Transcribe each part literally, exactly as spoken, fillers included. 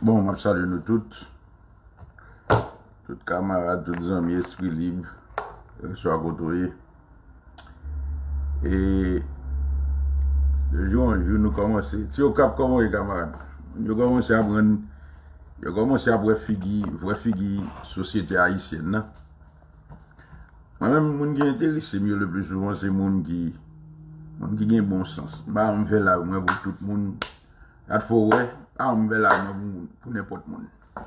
Bon, je salue nous toutes, toutes camarades, toutes amis, esprit libre, sois côtoyés. Et le jour en jour, nous commençons, si au cap, comment les camarades, nous commençons à prendre, nous commençons à prendre figure, vraie figure, société haïtienne. Moi-même, les gens qui intéressent mieux le plus souvent, c'est les gens qui ont un bon sens. Je ne fais pas pour tout le monde. Il faut que je fais pour n'importe qui.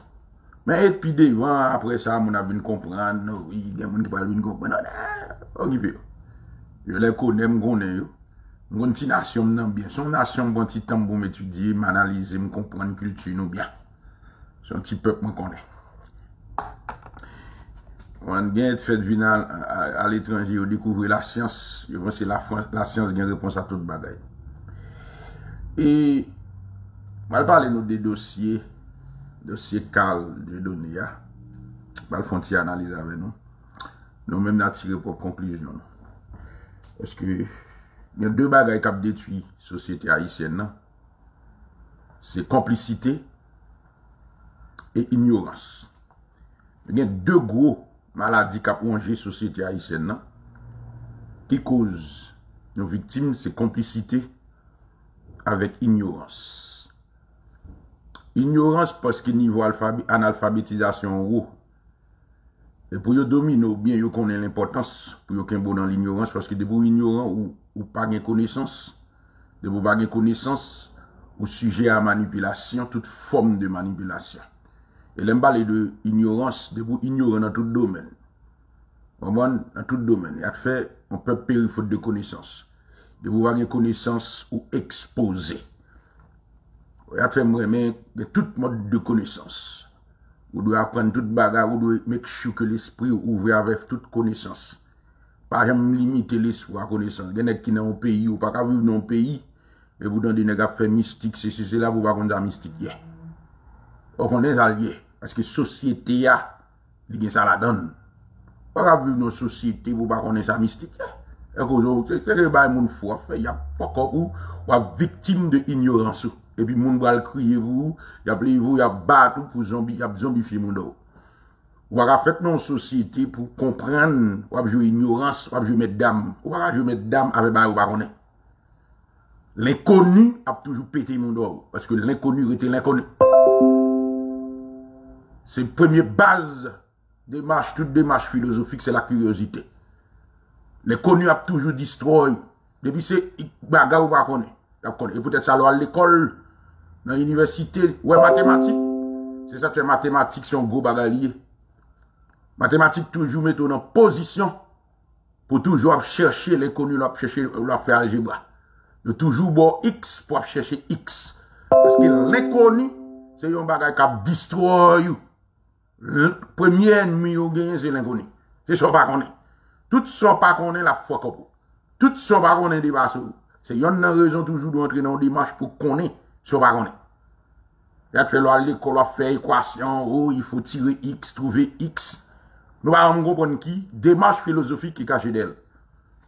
Mais puis devant, après ça, je vais comprendre. Il y a des gens qui ne comprennent pas. Je les connais, je les connais. Je connais une nation bien. Son nation, je suis un petit temps pour m'étudier, m'analyser, me comprendre la culture bien. C'est un petit peuple que je connais. On vient fait venir à, à, à l'étranger, on découvre la science. Je pense que la, la science a une réponse à toute bagaille. Et on va parler nous des dossiers, dossier Carl Dieudonne. On va faire une analyse avec nous. Nous même n'a tiré pour conclusion. Parce que il y a deux bagailles qui ont détruit la société haïtienne. C'est complicité et ignorance. Il y a deux gros maladies qui ont rongé la société haïtienne qui causent nos victimes, c'est complicité avec ignorance. Ignorance parce que niveau analphabétisation en haut, et pour eux dominer ou bien eux connaissent l'importance, pour eux qu'un bon dans l'ignorance, parce que de vous ignorant ou, ou pas de connaissance, de vous pas de connaissance, ou sujet à manipulation, toute forme de manipulation. Et l'aime parler de ignorance, de vous ignorer dans tout domaine. Vraiment, dans tout domaine. Et fait, on peut périr faute de connaissance. De vous avoir une connaissance ou exposer. Et fait, mais de tout mode de connaissance. Vous devez apprendre toute bagarre, vous devez make sure que l'esprit ouvre avec toute connaissance. Par exemple, limiter l'esprit à connaissance. Il y en a qui sont dans un pays ou pas qu'à vivre dans un pays. Et vous donnez des gens qui font mystique, c'est là vous ne pouvez pas mystique. On est alliés. Parce que la société a, ça la donne. On va vivre dans la société, vous ne connaissez pas ça mystique. Et qu'aujourd'hui, c'est que les gens font, il y a pas qu'on est victime de l'ignorance. Et puis, les gens vont crier vous, ils appellent vous, ils battent pour zombies, ils zombifier les gens. On va faire dans la société pour comprendre, on va jouer l'ignorance, on va jouer mesdames. On va jouer mesdames avec les gens qui ne connaissent pas. L'inconnu a toujours pété les gens. Parce que l'inconnu était l'inconnu. C'est la première base de toute démarche philosophique, c'est la curiosité. Les connus ont toujours destroy. Depuis c'est bagarre ou pas connaît. Et peut-être ça à l'école, dans l'université, ouais mathématiques. C'est ça que les mathématiques sont gros bagaliers. Mathématiques toujours mettent en position pour toujours chercher les connus, chercher la faire algèbre. Il y a toujours bon X pour chercher X. Parce que les connus, c'est un bagage qui a destroy. Le premier ennemi au gain, c'est l'inconnu. C'est ça qu'on est. Tout ce qu'on est, la foi qu'on Tout ce qu'on est, dépassé. C'est une raison toujours d'entrer dans des démarche pour qu'on est ce qu'on est. Il y a fait l'école, faire équation, oh, il faut tirer X, trouver X. Nous allons comprendre qui, démarche philosophique qui est cachée d'elle.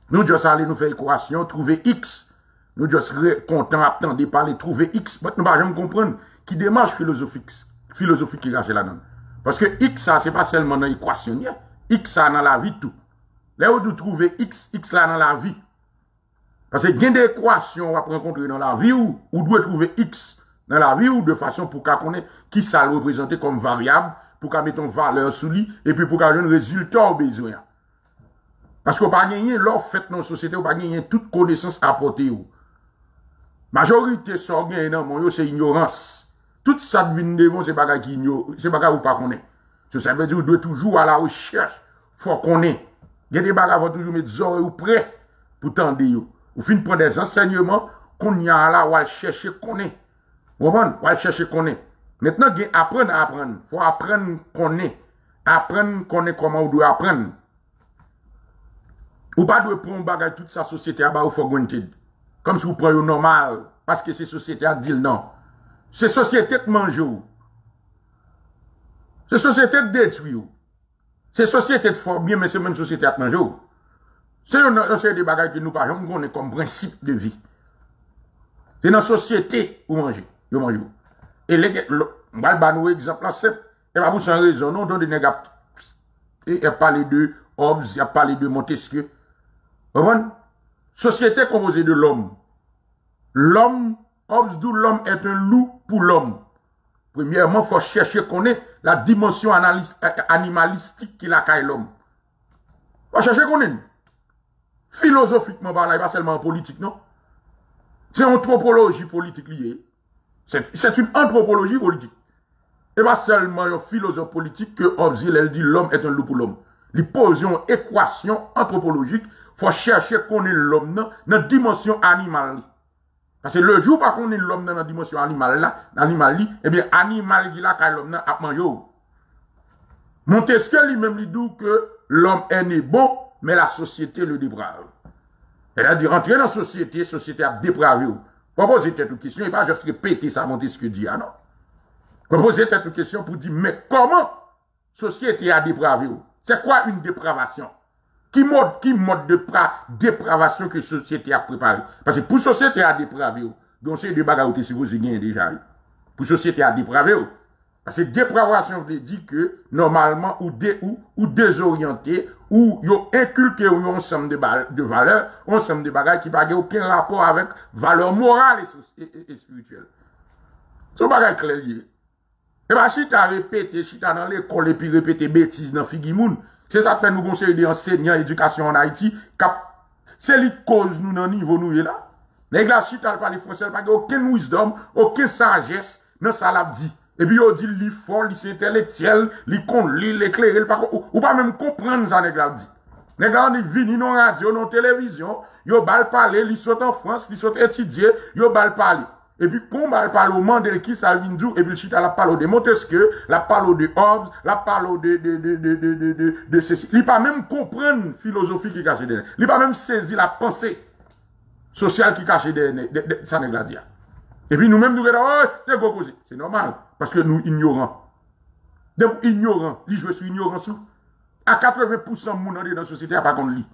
Nous juste aller nous faire équation, trouver X. Nous juste content, attendre, parler, trouver X. Nous ne allons comprendre qui démarche philosophique, philosophique qui est cachée là-dedans. Parce que X, ça, c'est pas seulement dans l'équation. X, ça, dans la vie, tout. Là où vous trouvez X, X, là, dans la vie. Parce que, il y a des équations, on va rencontrer dans la vie, ou, ou doit trouver X dans la vie, ou de façon pour qu'on ait qui ça le représente comme variable, pour qu'on mette une valeur sous lui, et puis pour qu'on ait un résultat au besoin. Parce qu'on pas gagner l'offre faite dans la société, on pas gagner toute connaissance apportée. Majorité, ça, c'est ignorance. Tout ça devine devant, c'est pas qui ignore, c'est pas ou pas qu'on est. Ça veut dire qu'on doit toujours à la recherche, faut qu'on est. Il y a des bagages qui vont toujours mettre des oreilles prêts pour tendre. Au fin de prendre des enseignements qu'on y a là, on va chercher qu'on est. On va chercher qu'on est. Maintenant, il y a apprendre à apprendre. Il faut apprendre qu'on est. Apprendre qu'on est comment on doit apprendre. Ou pas de prendre un bagage toute sa société à bas ou forgotten. Comme si vous prenez normal, parce que ces sociétés a dit non. C'est société qui mange. C'est société qui détruit. C'est société qui forme bien, mais c'est même société qui mange. C'est une société de bagages que nous parlons, qu'on est comme principe de vie. C'est dans la société où mangez. Vous mangez. Et les gens, nous exemple là, c'est pas pour sans raison. Non, donc, les gens, ils ont parlé de Hobbes, ils ont parlé de Montesquieu. Vous voyez? Société composée de l'homme. L'homme, Hobbes dit l'homme est un loup pour l'homme. Premièrement, il faut chercher qu'on ait la dimension animalistique qu'il a qu'à l'homme. Il faut chercher qu'on ait. Philosophiquement, pas seulement en politique, non. C'est une anthropologie politique liée. C'est une anthropologie politique. Et pas seulement un philosophe politique que Hobbes, il dit l'homme est un loup pour l'homme. Il pose une équation anthropologique. Il faut chercher qu'on ait l'homme dans la dimension animale. Parce que le jour par qu'on est l'homme dans la dimension animale là, animal li, eh bien, animal qui là, quand l'homme n'a pas mangé. Montesquieu lui-même lui dit que l'homme est né bon, mais la société le débrave. C'est-à-dire, entrer dans la société, la société a dépravé. Proposer cette question, et pas juste péter ça, Montesquieu dit, ah non. Proposer cette question pour dire, mais comment la société a dépravé? C'est quoi une dépravation? Qui mode, qui mode de dépravation que la société a préparé? Parce que pour la société à dépraver, donc c'est de bagarre qui supposé gagner déjà. Pour la société à dépraver, parce que dépravation veut dire que normalement ou dé ou, ou désorienté ou yo inculqué ou ensemble de, de valeurs, ensemble de bagarre qui n'a aucun rapport avec valeur morale et, et, et spirituelle. C'est un bagarre clair. Et bien, si tu as répété, si tu as dans l'école et puis répété bêtises dans Figimoun, c'est ça que fait nous conseiller des enseignants éducation en Haïti. C'est les causes nous dans le niveau nous là. Les gars, si t'as pas les français, pas aucun wisdom, aucune sagesse, non ça l'a dit. Et puis on dit les folles, les intellectuels, les cons, les éclairés, ou pas même comprendre ça les gars dit. Les gars on vient ni non radio, non télévision, yo bal parler, ils sont en France, ils sont étudiés, yo bal parler. Et puis, quand on parle au Mandel qui Salvindou, et puis, la parle de Montesquieu, la parle de Hobbes, la parle de, de, de, de, de, de, de, de ceci. Il pas même comprendre philosophie qui cache derrière. Il pas même saisir la pensée sociale qui cache derrière, ça n'est pas dire. Et puis, nous-mêmes, nous disons, oh, c'est quoi cause? C'est normal. Parce que nous, ignorants. Donc, ignorants. Lui, je suis ignorant sous. À quatre-vingts pour cent de monde dans la société, il n'y a pas qu'on lit.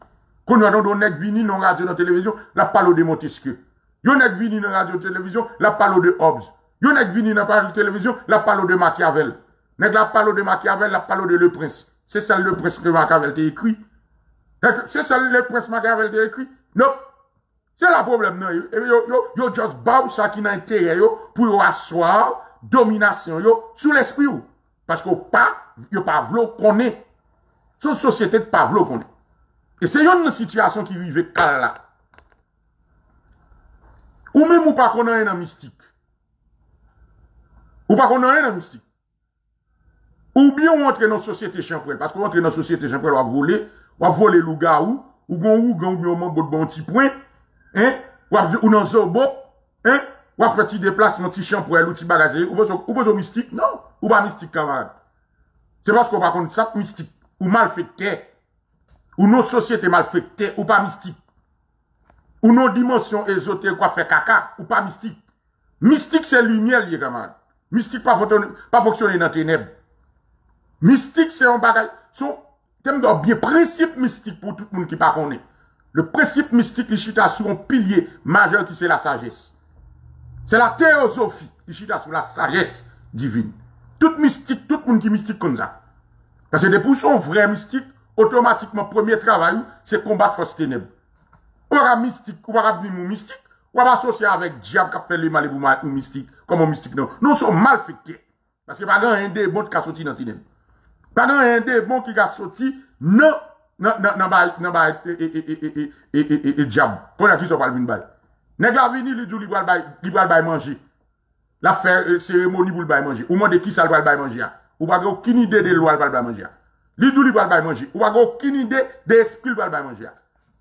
Quand nous avons des vignes, non radio, non télévision, la parle de Montesquieu. Yon est venu dans la radio-télévision, la parole de Hobbes. Yon est venu dans la radio-télévision, la parole de Machiavel. Nèg la parole de Machiavel, la parole de Le Prince. C'est celle Le Prince que Machiavel t'a écrit. C'est celle Le Prince Machiavel t'a écrit. Non. C'est le problème, non. Yo, yo, yo, just bow ça qui n'a intérêt, yo, pour asseoir domination, yo, sous l'esprit, yo. Parce que pas, yo pas vlo qu'on est. Sous société de pas vlo qu'on est. Et c'est une situation qui vivait calme là. Ou même ou pas qu'on a un mystique. Ou pas qu'on a un mystique. Ou bien on entre dans la société champrelle. Parce qu'on entre dans la société champrelle, on va voler, on va voler le loup-garou, ou gon ou gon ou bien on de bon petit point, hein, ou dans zobo, hein, ou on fait petit déplacement, petit champrelle, ou petit bagage, ou pas mystique, non, ou pas mystique, camarade. C'est parce qu'on va contre ça, mystique, ou malfecté, ou nos sociétés malfectées, ou pas mystique. Ou nos dimensions ésotériques, quoi, fait caca, ou pas mystique. Mystique, c'est lumière, les gars, mystique, pas, pas fonctionner dans les ténèbres. Mystique, c'est un bagage. So, t'aimes donc bien principe mystique pour tout le monde qui pas connaît. Le principe mystique, les chita sur un pilier majeur qui c'est la sagesse. C'est la théosophie, les chita sur la sagesse divine. Tout mystique, tout le monde qui mystique comme ça. Parce que des poussons vrais mystiques, automatiquement, premier travail, c'est combattre force ténèbres. Ou pas mystique, ou pas venir mystique, ou pas associé avec diable qui fait les mal pour mystique, comme un mystique non. Nous sommes mal faits. Parce que pas grand débon qui a sorti dans ténèbres. Pas grand débon qui a sorti non non non non non et et et diable. Pendant qu'ils sont pas venus bail. Nèg la venir lui dit lui va bail, lui va bail manger. La faire cérémonie pour le bail manger. Ou demande qui ça va bail manger. Ou pas aucune idée de loi va bail manger. Lui dit lui va bail manger. Ou pas aucune idée d'esprit va bail manger.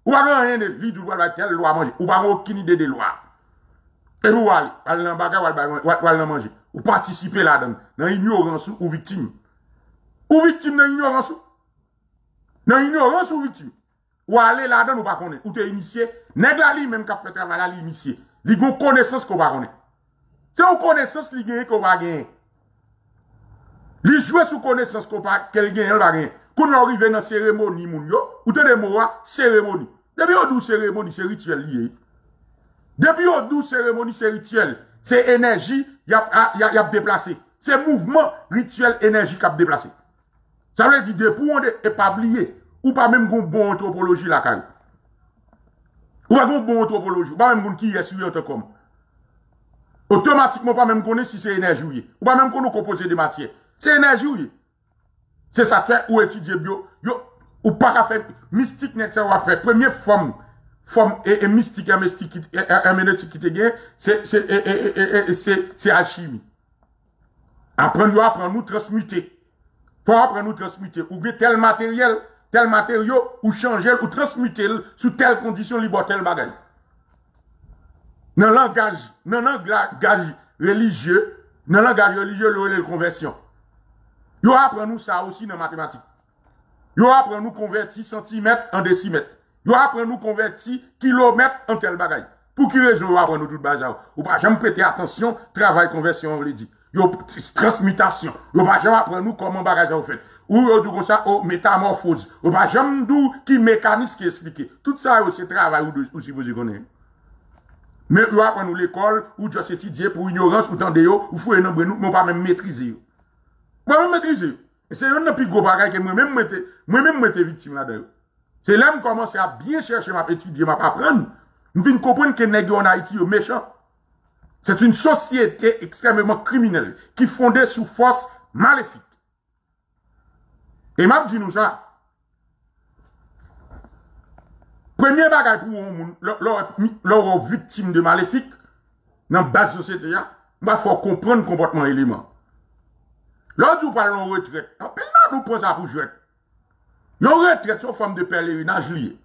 Ou pas rien de lui, ou pas telle loi manger. Ou pas aucune idée de loi. Et vous allez, allez dans le bagarre, allez manger. Ou participer là-dedans, dans l'ignorance ou victime. Ou victime dans l'ignorance. Dans l'ignorance ou victime. Ou allez là-dedans ou pas connaître. Ou t'es initié. Nèg la li même qui fait travail là, l'initié. Li gon connaissance qu'on va connaître. C'est une connaissance li gagne qu'on va gagner. Li jouer sous connaissance qu'on va gagner, on va gagner. Quand on arrive dans la cérémonie, ou dans les mots, cérémonie. Depuis, on dit cérémonie, c'est rituel lié. Depuis au douze cérémonie, c'est rituel. C'est énergie, il y a déplacé. C'est mouvement rituel énergie qui a déplacé. Ça veut dire, depuis on n'est pas oublié, ou pas même une bonne anthropologie la caille. Ou pas une bonne anthropologie, ou pas même qui est suivi en tant qu'homme. Automatiquement, pas même qu'on est si c'est énergie ou pas même qu'on nous compose des matières. C'est énergie. C'est ça fait ou étudier bio. Ou pas qu'à faire mystique, n'est-ce pas faire. Première forme, forme et mystique, herméneutique qui te gagne, c'est alchimie. Apprendre, apprendre, nous transmuter. Faut apprendre, nous transmuter. Ou bien tel matériel, tel matériau, ou changer, ou transmuter, sous telle condition, libre, tel bagage. Dans le langage, dans le langage religieux, dans le langage religieux, le conversion. Yo apprend nous ça aussi dans mathématiques. Yo apprend nous convertir centimètres en décimètres. Yo apprend nous convertir kilomètres en tel bagage. Pour qui raison yo apprend nous tout bazar? Ou pas jamais prêter attention, travail conversion on le dit. Yo transmutation. Yo pas jamais apprend nous comment bagage on fait. Ou yo dit comme ça oh métamorphose. Ou pas jamais d'où qui mécanisme qui expliquer. Tout ça c'est travail ou si vous y connaissez. Mais yo apprend nous l'école ou juste étudier pour ignorance ou tande yo ou fouer nombre nous mais pas même maîtriser. Moi, je maîtrise. C'est un des plus gros bagages que moi-même, moi-même, je suis victime là-dedans. C'est là que je commence à bien chercher, à étudier, à apprendre. Je viens comprendre que les gens en Haïti sont méchants. C'est une société extrêmement criminelle qui est fondée sous force maléfique. Et je dis nous ça. Premier bagage pour nous, l'on est victime de maléfique, dans la base société, il faut comprendre le comportement élément. L'autre, nous parlons de retraite. Non, non, nous prenons ça pour jouer. Une retraite, c'est une forme de pèlerinage lié.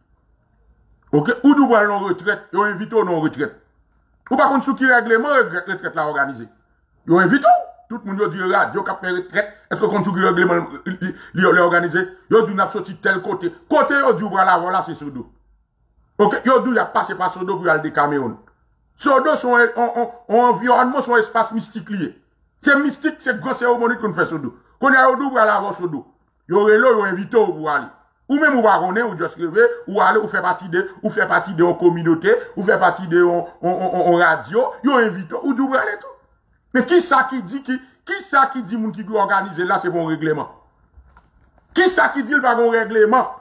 Ok? Ou nous parlons de retraite, nous invitons non retraite. Ou par contre, ceux qui règlement, retraite la organisée. Nous invitons. Tout le monde dit radio, qui a fait retraite. Est-ce que quand ceux qui règlement, les organisés, nous dit nous sorti tel côté. Côté, nous dit voilà, voilà, c'est Sodo. Ok? Nous dit nous passé par Sodo pour aller de Cameroun. Sodo, son environnement, son espace mystique lié. C'est mystique, c'est grosse cérémonie qu'on fait sur dos. Qu'on a au dos pour aller avoir sur dos. Y'aurait y y'aurait invité pour aller. Ou même ou va connaître, ou juste rêver, ou aller, ou faire partie de, ou faire partie de en communauté, ou faire partie de en, en, en, en radio, y'aurait invité, ou d'où aller tout. Mais qui ça qui dit, qui, qui ça qui dit, moun qui doit organiser là, c'est bon règlement. Qui ça qui dit, le pas bon règlement?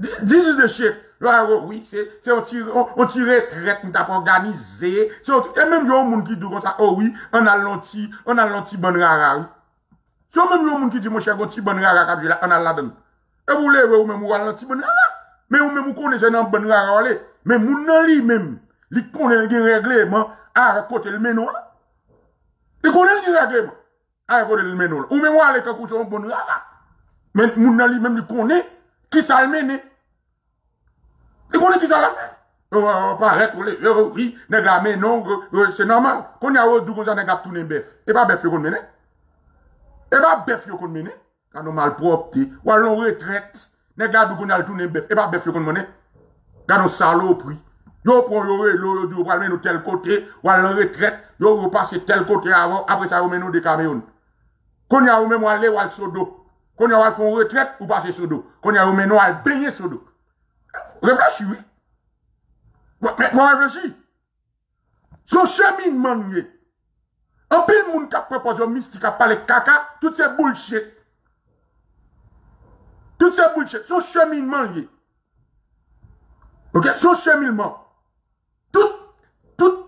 Dis-le de chef. Oui, c'est on tire, on tire traite, on t'a organisé. Et même, il y a un monde qui dit comme ça, oh oui, on a l'anti, on a l'anti bonne rara. Si on même, il y a un monde qui dit, mon cher, on tire bonne rara, on a la donne. Et vous levez, ou même, on a l'anti bonne rara. Mais vous même, vous connaissez, non, bonne rara, allez. Mais vous n'en même, il connaît le règlement, à côté le ménon. Il connaît le règlement, à côté le ménon. Ou même, on a l'anti bonne rara. Mais vous n'en même, il connaît, qui ça le méné. Et qu'on est qui ça l'a fait? On va paraître, oui, n'est la main, non, c'est normal. Qu'on y a eu, d'où qu'on s'en est capté, n'est bœuf. Et pas bœuf, qu'on mène. Et pas bœuf, qu'on mène. Quand on mal propre, ou alors retraite, n'est la d'où qu'on a le tourné bœuf. Et pas bœuf, qu'on mène. Quand on saloperie. Yo, pour y'aurait l'eau, d'où on mène de tel côté, ou alors retraite, yo, repasse tel côté avant, après ça, on mène de Cameroun. Qu'on y a eu, même, on allait, ou al sodo. Qu'on y a eu, font retraite, ou passe sodo. Qu'on y a eu, même, on al baigner sodo. Réfléchis, oui. Mais vous réfléchissez. Son cheminement, oui. En pile, le monde qui a proposé un mystique, qui a parlé caca, toutes ces bullshit. Toutes ces bullshit. Son cheminement, oui. Ok? Son cheminement. Tout, tout,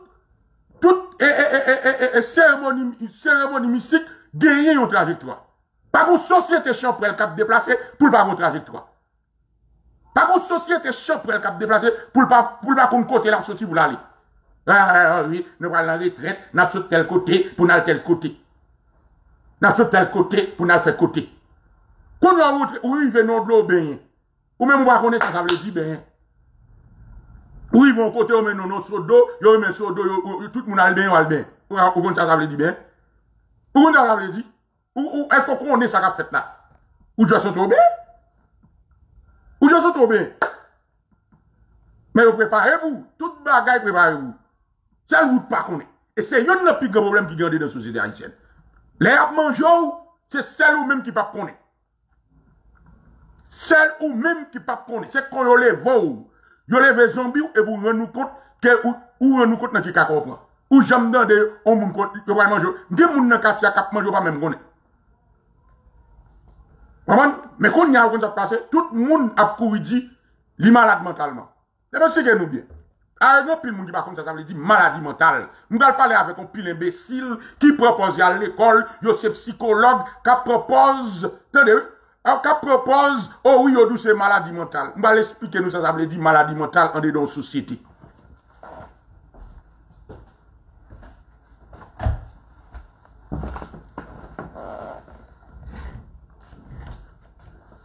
tout, et, et, et, et, et, cérémonie, cérémonie mystique, gagne une trajectoire. Par une société champrelle qui a déplacé pour pas une trajectoire. Par une société choc pour elle cap déplacer pour pas pour pas qu'on côté la sortie pour l'aller. Ah oui, nous allons la retraite, nous allons tel côté pour n'aller tel côté. Nous allons tel côté pour n'aller faire côté. Quand nous allons oui, venons de l'eau bien. Ou même on va connaître ça ça veut dire bien. Oui, bon côté on met non non sodo, yo met sodo, tout le monde al bien, al bien. Ou on ça ça veut dire bien. Ou on ça veut dire ou est-ce qu'on connaît ça qu'a fait là? Ou je suis tombé? Ou je suis tombé. Mais vous préparez-vous. Toute bagaille, préparez-vous. C'est le route pas qu'on est. Et c'est un des plus grands problèmes qui gagne dans la société haïtienne. Les mangeurs, c'est celle ou même qui pas qu'on est. Celle ou même qui pas qu'on est. C'est quand vous les voyez, vous les zombies et vous vous rendez compte que ou nous compte qui comprend ou j'aime dans des on moun yo pas manger des moun dans quartier cap manger pas même connait maman mais qu'on y a qu'on ça passer tout moun a couru dit li malade mentalement c'est parce que nous bien ah non pile moun qui pas comme ça ça veut dire maladie mentale nous va parler avec un pile imbécile qui propose à l'école yo c'est psychologue qui propose attendez qui propose oh oui yo c'est maladie mentale on va l'expliquer nous ça ça veut dire maladie mentale en dedans société.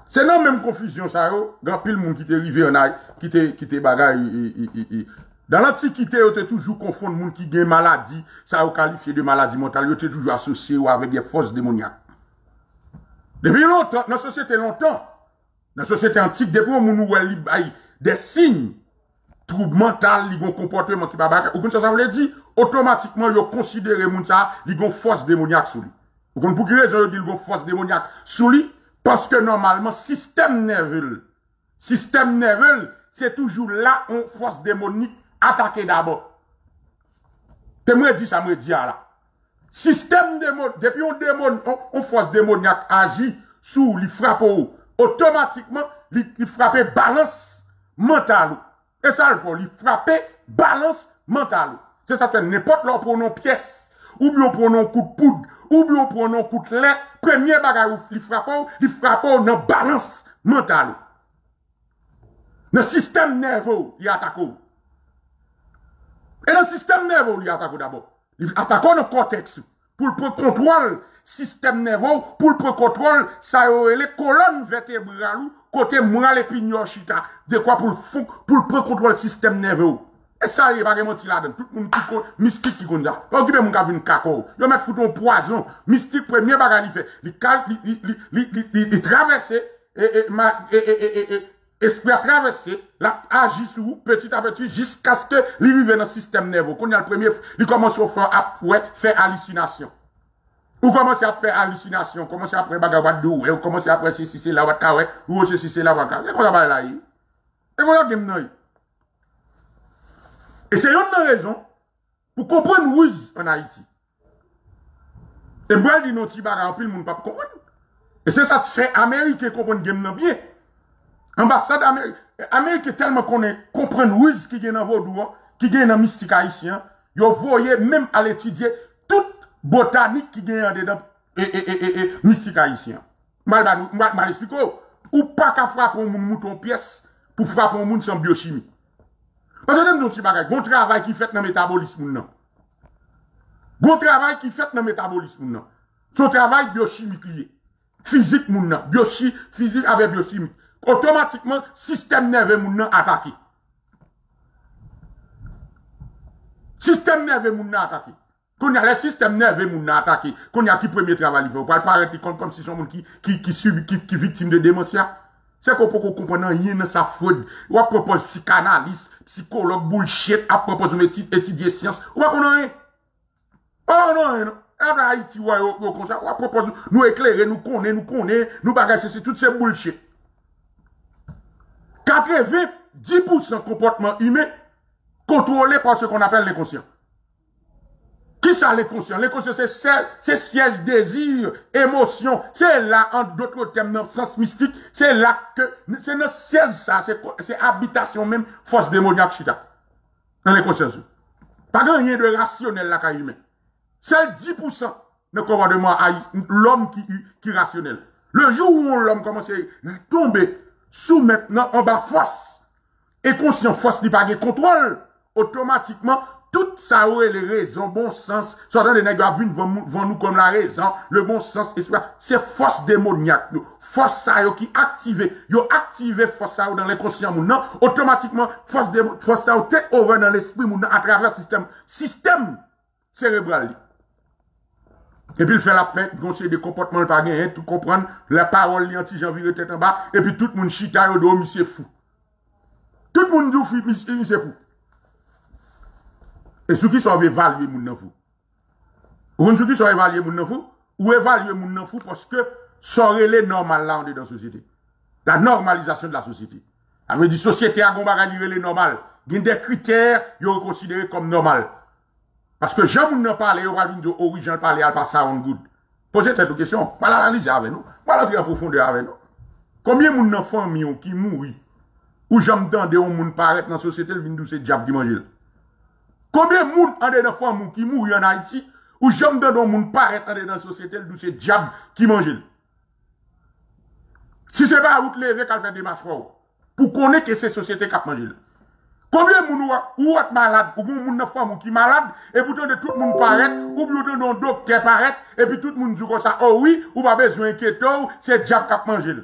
C'est non même confusion ça yo, grand pile monde qui te rivé en aille, qui te qui te bagaille dans l'antiquité on était toujours confondre monde qui gagne maladie, ça on qualifié de maladie mentale, on était toujours associé avec des forces démoniaques. Depuis longtemps, dans la société longtemps, dans la société antique depuis monde nous bail des signes trouble mental, li gon comportement qui bagaille, ou comme ça ça veut dire automatiquement yo considérer monde ça, li gon force démoniaque sur lui. Ou comme pour qui raison yo dit li gon force démoniaque sur lui? Parce que normalement, système nerveux, système nerveux, c'est toujours là où force démonique attaquer d'abord. Tu me dis ça, me dis là. Système démonique, depuis on démon, on force démoniaque agit sous les frappe automatiquement, il frappe balance mentale. Et ça le faut, il frappe balance mentale. C'est ça, n'importe là pour nos pièces, ou bien pour nos coups de poudre. Ou bien on prend un coup de lait, premier bagage ou il frappe, il frappe dans la balance mentale. Dans le système nerveux, il attaque. Et dans le système nerveux, il attaque d'abord. Il attaque dans le cortex. Pour le prendre contrôle, système nerveux, pour le prendre contrôle, ça y est, les colonnes vertébrales, côté moral et pignol chita. De quoi pour le pour le prendre contrôle, système nerveux. Et ça, il va remonter là-dedans. Tout le monde qui compte, mystique qui compte là. Occupez mon cabine cacao. Yo met fouton poison. Mystique, premier bagage, il fait. Il calque, il traverse, espère traverser, la agit sous, petit à petit, jusqu'à ce que il vive dans le système nerveux. Quand il y a le premier, il commence à faire hallucination. Ou commence à faire hallucination, commence à faire bagage de ou, commence à faire ceci, c'est là, ou ceci, c'est là, ou et qu'on a là. Et qu'on a gagné. Et c'est une raison pour comprendre Wiz en Haïti. Et moi, je dis non, si bagarre, le monde ne peut pas comprendre. Et c'est ça qui fait Américain comprendre game bien. Ambassade Amérique, Amérique tellement qu'on est comprendre Wiz qui gagne dans Vodou, qui gagne dans mystique haïtien, vous voyez même à l'étudier toute botanique qui gagne dedans et et et et mystique haïtien. Mal mal expliquer ou pas qu'à frapper un mouton pièce pour frapper un monde sans biochimie. Parce que nous avons bon travail qui fait dans le métabolisme. Bon travail qui fait dans le métabolisme. Son travail biochimique lié. Physique, biochimie, physique avec biochimie. Automatiquement, le système nerveux est attaqué. Le système nerveux est attaqué. Quand il y a le système nerveux est attaqué, quand il y a qui premier travail, il ne faut pas paraître comme si son monde qui est victime de démentia. C'est qu'on peut comprendre rien dans sa fraude. Ou à propos psychanalyste, psychologue, bullshit, à propos de étudier science. Ou à qu'on a rien. Oh non, non. Après Haïti, ou à propos de nous éclairer, nous connaître, nous connaître, nous bagager, c'est tout ce bullshit. quatre-vingt-dix pour cent comportement humain contrôlé par ce qu'on appelle l'inconscient. Qui ça l'inconscient? L'inconscient, c'est siège, désir, émotion. C'est là, en d'autres termes, dans le sens mystique, c'est là que, c'est notre siège, ça, c'est habitation même, force démoniaque, chita. Dans l'inconscient. Pas grand rien de rationnel, là, qu'à humain. C'est dix pour cent de commandement à l'homme qui, qui est rationnel. Le jour où l'homme commence à tomber sous maintenant, en bas, force, et conscient, force, il n'y a pas de contrôle, automatiquement, tout ça, ouais, les raisons, bon sens, sortant des négavines vont nous comme la raison, le bon sens, c'est force démoniaque, force ça, qui active, yo active force ça dans l'inconscient, non, automatiquement, force force ça, take over dans l'esprit, non, à travers le système, système cérébral. Et puis, il fait la fête, conseil de comportement, pas gagné, tout comprendre, la parole, les anti-janvier, tête en bas, et puis tout le monde chita, yo, do, monsieur fou. Tout le monde dit, monsieur fou. Et ceux qui sont évalués, moun nan fou. Ou ceux qui sont évalués, moun nan fou, ou évalués, moun nan fou, parce que ça relève normal là, on est dans la société. La normalisation de la société. Ça veut dire, société a gon bagay li relève normal. il y a des critères qui sont considérés comme normal. Parce que j'en ne parle, il y a des origines parler à passer à un good. Posez cette question, pas l'analyser avec nous, pas l'entrer en profondeur avec nous. Combien de gens famille qui mourent, ou j'entends des gens paraître dans la société, ils viennent de ce diable dimanche. Combien de gens famille qui mourent en Haïti, ou j'entends des gens paraître dans la société, ils viennent de ce diable qui mange. Si ce n'est pas à vous lever qu'elle fait des marches pour connaître que c'est la société qui mange. Combien de gens sont malades, ou de femmes qui sont malades, et pourtant tout le monde paraît, ou pourtant le docteur paraît, et puis tout le monde dit comme ça, oh oui, ou pas besoin d'inquiéter, c'est le diable qui a mangé.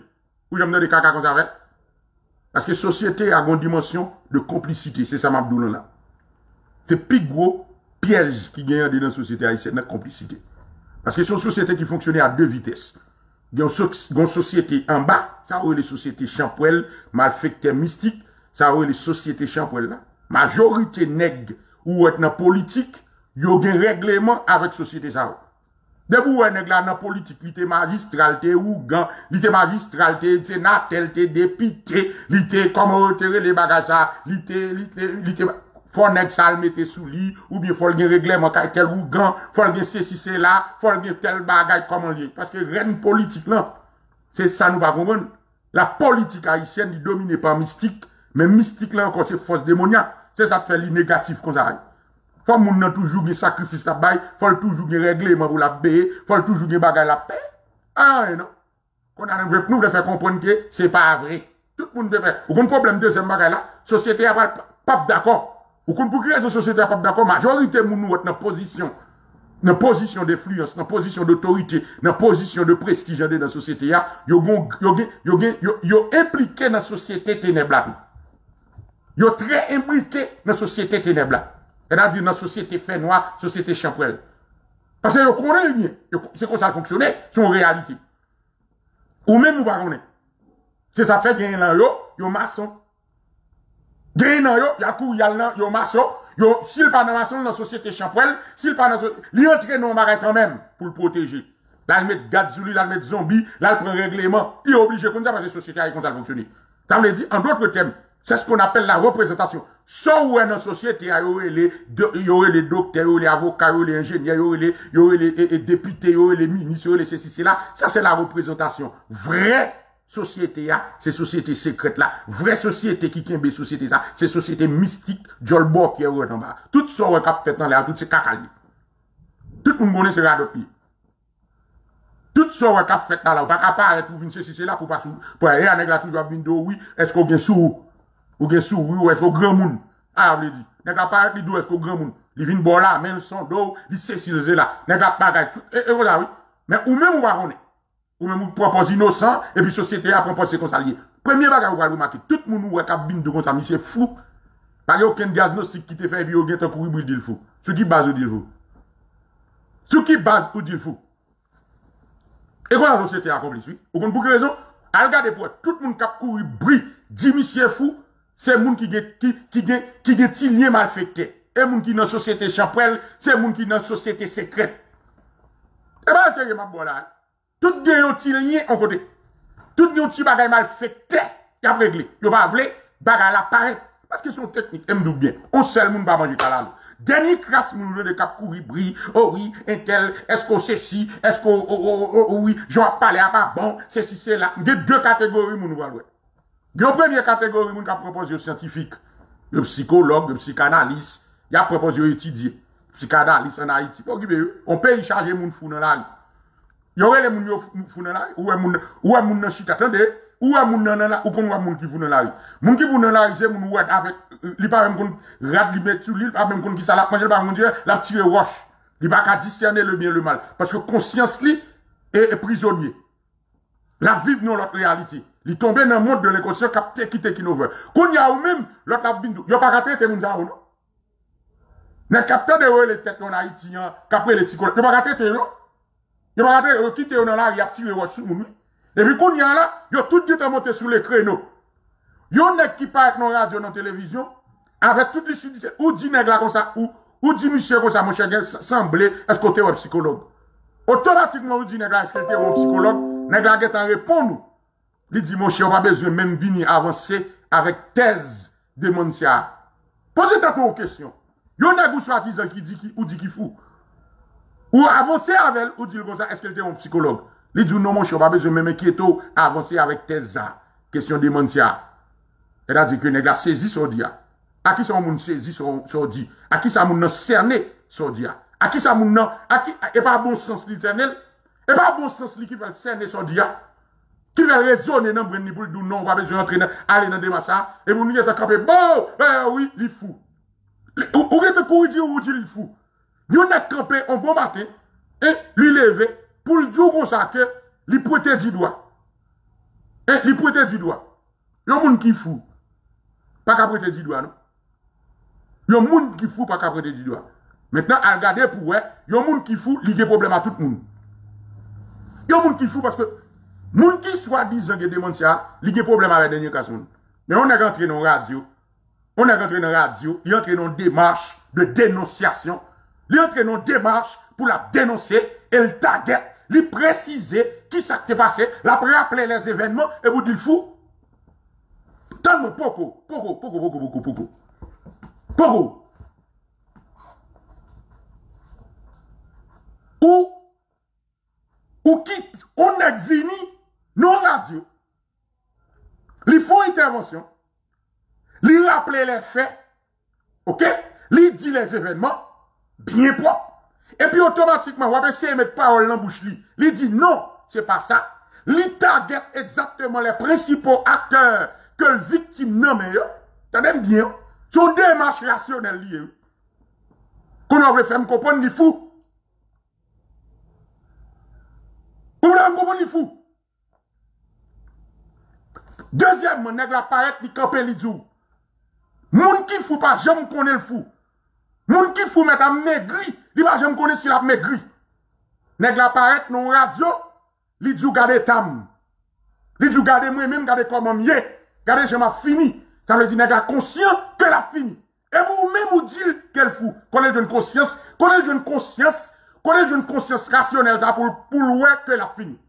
Ou j'aime dans des caca comme ça avec. Parce que la société a une dimension de complicité, c'est ça Mabdoulon là. C'est le plus gros piège qui gagne dans la société haïtienne, la complicité. Parce que c'est une société qui fonctionnait à deux vitesses. Il y a une société en bas, ça aurait les sociétés champouelles, malfecteurs mystiques. Ça aurait les sociétés champouelles là. Majorité nègre ou être dans politique, il y a un règlement avec société ça. Dès que vous êtes nègre dans la politique, il était magistral, il était ougan, il était magistral, il était sénatel, il était député, il était comme retirer les bagages ça, il était, il était, faut nègre ça le mettre sous lit, ou bien faut le règlement avec tel ougan, faut le ceci, c'est là, faut le tel bagage comment dire. Parce que reine politique là, c'est ça nous pas comprendre. La politique haïtienne est dominée par mystique. Mais mystique là encore, c'est force démoniaque. C'est ça qui fait les négatifs qu'on a. Faut que nous toujours des sacrifices à bail, faut toujours des règlements pour la paix, faut toujours des bagages la paix. Ah non. Qu'on a nous voulons faire comprendre que c'est pas vrai. Tout le monde veut faire. Ou qu'on problème deuxième bagage là, société a pas d'accord. Ou qu'on pour créer la société a pas d'accord, majorité moun nous dans position, dans position d'influence, dans position d'autorité, dans position de prestige dans la société là, yo yo yo yo impliqué dans la société ténèbre là. Ils sont très impliqués dans la société ténèbre. C'est-à-dire dans la société fait noire, société champouelle. Parce que ils connaissent bien. C'est comme ça fonctionne, c'est une réalité. Ou même nous ne connaissons pas. C'est ça fait qu'il y a un maçon. Il y a un maçon. S'il n'y a pas de maçon dans la société champouelle, s'il n'y a pas de maçon, il entre dans le marais quand même pour le protéger. Là, il met Gadzouli, là, il met Zombie, là, il prend règlement. Il est obligé comme ça parce que la société a comme ça fonctionné. Ça veut dire, en d'autres termes, c'est ce qu'on appelle la représentation. Sans où est dans la société, il y aurait les docteurs, il y aurait les avocats, il y aurait les ingénieurs, il y aurait les députés, il y aurait les ministres, il y aurait les ceci, cela. Ça, c'est la représentation. Vraie société, c'est société secrète là. Vraie société qui est société ça. C'est société mystique, Jolbo qui est en bas. Tout ça, on a fait dans l'air, tout c'est cacali. Tout le monde connaît ce radopi. Tout ça, on a fait dans l'air, on va pas apparaître pour venir ceci, cela, pour pas sous, pour aller en église, toujours window, oui, est-ce qu'on vient sous? Ou bien souri, ou est-ce qu'au grand monde? Ah, vous l'avez dit. N'est-ce pas, il doit est-ce qu'au grand monde? Il vient bon là, même son dos, il sait si c'est là. N'est-ce pas, et voilà, oui. Mais ou même ou pas, ou même ou propose innocent, et puis société a proposé qu'on s'allie. Premier bagage, vous allez remarquer, tout le monde ou est cabine de consami, c'est fou. Parce qu'il n'y a aucun diagnostic qui te fait, et puis il y a un courrier, il faut. Ce qui base ou dit le fou. Ce qui base ou dit le fou. Et voilà, la société a accompli, oui. Ou pour quelle raison? Regardez pour tout le monde qui a couru, brille, dit monsieur fou. C'est moun qui qui qui qui qui lien malfecté. Et moun qui dans société champouelle, c'est moun qui dans société secrète. Et ben c'est ma bon là. Tout gen yon ti lien en côté. Tout gen yon ti bagay malfecté, y a réglé. Yo pas vle bagay la paraît parce que son technique aime dou bien. On seul moun pas manger kala. Dernier crasse moun de cap courir bri, oh oui, intel, est-ce qu'on ceci, est-ce qu'on oui, j'en parler à pas bon, ceci c'est là. Gen deux catégories moun va louer. Il y a une première catégorie qui propose des scientifiques, des psychologues, des psychanalystes, qui propose des étudiants, psychanalystes en Haïti. On peut y charger les gens fous dans la rue. Il y aurait les gens fous dans la rue, ou les gens dans chita, attendez, ou les gens dans la rue, ou les gens qui fous dans la rue. Les gens qui fous dans la rue, c'est les gens qui fous avec, ils pas même qu'on rate, ils mettent sur l'île, pas même qu'on qui ça la prend, ils pas même qu'on la tire roche. Ils pas qu'à discerner le bien et le mal. Parce que conscience li est prisonnier. La vie dans l'autre réalité. Il tombe dans le monde de l'écosystème qui a quitté qui nous veut. Quand il y a ou même, l'autre a bindou. Il n'y a pas qu'à traiter les gens. Les capteurs de les têtes en Haïti, qu'après les psychologues, il n'y a pas qu'à traiter les gens. Il n'y a pas qu'à traiter les gens dans la rue, il y a tiré les gens. Et puis quand il y a là, il y a tout qui est monté sur les créneaux. Il y a un qui parle dans la radio, dans la télévision, avec toute lucidité, ou dit nègre comme ça, ou dit monsieur comme ça, mon cher, semblait, est-ce qu'on était un psychologue? Automatiquement, ou dit nègre, est-ce qu'on était un psychologue? Nègre est en réponse. Il dit, mon cher, on n'a pas besoin même venir avancer avec thèse de Monsia. Posez-vous une question. Il y a un artisan qui dit qui ou dit qui fou. Ou avancer avec ou dire comme ça, est-ce qu'elle était un psychologue? Il dit non, mon cher, pas besoin de m'inquiéter, avancer avec tes ça. Question de mentia. Elle a dit que nèg la saisi son dia. À qui ça moun saisi son dit? À qui ça moun cerné son dia? À qui ça moun à qui et pas bon sens l'Éternel? Et pas bon sens li qui veut cerner son dia. Qui veut raisonner dans brain pour dire non, pas besoin d'entrer aller dans des massa et pour nous être camper bon, ben oui, il fou. Ou rete courir dire ou dire il fou. Nous n'a campé un bon matin et lui lever pour le dire comme ça que lui pointer du doigt. Et lui pointer du doigt. Yon moun qui fou pas qu'à pointer du doigt non. Yon moun qui fou pas qu'à pointer du doigt. Maintenant à regarder pour ouais, yon moun qui fou li gen problème à tout le monde. Yon moun qui fou parce que moun qui soi-disant que demande ça, li gen problème avec dernier personne. Mais on est rentré dans radio. On est rentré dans radio, il est rentré dans une démarche de dénonciation. Il est rentré dans une démarche pour la dénoncer et le target, il préciser qui ça qui est passé, la rappeler les événements et vous dire fou. Tant que poco, poco, poco, poco, poco, poco. Poco. Ou, ou quitte, on est venu dans radio. Ils font intervention. Li rappelait les faits, ok? Li dit les événements, bien propre. Et puis automatiquement, on va essayer de mettre parole dans la bouche. Li dit non, c'est pas ça. Li target exactement les principaux acteurs que le victime nomme. T'en bien? Son démarche rationnelle liée. Qu'on a voulu faire me comprendre, les fous. Vous voulez me comprendre, les fous? Deuxièmement, nèg la paraît, li camper, li dou. Moun qui fou pas jamais connaît le fou. Moun qui fou met à maigri, il pas jamais connaît s'il a maigri. Nèg la paraît non radio, li djou gade tam. Li djou gade moi même gade comment mieux. Gade je m'a fini. Ça veut dire nèg la conscient que la fini. Et vous même vous dites qu'elle fou. Connaît une conscience, connaît une conscience, connaît une conscience rationnelle ça pour pour ouais que la fini.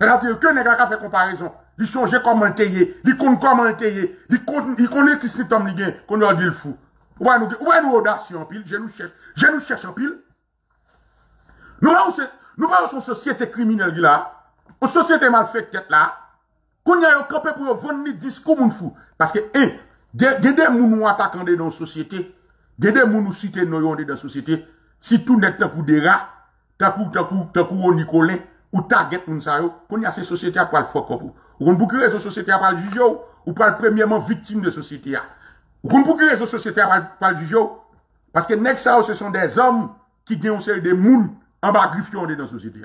C'est-à-dire que nèg la fait comparaison. Il change comment t'ayé, il compte comment t'ayé, il connaît qui symptôme il gagne, qu'on a dit le fou. Ou à nous, ou à nous audacieux en pile, je nous cherche, je nous cherche en pile. Nous là, nous parlons de société criminelle là, une société malfaite là, qu'on y a un campé pour vendre les discours mon fou. Parce que, un, des gens nous attaquent dans la société, des gens nous citent dans la société, si tout n'est pas pour des rats, t'as pour, t'as pour, t'as pour au Nicolas, ou target nous ça, qu'on y a ces sociétés à quoi le fuck pour. Ou qu'on boucle réseau société à pas juger ou pas premièrement victime de société. Ou qu'on boucle réseau société à pas juger parce que next ça ce sont des hommes qui gagnent série des moules en bas griffé dans la société.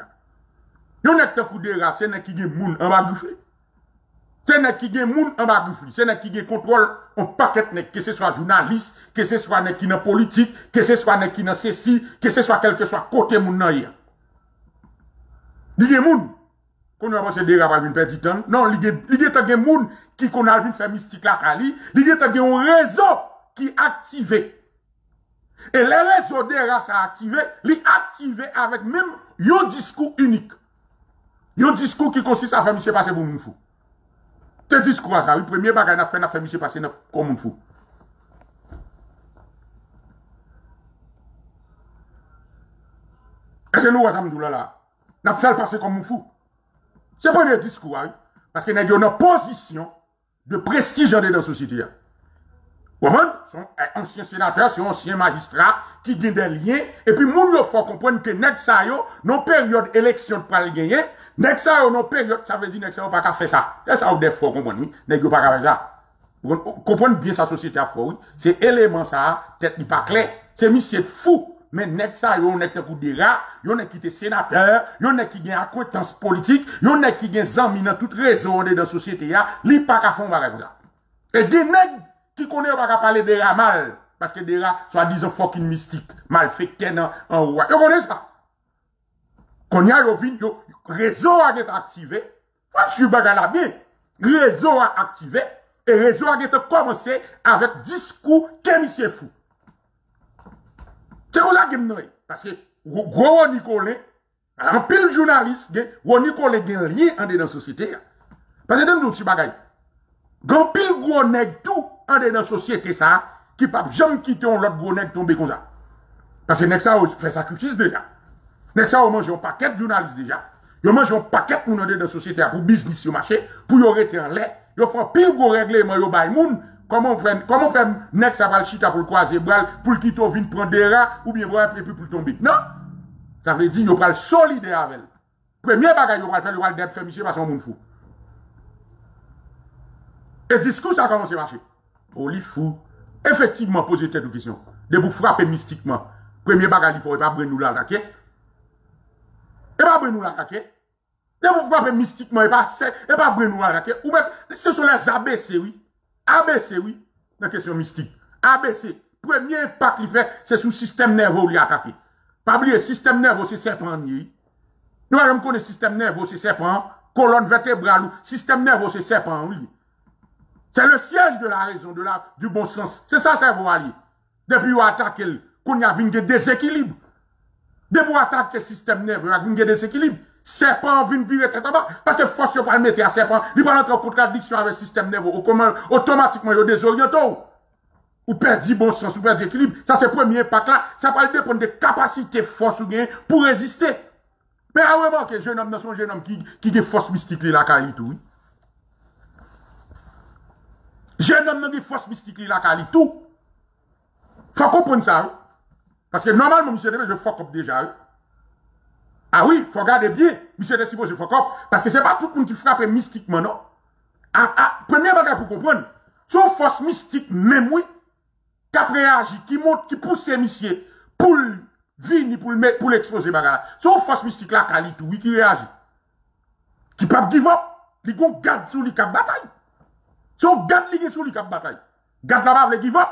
Yon nek ta kou de ra, c'est nek qui gagne moun en bas griffé. C'est nek qui gagne moun en bas griffé, c'est nek qui gagne contrôle on paquet nek que ce soit journaliste, que ce soit nek qui dans politique, que ce soit nek qui dans ceci, que ce soit quel que soit côté moun nan hier. Di gen moun qu'on a pensé déjà pas une petite temps. Non, il y a des gens qui qu'on a vu faire mystique la Cali. Il y a des réseau qui activé. Et les réseaux déjà ça activé, li activé avec même un discours unique. Un discours qui consiste à faire monsieur passer pour un fou. Ce discours ça, le premier bagage n'a fait n'a fait monsieur passer comme un fou. Et c'est nous à Tamdoula là. N'a fait passer comme un fou. C'est pas le discours, hein? Parce que nous avons une position de prestige dans la société. Vous voyez? Son ancien sénateur, son ancien magistrat qui gagne des liens. Et puis, il faut comprendre que nous ça non période élection pour le gagner. Nous ça non période, ça veut dire que nous pas faire ça. C'est ça, il faut comprendre, oui. Nous pas faire ça. Vous comprenez bien sa société à fort, oui. C'est élément ça, tête n'est pas clair. C'est monsieur fou. Mais nek ça yon nek te kou de rat, yon nek qui te sénateur, yon nek qui gen acquaintance politique, yon nek qui gen zanmi dans toute raison de la société ya, li pa ka fon bagay la. Et des nek qui connaît pas ka parler de rat mal, parce que de rat soi-disant fucking mystique, mal fait en en roi. Yon connaît ça. Kon ya yo vin yo réseau a get activé. Faut tu bagay la bien. Réseau a activé et réseau a get commencé avec discours que monsieur fou. C'est là que je parce que gros Nicolas, un pile journaliste, gros Nicolas qui est lié en la société. Parce que c'est un petit bagage. Grand pile gros nèg tout en la société ça qui ne peuvent jamais quitter l'autre gros nègre tomber comme ça. Parce que les gens font sacrifice déjà. Les gens mangent un paquet de journalistes déjà. Ils mangent un paquet de gens dans la société pour business sur le marché, pour qu'ils restent en l'air. Ils font pile de règlements, ils baillent les gens. Comment faire, comment faire, nèg ça va le chita pour le croiser bral, pour le quitter, venir prendre des rats, ou bien pour appeler pour le tomber. Non! Ça veut dire, il y a le solidaire avec. Premier bagage, il y a faire, il y a le faire, monsieur, parce qu'on moun fou. Et discours, ça a commencé à marcher. Oh, li fou. Effectivement, poser tête de question. De vous frapper mystiquement. Premier bagage, il faut pas brûler nous l'attaquer. Et pas brûler nous l'attaquer. De vous frapper mystiquement, et pas brûler nous l'attaquer. Ou même, ce sont les A B C, oui. A B C, oui, la question mystique. A B C, premier impact qu'il fait, c'est sous système nerveux qui est attaqué. Pas oublier, système nerveux, c'est serpent. Nous, on connaît système nerveux, c'est serpent. Colonne vertébrale, système nerveux, c'est serpent. Oui. C'est le siège de la raison, de la, du bon sens. C'est ça, cerveau allié. Depuis qu'on attaque, qu'on y a un déséquilibre. Depuis qu'on attaque le système nerveux, il y a un déséquilibre. Serpent vient virer très bas parce que force ne peut pas le mettre à serpent. Il va entrer en contradiction avec le système nerveux. Automatiquement, il désoriente. Ou perdre bon sens, ou perdre l'équilibre. Ça, c'est le premier pas là. Ça va dépendre des capacités force ou bien pour résister. Mais à remarquer, le jeune homme dans son jeune homme qui, qui a force mystique la cali tout. Jeune homme qui a force mystique la cali tout. Faut comprendre ça. Parce que normalement, monsieur Debe, je fuck up déjà. Ah oui, faut garder bien, monsieur de supposé faut cop, parce que c'est pas tout le monde qui frappe mystiquement, non? Ah, ah, premier bagage pour comprendre. Son force mystique, même oui, qui a réagi, qui monte, qui pousse ses messieurs, pour le venir, pour le pour l'exposer, bagage. Son force mystique, la qualité, oui, qui réagit. Qui peut pas give up, les gon garde sous les cap bataille. Son garde les sous les cap bataille. Garde la pas les give up.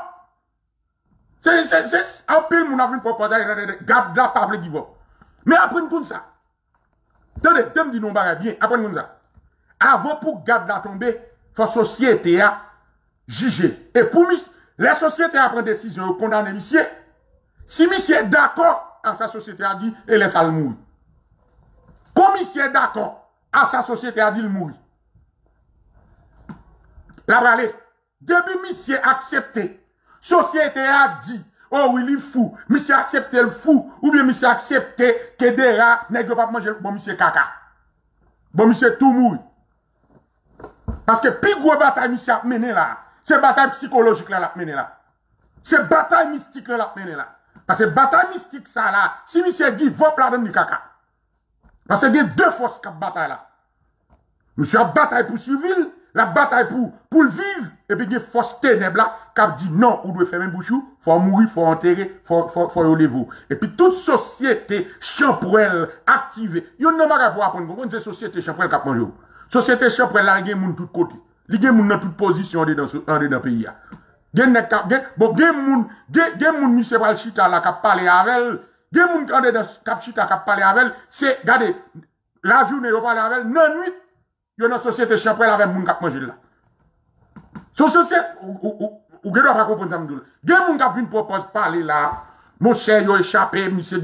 C'est, c'est, c'est, un pile, mon avis, pour pas d'aller, garde la pas les give up. Mais apprenez comme ça. Tenez, tenez, dis-nous bien, apprenez comme ça. Avant pour garder la tomber, faut société à juger. Et pour les sociétés à prendre décision, condamner monsieur. Si monsieur est d'accord, à sa société a dit, et laisse le mourir. Comme monsieur est d'accord, à sa société a dit, le mourir. La bralée, depuis monsieur accepté, société a dit, oh oui, il est fou. Monsieur accepte le fou. Ou bien monsieur accepte que des rats n'est pas manger. Bon, monsieur caca. Bon, monsieur tout mouille. Parce que plus gros bataille monsieur a mené là. C'est bataille psychologique là, l'a mené là. C'est bataille mystique là, l'a mené là. Parce que bataille mystique ça là, si monsieur dit, va la donne du caca. Parce qu'il y a deux forces qui bataille là. Monsieur a bataille pour survivre, la bataille pour, pour le vivre. Et puis, il y a une force ténèbre là, qui dit non, on doit faire même bouchou, faut mourir, faut enterrer, faut, faut, faut y aller. Et puis, toute société champrelle activée, il y a un homme pour apprendre, c'est une société champrelle qui a mangé. Société champrelle là, il y a des gens de tous côtés. Il y a des gens dans toute position dans le pays. Il y a des gens qui ont parlé avec elle, il y a des gens qui ont parlé avec elle, c'est, regardez, la journée, ils ont parlé avec elle, la nuit, il y a une société champrelle avec des gens qui ont mangé là. Son société, ou ne doit pas comprendre ça. Il y a des gens qui proposent de parler là. Mon cher, il a échappé, monsieur.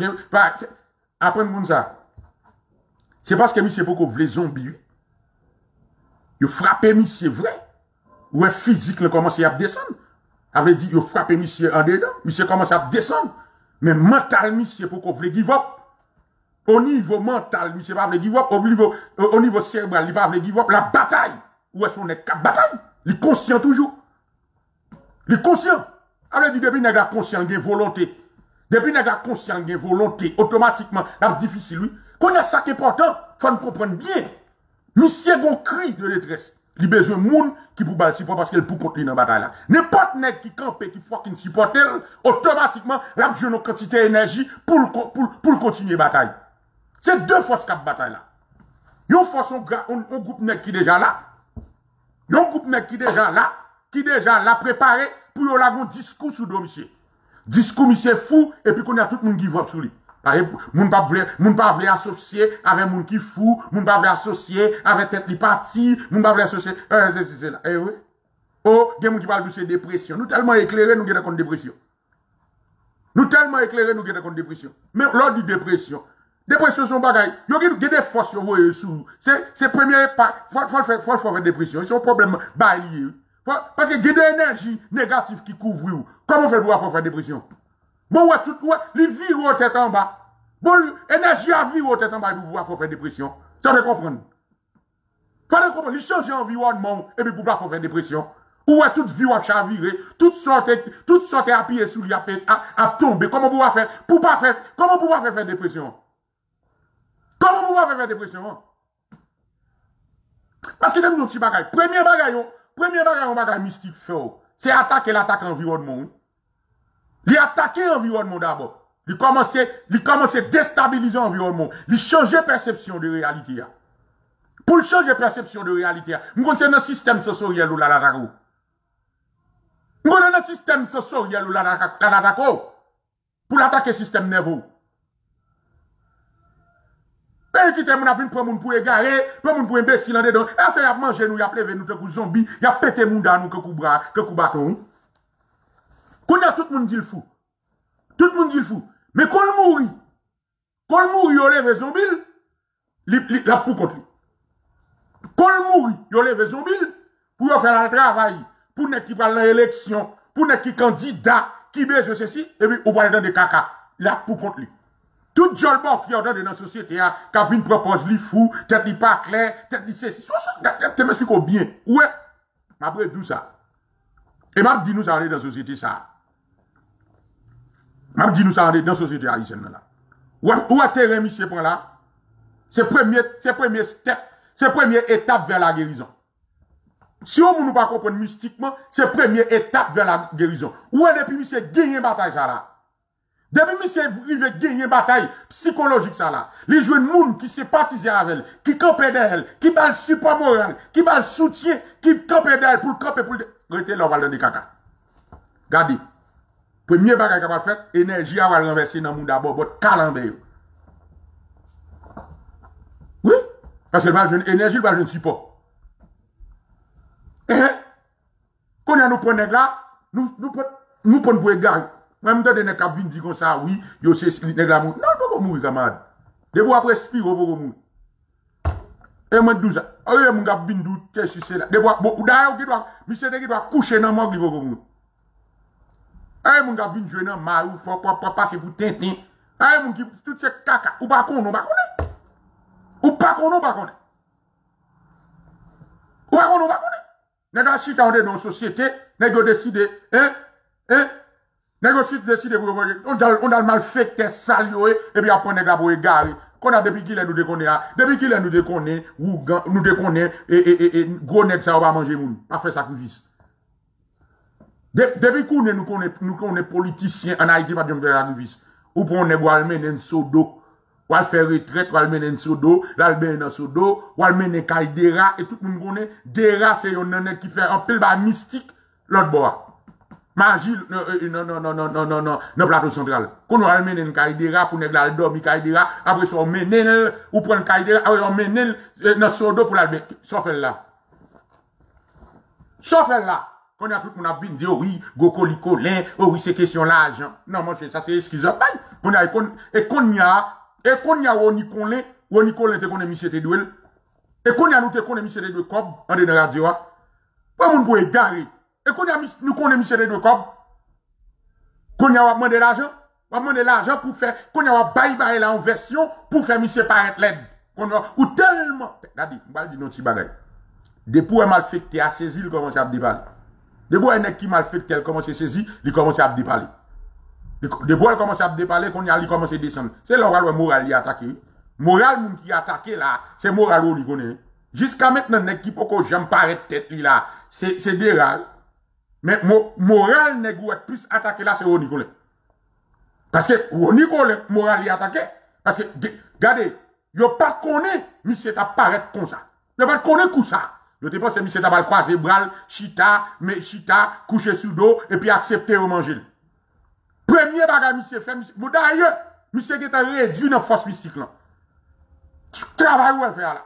Après, ça. C'est parce que monsieur Boko voulait zombie. Il a frappé monsieur, vrai. Ou est physique, il a commencé à descendre. Avait dit, il a frappé monsieur en dedans. Monsieur commence à descendre. Mais mental, monsieur Boko voulait give up. Au niveau mental, monsieur pas voulait give up. Au niveau, au niveau cérébral, il pas voulait give up. La bataille. Où est-ce qu'on est qu'à bataille? Il est conscient toujours. Il est conscient. Alors, il dit, depuis qu'il est conscient, il y a volonté. Depuis qu'il est conscient, il y a volonté. Automatiquement, c'est difficile, oui. Quand il y a ça qui est important, il faut nous comprendre bien. Monsieur, il y a un cri de détresse. Il y a besoin de monde qui peut le supporter parce qu'il peut continuer dans la bataille. N'importe nèg qui campe, qui fucking supporte, automatiquement, il y a besoin de quantité d'énergie pour, pour, pour continuer la bataille. C'est deux forces qui ont la bataille là. Il y a une force, un groupe nèg qui est déjà là. Il y a un groupe qui déjà là, qui déjà là préparé pour y avoir un discours sur le monsieur. Discours monsieur fou, et puis qu'on a tout le monde qui va sur lui. Par exemple, moun pas voulait associer avec moun qui fou, moun pas voulait associer avec tête li parti, moun pas voulait associer, euh, c'est, c'est, c'est là. Eh oui. Oh, il y a moun qui parle de ces dépressions. Nous tellement éclairés, nous avons une dépression. Nous tellement éclairés, nous avons une dépression. Mais lors du dépression, dépression sont bagaille. Yo qui des forces yo voye sous. C'est c'est premier pas. Faut faut faut faut faire dépression. C'est un problème baillé. Parce que il y a des énergies négatives qui couvrent. Comment fait pour faire dépression? Bon, ouais, tout, ouais, les virus tête en bas. Bon, l'énergie à vivre tête en bas pour pouvoir faire dépression. Ça veut comprendre. Fallait comprendre, il change l'environnement et puis pour pouvoir faire dépression. Ou ouais, toute vie à chavirer, toute sorte, toute sorte à pied sous lui à, à, à tomber. Comment pouvoir faire? Pour pas faire, comment pouvoir faire, faire dépression? Comment pouvoir faire, faire dépression? Parce que nous, nous, petit bagaille. Premier bagaille, premier bagaille, on bagaille mystique, c'est attaquer l'attaque à l'environnement. Il attaque l'environnement d'abord. Il commence, il commence à déstabiliser l'environnement. Il change la perception de réalité. Pour changer la perception de réalité, nous connaissons un système sensoriel ou la la la. Nous connaissons un système sensoriel ou la la la. Pour attaquer le système nerveux. Et qui t'aime, on a pris pour moun pour égarer, pour moun pour imbécile en dedans. Et après, il a mangé nous, il a plevé nous, il a zombie, il a pété moun dans nous, que coup bras, que coup bâton. Qu'on a tout le monde dit le fou. Tout le monde dit le fou. Mais quand il mourit, quand il mourit, il lève zombie, il a pour contre lui. Quand il mourit, il lève zombie, pour faire le travail, pour ne qui parle l'élection, pour ne qui candidat, qui besoin ceci, et puis on parle dans des caca. Il a pour contre lui. Tout jolbon qui est dans la société, qui a vu une propose, li fou, tête li pas clair, tête li ceci. Tu me suis bien. Ouais. Après, d'où ça? Et m'a dit nous aller dans la société, ça. M'a dit nous aller dans la société haïtienne, là. Où est terrain, monsieur, pour là? C'est premier, c'est premier step, c'est première étape vers la guérison. Si on ne pas comprendre mystiquement, c'est première étape vers la guérison. Où est depuis, monsieur, gagner bataille, ça, là? Depuis monsieur arrivé gagner bataille psychologique ça là. Les jeunes monde qui sympathisent avec elle, qui campent d'elle, qui balle support moral, qui balle soutien, qui campent d'elle pour camper pour rester leur balle de caca. Regardez. Premier bagage qu'on va faire, énergie à renverser dans monde d'abord votre calendrier. Oui, parce que va jeune énergie, va jeune support. Eh quand on nous prend là, nous nous nous prend pour égal. Même temps, des gens qui disent ça, oui, ils ont ces nègres là. Non, ils ne peuvent pas mourir, camarade. Des fois, après, ils ne peuvent pas mourir. Et moi, douze ans. Ah oui, ils ont vingt-deux ans, qu'est-ce que c'est là? Des fois, d'ailleurs, ils doivent coucher dans le monde, ils ne peuvent pas mourir. Ah oui, ils ont vingt-deux ans, ils ne peuvent pas passer pour Tintin. Ah oui, ils ont toutes ces caca. Ou pas qu'on ne pas connaît. Ou pas qu'on ne pas connaît. Ou pas qu'on ne pas connaît. Les gens qui sont dans la société, ils ont décidé, hein, hein, négocier décider pour on a on a mal fait que sale et puis après nèg la pour égarer qu'on a depuis qu'il nous déconné depuis qu'il nous déconné ou nous déconné et et et gros nèg ça va manger moun pas faire sacrifice depuis qu'on nous connaît nous connaît politicien en Haïti pas de faire sacrifice ou pour nèg va mener un sodo ou faire retraite va mener un sodo là ben dans sodo va mener caïdera et tout le monde connaît dera c'est un nèg qui fait un pile ba mystique l'autre bois magie, non, non, non, non, non, non, non, non, plateau central. Qu'on a amené une caïdera pour ne dormir caïdera, après ça on mène, ou prend caïdera, après on mène, dans son dos pour la mettre. Sauf elle là. Sauf elle là. Qu'on a tout le monde a bindé, oui, gokoli colin, oui, c'est question l'argent. Non, moi, ça c'est excusable. Qu'on a, et qu'on y a, et qu'on y a, on y colin, on y colin, t'es qu'on est monsieur Tedouel. Et qu'on y a, nous t'es qu'on est monsieur Tedouel, comme, on est dans la radio. Pas mon pour égarer. Et qu'on a mis, nous qu'on a mis ces deux cobs, qu'on a demandé l'argent, on a demandé l'argent pour faire, qu'on a baillé baillé la version pour faire monsieur paraître l'aide. Qu'on a, ou tellement, regardez, on va dire nos petits bagages. Depuis un malfecté a saisi, il commence à déballer. Depuis un mec qui malfecté, il commence à saisir, il commence à déballer. Depuis il commence à déballer, qu'on a, il commence à descendre. C'est là où le moral est attaqué. Moral, moun qui attaqué là, c'est moral où il connaît. Jusqu'à maintenant, nèg qui poko j'aime paraître tête là, c'est, c'est des râles. Mais mo, moral n'est plus attaqué là, c'est au Nicolet. Parce que au Nicolet, moral est attaqué. Parce que, regardez, yo pas connu, monsieur t'a paraître comme ça. Yo pas connu comme ça. Yo te pense, monsieur t'a pas croisé bral, chita, mais chita, couché sous dos, et puis accepter au manger. Premier bagage, monsieur fait, monsieur, d'ailleurs, monsieur qui est réduit dans la force mystique là. Travail ou à faire là.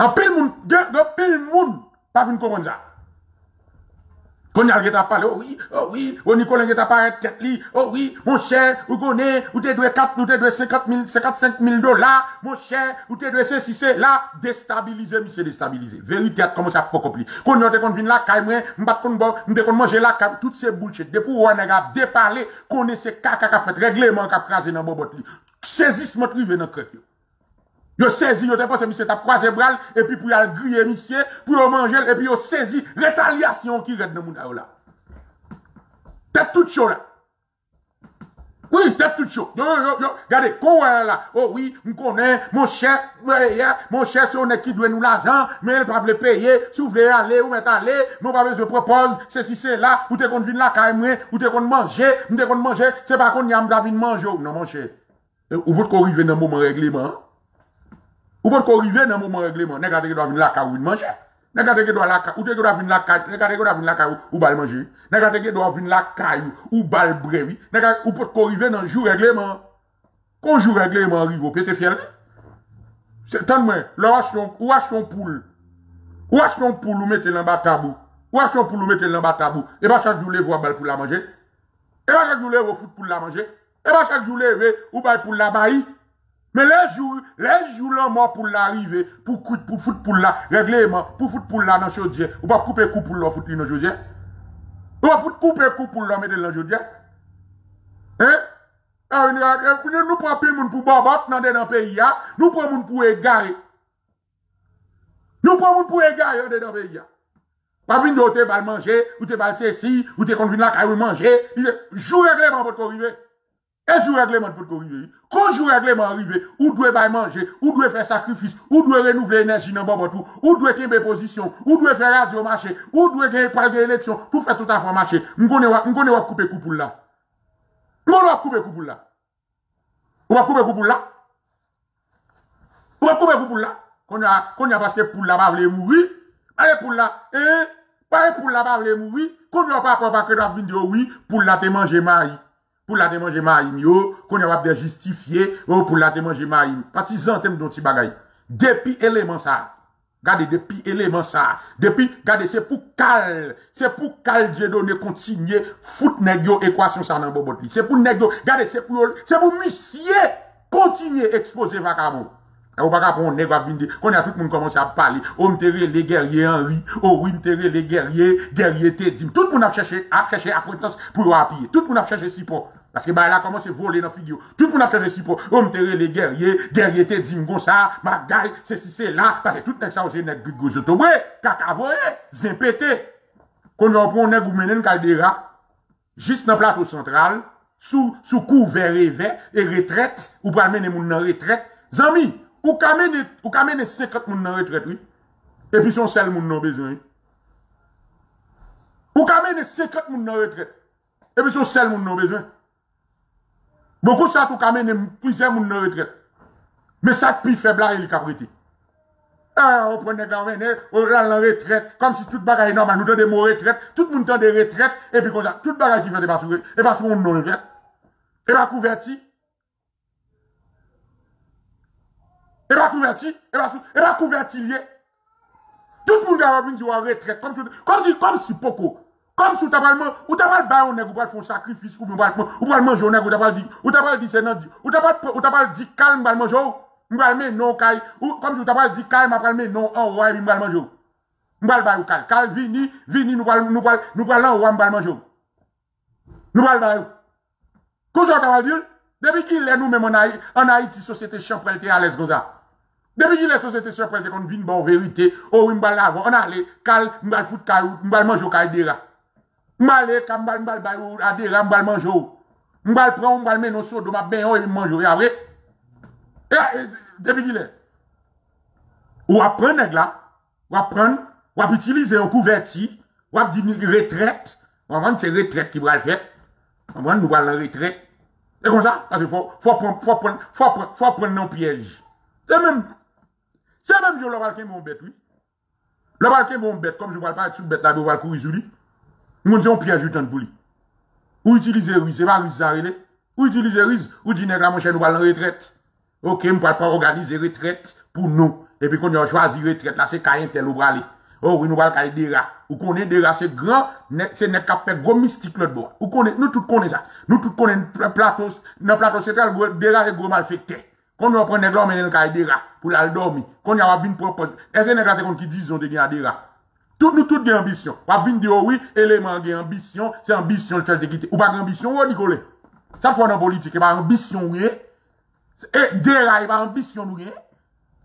En pile moun, de pile moun, pas venir comprendre ça. Qu'on a parlé, oh oui, oh oui, on Nicolas qui t'a parlé tête li, oh oui, mon cher, vous connaissez, vous te doit quatre, vous te doit cinquante mille, cinquante-cinq mille dollars, mon cher, vous te doit ceci, c'est là, déstabiliser, monsieur, déstabiliser. Vérité, comment ça faut compli. Qu'on a te qu'on vient là, caille-moi, m'bat qu'on boit, m'de qu'on mange là, toutes ces bullshit, de pour on a déparlé, qu'on est ces caca qu'a fait, règlement qu'a crasé dans bobot li. Saisissement privé dans crête. Yo saisi, yo te pense, monsieur, t'as croisé bral, et puis pour y aller griller, monsieur, pour y manger, et puis yo saisi, rétaliation qui règle dans le monde là. T'as tout chaud là. Oui, t'as tout chaud. Yo, yo, yo, regardez, qu'on est là. Oh oui, on connaît, mon cher, mon cher, c'est on est qui doit nous l'argent, mais elle va le payer, si vous voulez aller, ou mettre aller, mon papa je propose, c'est si c'est là, ou t'es qu'on vient là, carrément, ou t'es qu'on mange, ou t'es qu'on mange, c'est pas qu'on y a un gavin manger, non, mon cher. Ou votre qu'on arrive dans le moment règlement. Ou pas qu'on arrive dans le moment règlement, n'est-ce pas que doit venir la caille ou manger? N'est-ce pas que doit la ou doit venir la caille, n'est-ce pas que doit venir la caille ou bal manger? N'est-ce pas que doit venir la caille ou bal brévi? N'est-ce pas ou pas qu'on arrive dans le jour règlement? Qu'on jour règlement arrive au pété fiel? C'est tant moins, là ou acheter ton poule. Ou acheter ton poule ou mettre l'en bas tabou. Ou acheter ton poule ou mettre l'en bas tabou. Et pas chaque jour les voir bal pour la manger. Et pas chaque jour les voir foot pour la manger. Et pas chaque jour les ou bal pour la maille. Mais les jours, les jours là, moi, pour l'arriver, pour coudre, pour foutre pour la, règlement, pour foutre pour la dans chaudière, ou pas couper coup pour la foutre dans chaudière. Ou pas foutre couper coup pour la mettre dans chaudière. Hein? Ah, nous prenons plus de monde pour babattre dans le pays, nous prenons monde pour égarer. Nous prenons monde pour égarer dans le pays. Pas venir où tu vas manger, ou tu vas ceci, ou tu vas venir là, quand tu manger, joue règlement pour t'arriver. Et joue règlement pour corriger. Quand joue règlement arrive, ou doit bailler manger, ou doit faire sacrifice, ou doit renouveler l'énergie dans bon tout, ou doit tomber position, ou doit faire radio marché, ou doit gagner par l'élection, tout faire tout à fait marché. On connaît on connaît on couper coup pour là. On doit couper coup pour là. On va couper coup pour là. On va couper coup pour là. Qu'on a qu'on a parce que pour là va veut mourir. Allez pour là, hein, pas pour là va veut mourir. Qu'on ne pas pas que doit venir oui, pour là te manger maï. Pour la démanger maïm, yo, qu'on a pas justifier, pour la démanger maïm. Partisan, t'aimes ton petit bagay. Depuis élément ça. Gardez, depuis élément ça. Depuis, gardez, c'est pour cal. C'est pour cal, Dieudonne continuer, fout négio, équation ça dans bobotli. C'est pour négio, gardez, c'est pour, c'est pour monsieur, continuer, exposer vacabon. Ou pas qu'on nèg va venir qu'on a tout le monde commence à parler on me terre les guerriers Henri oh oui me terre les guerriers guerrier te dit tout le monde a cherché a cherché acquaintance pour appuyer tout le monde a cherché support parce que bah là commence à voler dans figure tout le monde a cherché support on me terre les guerriers guerrier te dit comme ça ma gars c'est si c'est là parce que tout nèg ça c'est nèg gozo tobé kakavoyé zimpété qu'on va prendre nèg ou menen kadera juste dans plateau central sous sous couvert rêve et retraite ou pas mener moun dans retraite zami. Ou kamene, ou kamene cinquante moun dans retraite, oui. Et puis son seul moun n'a besoin. Ou kamene cinquante moun dans retraite. Et puis son seul moun n'a besoin. Beaucoup ça, ou kamene plusieurs moun dans retraite. Mais ça, plus faible, il est capriti. Ah, on prend les gars, on rentre en retraite. Comme si toute bagaille normale, nous donne des mots retraite. Tout le monde donne des retraites. Et puis comme ça, toute bagaille qui fait des basses, et parce qu'on n'a retraite. Et pas couverti. Et pas couverti, et pas couverti lié. Tout le monde a venir en retraite, comme si, comme si, comme si, poko. Comme si, ou t'as pas le man, ou t'as pas le baron, ou t'as pas le sacrifice, ou t'as pas le manger, ou t'as pas le dit, ou t'as pas le dit, c'est non, ou t'as pas le dit, calme, ou t'as pas le manger, ou t'as le non, calme, ou comme si, ou t'as pas le dit, calme, après le non, en ouais, ou t'as le manger. Ou t'as le baron, calme, calme, vini, vini, nous pas le, nous pas le, nous pas le, ou t'as le manger. Nous pas le baron. Qu'est-ce que t'as dit? Depuis qu'il est nous-mêmes en Haïti, société champrelté à l'aise comme ça. Depuis qu'il est société surprise, qu'on vient en vérité, oh, on va l'avant, on allait, calme, on va le foutre, on va le manger au caïdéra. On va aller, on va le bailler au adéra, on va le manger au. On va le prendre, on va le mettre au saut, on va bien, on va le manger au après. Depuis qu'il est. On va prendre, on va prendre, on va utiliser un couverti, on va dire une retraite, on va prendre ces retraites qui vont le faire. On va nous prendre la retraite. C'est comme ça, parce qu'il faut prendre nos pièges. C'est même. C'est même je le valqué mon bête, oui. Le valqué mon bête, comme je ne parle pas de bête là, je vais courir sur lui. Nous disons piège du temps pour lui. Ou utiliser ruse, c'est pas ruse ça, relé. Ou utiliser ruse, ou dire que mon cher nous allons en retraite. Ok, nous ne pouvons pas organiser retraite pour nous. Et puis quand on choisit retraite, là c'est Kayen tel ou bralé. Oh oui, nous allons parler des rats. Vous connaissez des rats, c'est grand, c'est un café gros mystique l'autre bois. Vous connaissez, nous tous connaissons ça. Nous tous connaissons le plateau, le plateau central, des rats, c'est gros malfecté. Quand nous prenons des rats, nous allons des rats pour aller dormir. Quand nous avons une propose, est-ce que nous avons qui disent qu'on a des rats? Tout, nous tous des ambitions. Nous avons dit, oui, élément de ambition, c'est ambition, le fait de quitter. Ou pas d'ambition, ou Nicolas? Ça fait dans politique, il n'y a pas d'ambition, oui. Et des rats, il n'y a pas d'ambition, oui.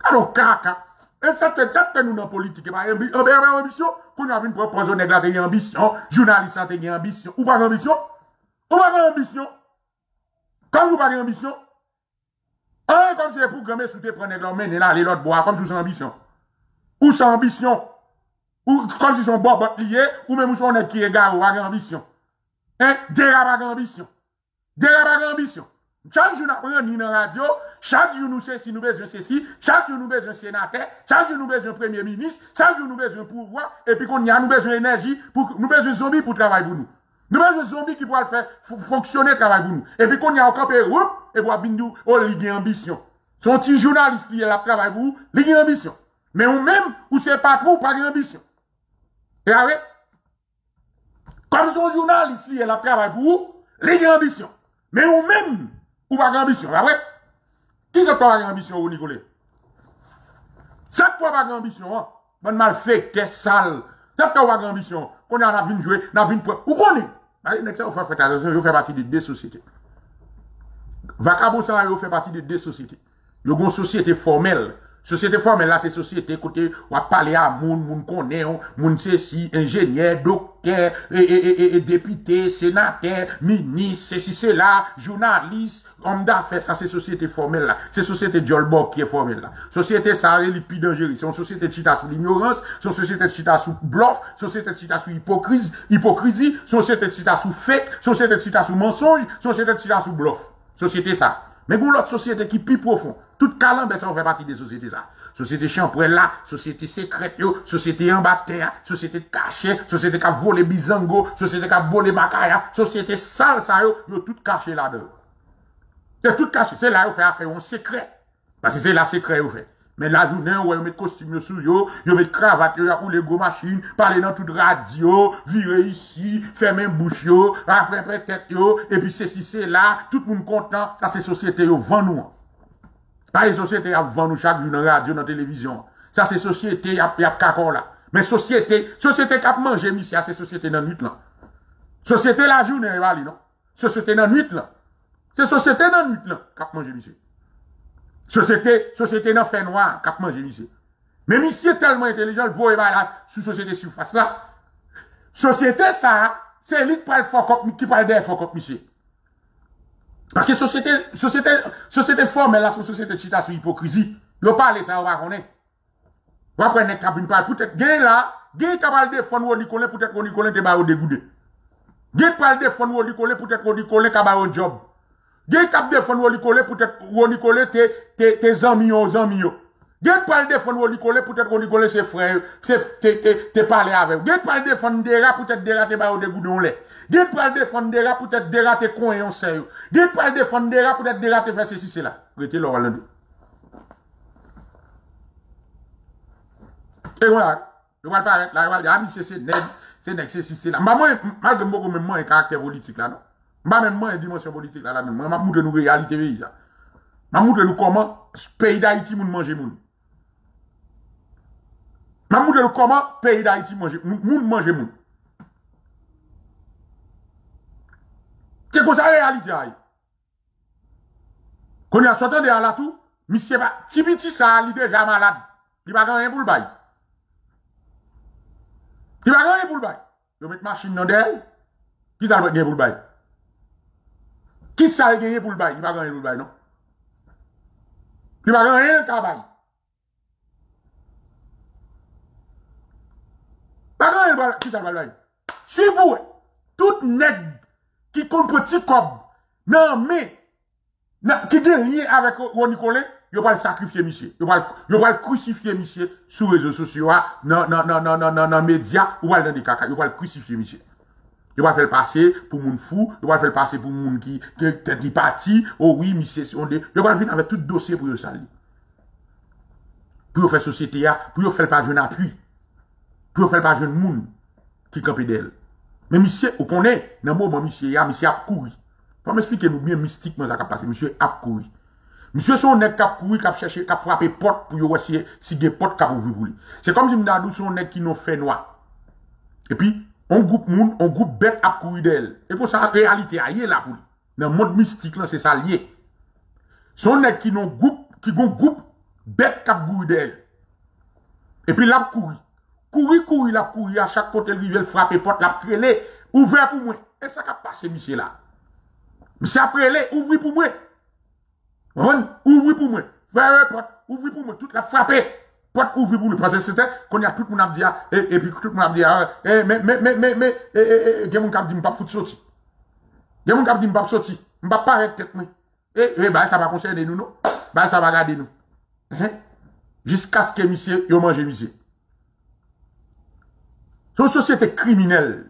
Alors, caca. Et ça fait ça que nous dans la politique, il n'y a pas d'ambition. Quand nous avons une proposition, nous avons une ambition. Journaliste, nous avons une ambition. Ou pas d'ambition? Ou pas d'ambition? Quand vous n'avez pas d'ambition? Ah, comme c'est pour gommer sous tes prenez de l'homme, et là, les l'autre bois, comme sous son ambition. Ou sans ambition. Ou comme si son bon bot lié, ou même son nez qui est gars, ou a ambition. Hein? Déjà pas d'ambition. Déjà pas d'ambition. Chaque jour, nous apprenons dans la radio, chaque jour, nous ceci, nous besoin ceci, chaque jour, nous besoin sénateur, chaque jour, nous besoin premier ministre, chaque jour, nous besoin pouvoir, et puis qu'on y a, nous besoin énergie, nous besoin zombies pour travailler pour nous. Nous besoin zombies qui pourra le faire fonctionner, travailler pour nous. Et puis qu'on y a encore des groupes, et pour Abindou, on ligue ambition. Son petit journaliste, il a travaillé pour vous, ligue ambition. Mais ou même, ou c'est pas trop, pas d'ambition. Et avec, comme son journaliste, il a travaillé pour vous, ligue ambition. Mais ou même, ou pas d'ambition, ouais. Qui n'a pas d'ambition, ou Nicolas? Chaque fois pas d'ambition, hein. Bon mal fait, qu'est-ce sale. Chaque fois pas d'ambition. Qu'on a la vie jouer, n'a pas une preuve. Où qu'on est? Bah, il faut faire attention, il fait partie de deux sociétés. Vacabon, ça, il fait partie de deux sociétés. Il y a une société formelle. Société formelle, là, c'est société, côté, on va parler à moun, moun connaît, moun ceci, ingénieur, docteur, et, et, et, et député, sénateur, ministre, ceci, cela, journaliste, homme d'affaires, ça, c'est société formelle, là. C'est société Jolbok qui est formelle, là. Société, ça, c'est plus dangereux. C'est une société de chita sous l'ignorance, c'est une société de chita sous bluff, société de chita sous hypocrisie, hypocrisie, société de chita sous fake, société de chita sous mensonge, société de chita sous bluff. Société, ça. Mais pour l'autre société qui est plus profonde, toute calambe, ça, on fait partie des sociétés, ça. Société chambre là, société secrète, société en bas terre, société cachée, société qui a volé bizango, société qui a volé bacaya, société sale, ça, yo, yo, tout caché là-dedans. C'est tout caché. C'est là, on fait affaire, on secret. Parce que c'est là, secret, on fait. Mais la journée, on met costume sous yo, yo met cravate, yo, ou les gros machines, parler dans toute radio, virer ici, fermer bouche yo, rafler tête yo, et puis ceci, c'est là, tout le monde content, ça c'est société yo, vend nous. Pas les sociétés à vendre nous chaque jour dans la radio, dans la télévision. Ça c'est société, y'a kakor là. Mais société, société qui a mangé, monsieur, c'est société dans la nuit là. Société la journée, il non? Société dans la nuit là. C'est société dans la nuit là, qui a mangé, monsieur. Société, société non fait noir, cap manger monsieur. Mais monsieur tellement intelligent, vous voyez là, sous société surface là. Société ça, c'est lui qui parle fort qui parle d'air fort comme monsieur. Parce que société, société, société formelle là, c'est société chita sur hypocrisie. Yo parle ça, on va connaître. On va prendre un cap, une parle, peut-être, gain là, gain qui parle de fond ou Nicolas, peut-être qu'on Nicolas te bat au dégoûté. Gain qui parle de fond ou Nicolas, peut-être qu'on Nicolas qui bat au job. Gay cap défendre Nicolas peut-être Nicolas tes tes amis aux amis. Gay parle défendre Nicolas peut-être Nicolas ses frères, c'est tes parler avec. Gay parle défendre Dera peut-être Dera te ba au dégoudon lait. Gay parle défendre Dera peut-être Dera te coin en sérieux. Gay parle défendre Dera peut-être Dera te faire ceci cela. Rete l'or là. Et voilà, on va parler là, on va dire ami c'est nèg, c'est nèg ceci cela. Maman malgré beaucoup même moi un caractère politique là non. M'a même moi une dimension politique là, là même. M'a montré nous réalité pays ça. M'a montré nous comment pays d'Haïti moun mange moun. M'a montré nous comment pays d'Haïti mange moun mange moun. C'est quoi ça réalité aïe. Quand y a soixante ans là tout, monsieur pas ti petit ça il déjà malade. Il pas rien pour le bail. Il pas rien pour le bail. Yo met machine dans d'elle. Qui ça gagne pour le bail? Qui ça gagné pour le bail? Il va gagner pour le bail, non? Il va gagner le travail. Il va gagner le bail. Qui ça va le bail? Si vous, tout nègre qui compte petit comme, non, mais, qui guerrier avec Nicolas, il va le sacrifier, monsieur. Il va le crucifier, monsieur, sur les réseaux sociaux, non, non, non, non, non, non, non, médias, il va le donner des caca, il va le crucifier, monsieur. Je vais faire passer pour mon fou, je vais faire passer pour mon qui qui parti. Oh oui, monsieur, on dit, je vais venir avec tout dossier pour le salir. Pour faire société, pour faire pas jeune appui. pour faire pas jeune monde qui campe d'elle. Mais monsieur, où qu'on est, dans le moment, monsieur, il y a, monsieur a couru. Faut m'expliquer-nous bien mystiquement ça qui a passé. Monsieur a couru. Monsieur, son nèg qui a couru, qui a cherché, qui a frappé porte pour voir si il y a porte qui a ouvert pour lui. C'est comme si nous son nèg qui nous fait noir. Et puis, on groupe moun, on groupe bête à courir d'elle. Et comme ça, la réalité, aïe là pour lui. Dans le monde mystique, c'est ça lié. Son nèg qui nous groupe, qui gon groupe bête qui a courir d'elle. Et puis, là, courir. Courir, courir, la courir, à chaque côté, il veut frapper porte, la prélé, ouvrir pour moi. Et ça qui a passé, monsieur là. Monsieur a prélé, ouvrir pour moi. Ouvrir pour moi. Frère, porte, ouvrir pour moi. Tout la frapper. Porte, ouvrir pour moi. Parce que c'était qu'on y a tout le monde à me dire, et puis tout le monde à me dire, mais, mais, mais, mais, mais, eh, eh, eh, mon cap dit, m'pap fout sorti. Mon cap dit, m'pap sorti. M'pap pas arrêter tête, moi. Eh, eh, bah, ça va concerner nous, non? Bah, ça va regarder nous. Jusqu'à ce que monsieur, yo mange monsieur. Son société criminelle.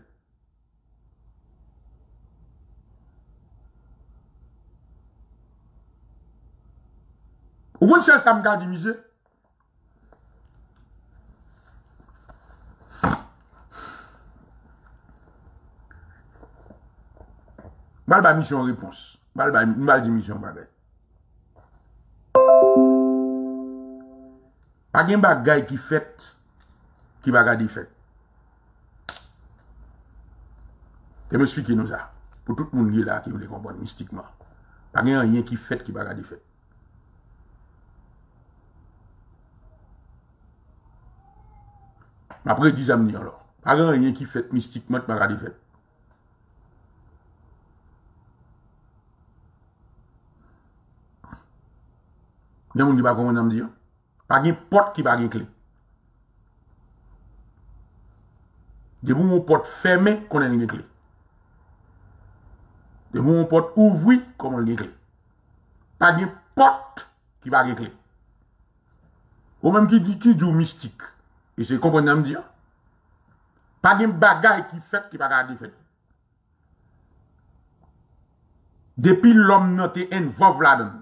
Ou vous seul ça me garde musée? Mal ba mission réponse. Mal ba mal di mission babel. Pas gen bagay qui fait qui va garder fait. Et me expliquez nous ça. Pour tout le monde qui est là, qui veut comprendre mystiquement. Pas de rien qui fait qui va garder fait. Après dix ans, alors. Pas de rien qui fait mystiquement qui va garder fait. Il y a des gens qui ne comprennent pas me dire. Pas de porte qui va garder clé. De vous, mon porte fermée, qu'on a une clé. De vous, mon porte ouvrie, qu'on a une clé. Pas de porte qui va une clé. Ou même qui dit, qui dit mystique. Et c'est qu'on peut dire. Pas de bagaille qui fait, qui va garder fait. Depuis l'homme n'a été involve là-dedans.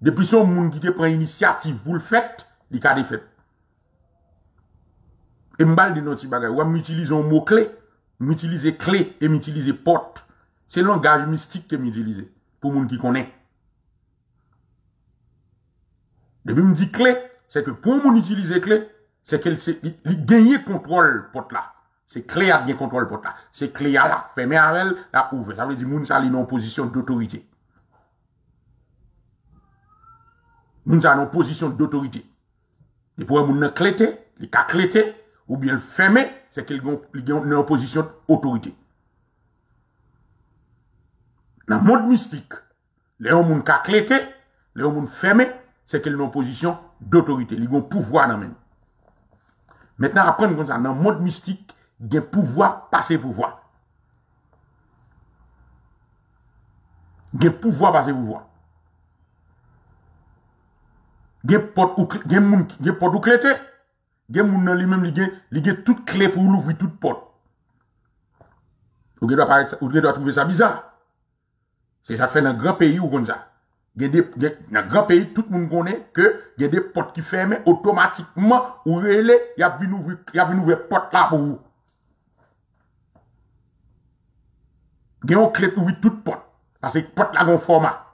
Depuis son monde qui te prend initiative pour le faire, il a fait. Et m'bal de notre bagay. Ou m'utilise un mot clé, m'utilise clé et m'utilise porte. C'est le langage mystique que m'utilise. Pour moun qui connaît. Depuis me dit clé, c'est que pour moun utiliser clé, c'est qu'elle gagne contrôle porte là. C'est clé à bien contrôle porte là. C'est clé à la fermer avec elle, la ouvre. Ça veut dire moun sa li en position d'autorité. Moun sa en position d'autorité. Et pour moun nan clé, il a clété. Ou bien le fermé, c'est qu'il est en position d'autorité. Dans le monde mystique, les hommes qui ont clété, les hommes qui ont fermé, c'est qu'ils sont en position d'autorité. Ils ont pouvoir dans le même. Maintenant, après, nous avons dans le monde mystique, il y a pouvoir, passer pouvoir. Il y a pouvoir, passer pouvoir. Il y a porte ou clété. Gen moun nan li même li gen li gen toute clé pour ouvrir toute porte. Ou gen doit paraître ou gen doit trouver ça bizarre. C'est ça fait dans grand pays ou comme ça. Gen des dans grand pays tout moun connaît que gen des portes qui ferment automatiquement ou relé y a vinn ouvrir y a vinn ouvrir porte là pour vous. Gen on clé pour ouvrir toute porte parce que porte là gon format.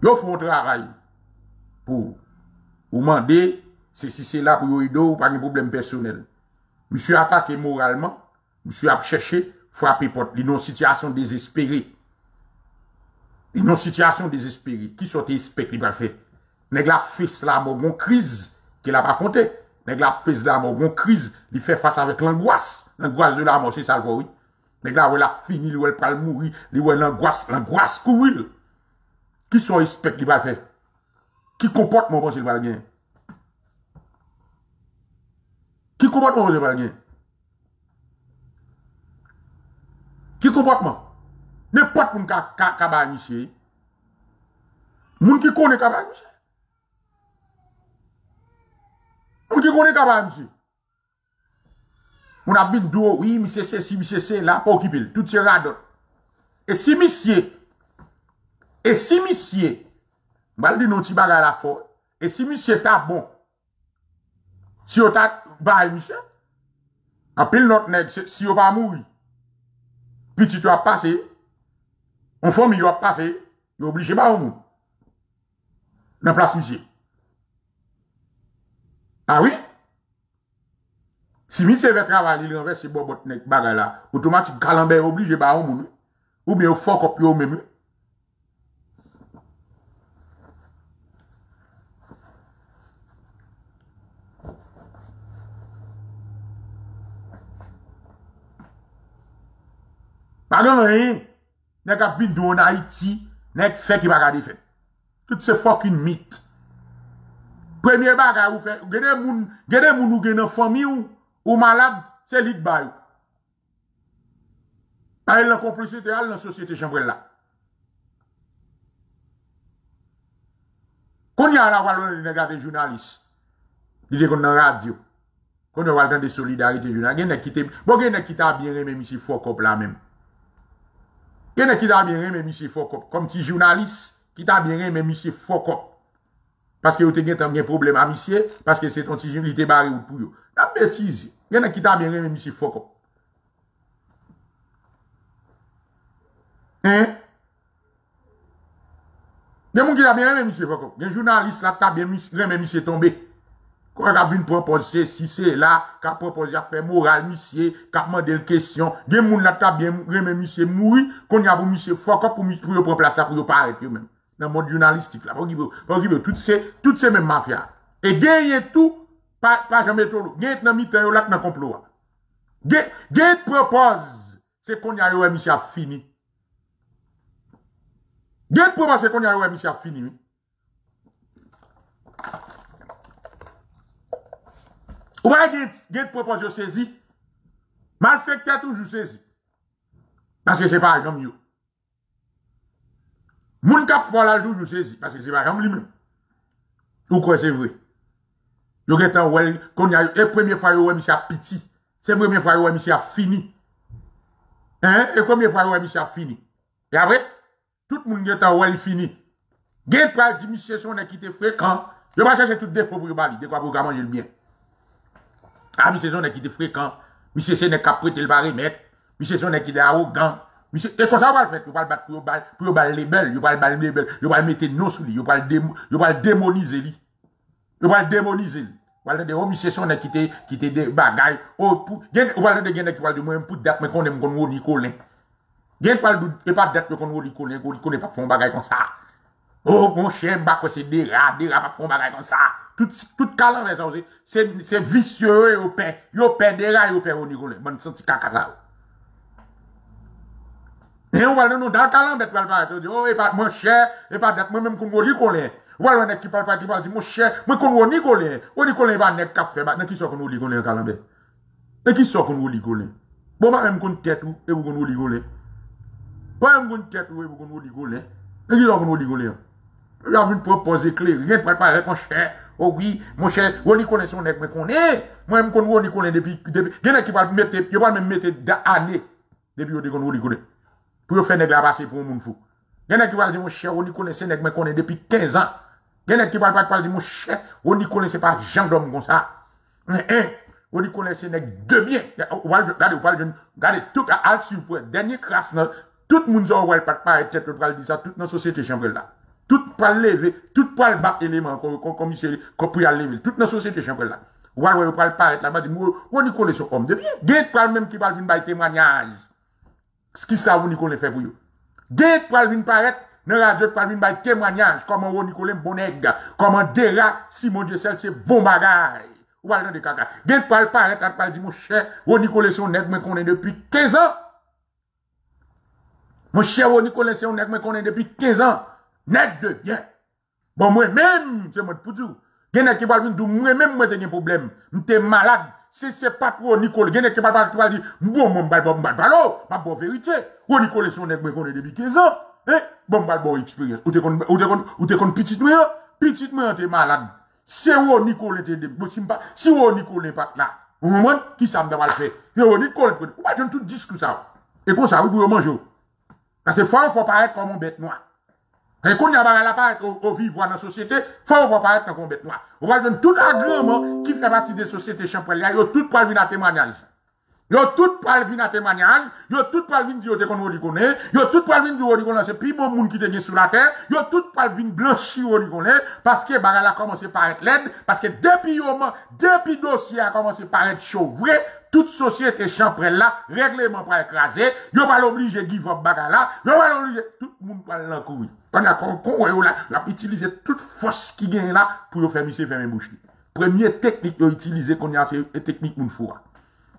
Yo font travail pour ou mandé, c'est si c'est là pour Yoido ou pas de problème personnel. Monsieur attaqué moralement, monsieur a cherché, frappé porte. Il y a une situation désespérée. Il y a une situation désespérée. Qui sortait espèce qui va faire? Nèg la fesse la mort, une crise qu'il a pas affronté. Nèg la fesse la mort, une crise, il fait face avec l'angoisse. L'angoisse de la mort, c'est ça le voit, oui. Nèg la ou la fini, il ou elle pas le mourir, il ou l'angoisse, l'angoisse courir. Qui sont espèce qui va faire? Qui comporte mon conseil valgain? Qui comporte mon conseil valgain? Qui comportement? N'importe moun ka ka kaba monsieur. Moun qui connaît kaba monsieur. Moun qui connaît kaba monsieur. Moun a bin dou oui monsieur c'est si monsieur c'est là pour occuper tout ces radon. Et si monsieur et si monsieur Maldi non ti bagay la fort. Et si monsieur ta bon, Si vous avez bah, monsieur, en pile notre nègre, si vous n'avez pas mouru, petit tu as passé, en famille vous a passé, vous obligé de mourir. Dans la place, monsieur. Ah oui? Si monsieur veut travailler, il renverse bon votre nègre, bagay là, automatique, Galambert obligé de mourir. Ou bien vous fort copier vous-même. Pas rien. N'est qu'à vivre en Haïti, n'est qu'à faire qui va garder fait. Toutes ces fucking mythes. Premier bagage ou fait, ou gade moun, gade moun ou gade famille ou, ou malade, c'est lit bail. Pas la complicité à la société chambrelle là. Quand y a la valeur de négatif journaliste, il dit qu'on a radio, qu'on a le temps de solidarité journaliste, il y a qui t'a bien aimé, mais si fuck up là même. Il y en a qui t'a bien aimé, monsieur Fokop. Comme petit journaliste, qui t'a bien aimé, monsieur Fokop. Parce que vous avez un problème à monsieur, parce que c'est ton petit journaliste qui t'a barré ou pour vous. La bêtise. Il y en a qui t'a bien aimé, monsieur Fokop. Hein? Il y en a qui t'a bien aimé, monsieur Fokop. Il y a un journaliste là qui t'a bien aimé, monsieur Tombé. Quand il a vu une proposition, si c'est là, qui a proposé à faire moral, monsieur, qui a demandé des questions, des gens qui ont bien aimé, monsieur, mourir, qu'on y a pour monsieur, fuck up, pour vous prendre place, pour vous parler, pour vous-même. Dans le monde journalistique, là, pour vous, toutes ces, toutes ces mêmes mafias. Et gagner tout, pas, pas jamais trop, gagner dans le mitan, là, dans le complot. Gagner propose, c'est qu'on y a eu, monsieur, fini. Gagner propose, c'est qu'on y a eu, monsieur, fini. Ou pas, il y a des propositions saisies. Malfecteur toujours saisi. Parce que c'est pas comme lui. Moun kap fola toujours saisi. Parce que c'est pas comme lui-même. Ou quoi, c'est vrai. Yo get en well, qu'on y a eu, et première fois, yo monsieur petit. C'est la première fois, yo monsieur fini. Hein? Et première fois, yo monsieur fini. Et après, tout le monde get en well fini. Get pas dit, monsieur, son équité fréquent. Yo pas chercher tout défaut pour le bali. De quoi pour manger le bien. Ah, monsieur Sonnet qui est fréquent, monsieur Sonnet qui a prêté le baril, monsieur Sonnet qui est arrogant, monsieur, et comme ça, on va le faire, on va le battre pour le bal les belles, on va le bal les belles, on va le mettre nos sous lui, on va le démoniser lui, on va le démoniser lui, on va le dire, oh, monsieur Sonnet qui était, qui était des bagailles, oh, on va le dire, on va le dire, moi, pour date, mais qu'on aime qu'on voit Nicolin, on va le dire, pas date, mais qu'on voit Nicolin, qu'on connaît pas fond bagaille comme ça, oh, mon chien, bah, quoi, c'est des rats, des rats, pas fond bagaille comme ça. Tout, tout calant, c'est vicieux et au pain. Yo pain des rats, yo pain au Nicolas. Bon, senti caca ça. Et on va le nous dans calant, mais tu vas le parler. Oh, et pas mon cher, et pas d'être moi-même comme au Nicolas. Ou alors, on est qui parle pas, qui parle, dit mon cher, moi comme au Nicolas. Au Nicolas, il va n'est qu'à faire. Mais qui sort comme au Nicolas, calambé? Et qui sort comme au Nicolas? Bon, moi-même, qu'on tête ou, et vous qu'on au Nicolas. Moi-même, qu'on tête ou, et vous qu'on au Nicolas. Et qui sort comme au Nicolas? Il a une proposition claire. Rien ne préparer mon cher. Oh oui, mon cher, on y connaît son nègre, mais qu'on est. Moi, je connais, on y connaît depuis, depuis, il y en a qui va mettre, il va même mettre d'années, depuis, on y connaît. Pour faire nègre à passer pour un monde fou. Il y en a qui va dire, mon cher, on y connaît son nègre, mais qu'on est depuis quinze ans. Il y en a qui va dire, mon cher, on y connaît, c'est pas gendarme comme ça. Mais, hein, on y connaît son nègre de bien. Regardez, regardez, tout à al sur le dernier crasse, tout le monde, on va parler, peut-être, on va dire ça, toute notre société chambre là. Tout pour lever, tout pour le battre élément, comme il s'est, comme pour lever, toute notre société, j'en là. Ou alors, pour le paraître là-bas, dit, on y connaît son homme de bien. Guet pour le même qui parle d'une baille témoignage. Ce qui ça, on y connaît fait pour vous. Guet pour le paraître, dans la radio, parle d'une baille témoignage. Comment on y connaît bon aigle. Comment déra, si mon Dieu seul, c'est bon bagaille. Ou alors, de caca. Guet pour le paraître, on parle dit, mon cher, on y connaît son aigle, mais qu'on est depuis quinze ans. Mon cher, on y connaît son aigle, mais qu'on est depuis quinze ans. Nèg de bien. Bon, moi-même, c'est moi pour tout. Gen qui va dire, moi-même, moi, j'ai un problème. M'te malade. Si c'est pas pour Nicole, gen qui va dire, bon, mon bal, bon, bal, pas bon, vérité. Ou Nicole, son nèg, moi, qu'on est depuis quinze ans. Eh, bon, bal, bon, expérience. Ou t'es qu'on, ou t'es qu'on, ou t'es qu'on, petite moi, petite moi, t'es malade. Si ou Nicole, t'es de, si ou Nicole n'est pas là. Au moment, qui ça me va le faire? Ou Nicole, ou pas, j'en tout disque ça. Et comme ça, vous pouvez manger. Parce que faut, faut paraître comme un bête noire. Et quand il y a la part au vivre dans la société, il faut voir paraître dans le bête noir. On va donner tout agrément qui fait partie des sociétés champollières, il y a tout pour venir à témoignage. Yo tout pral vin à témoignage, yo tout pral vin dire que nous le connaissons, yo tout pral vin dire que nous connaissons, c'est le plus beau monde qui est sur la terre, yo tout pral vin blanchi ou nous connaissons, parce que bagala a commencé par être laide, parce que depuis moment, depuis dossier a commencé par être chaud, vrai, toute société champrelle là, règlement pas écrasé, yo pas l'obligé de give up bagala, yo pas l'obligé, tout le monde va l'encourir. Quand on a concouru là, on a utilisé toute force qui gagne là pour faire monsieur fermer bouche. Première technique qu'on a utilisée, c'est technique moun foua.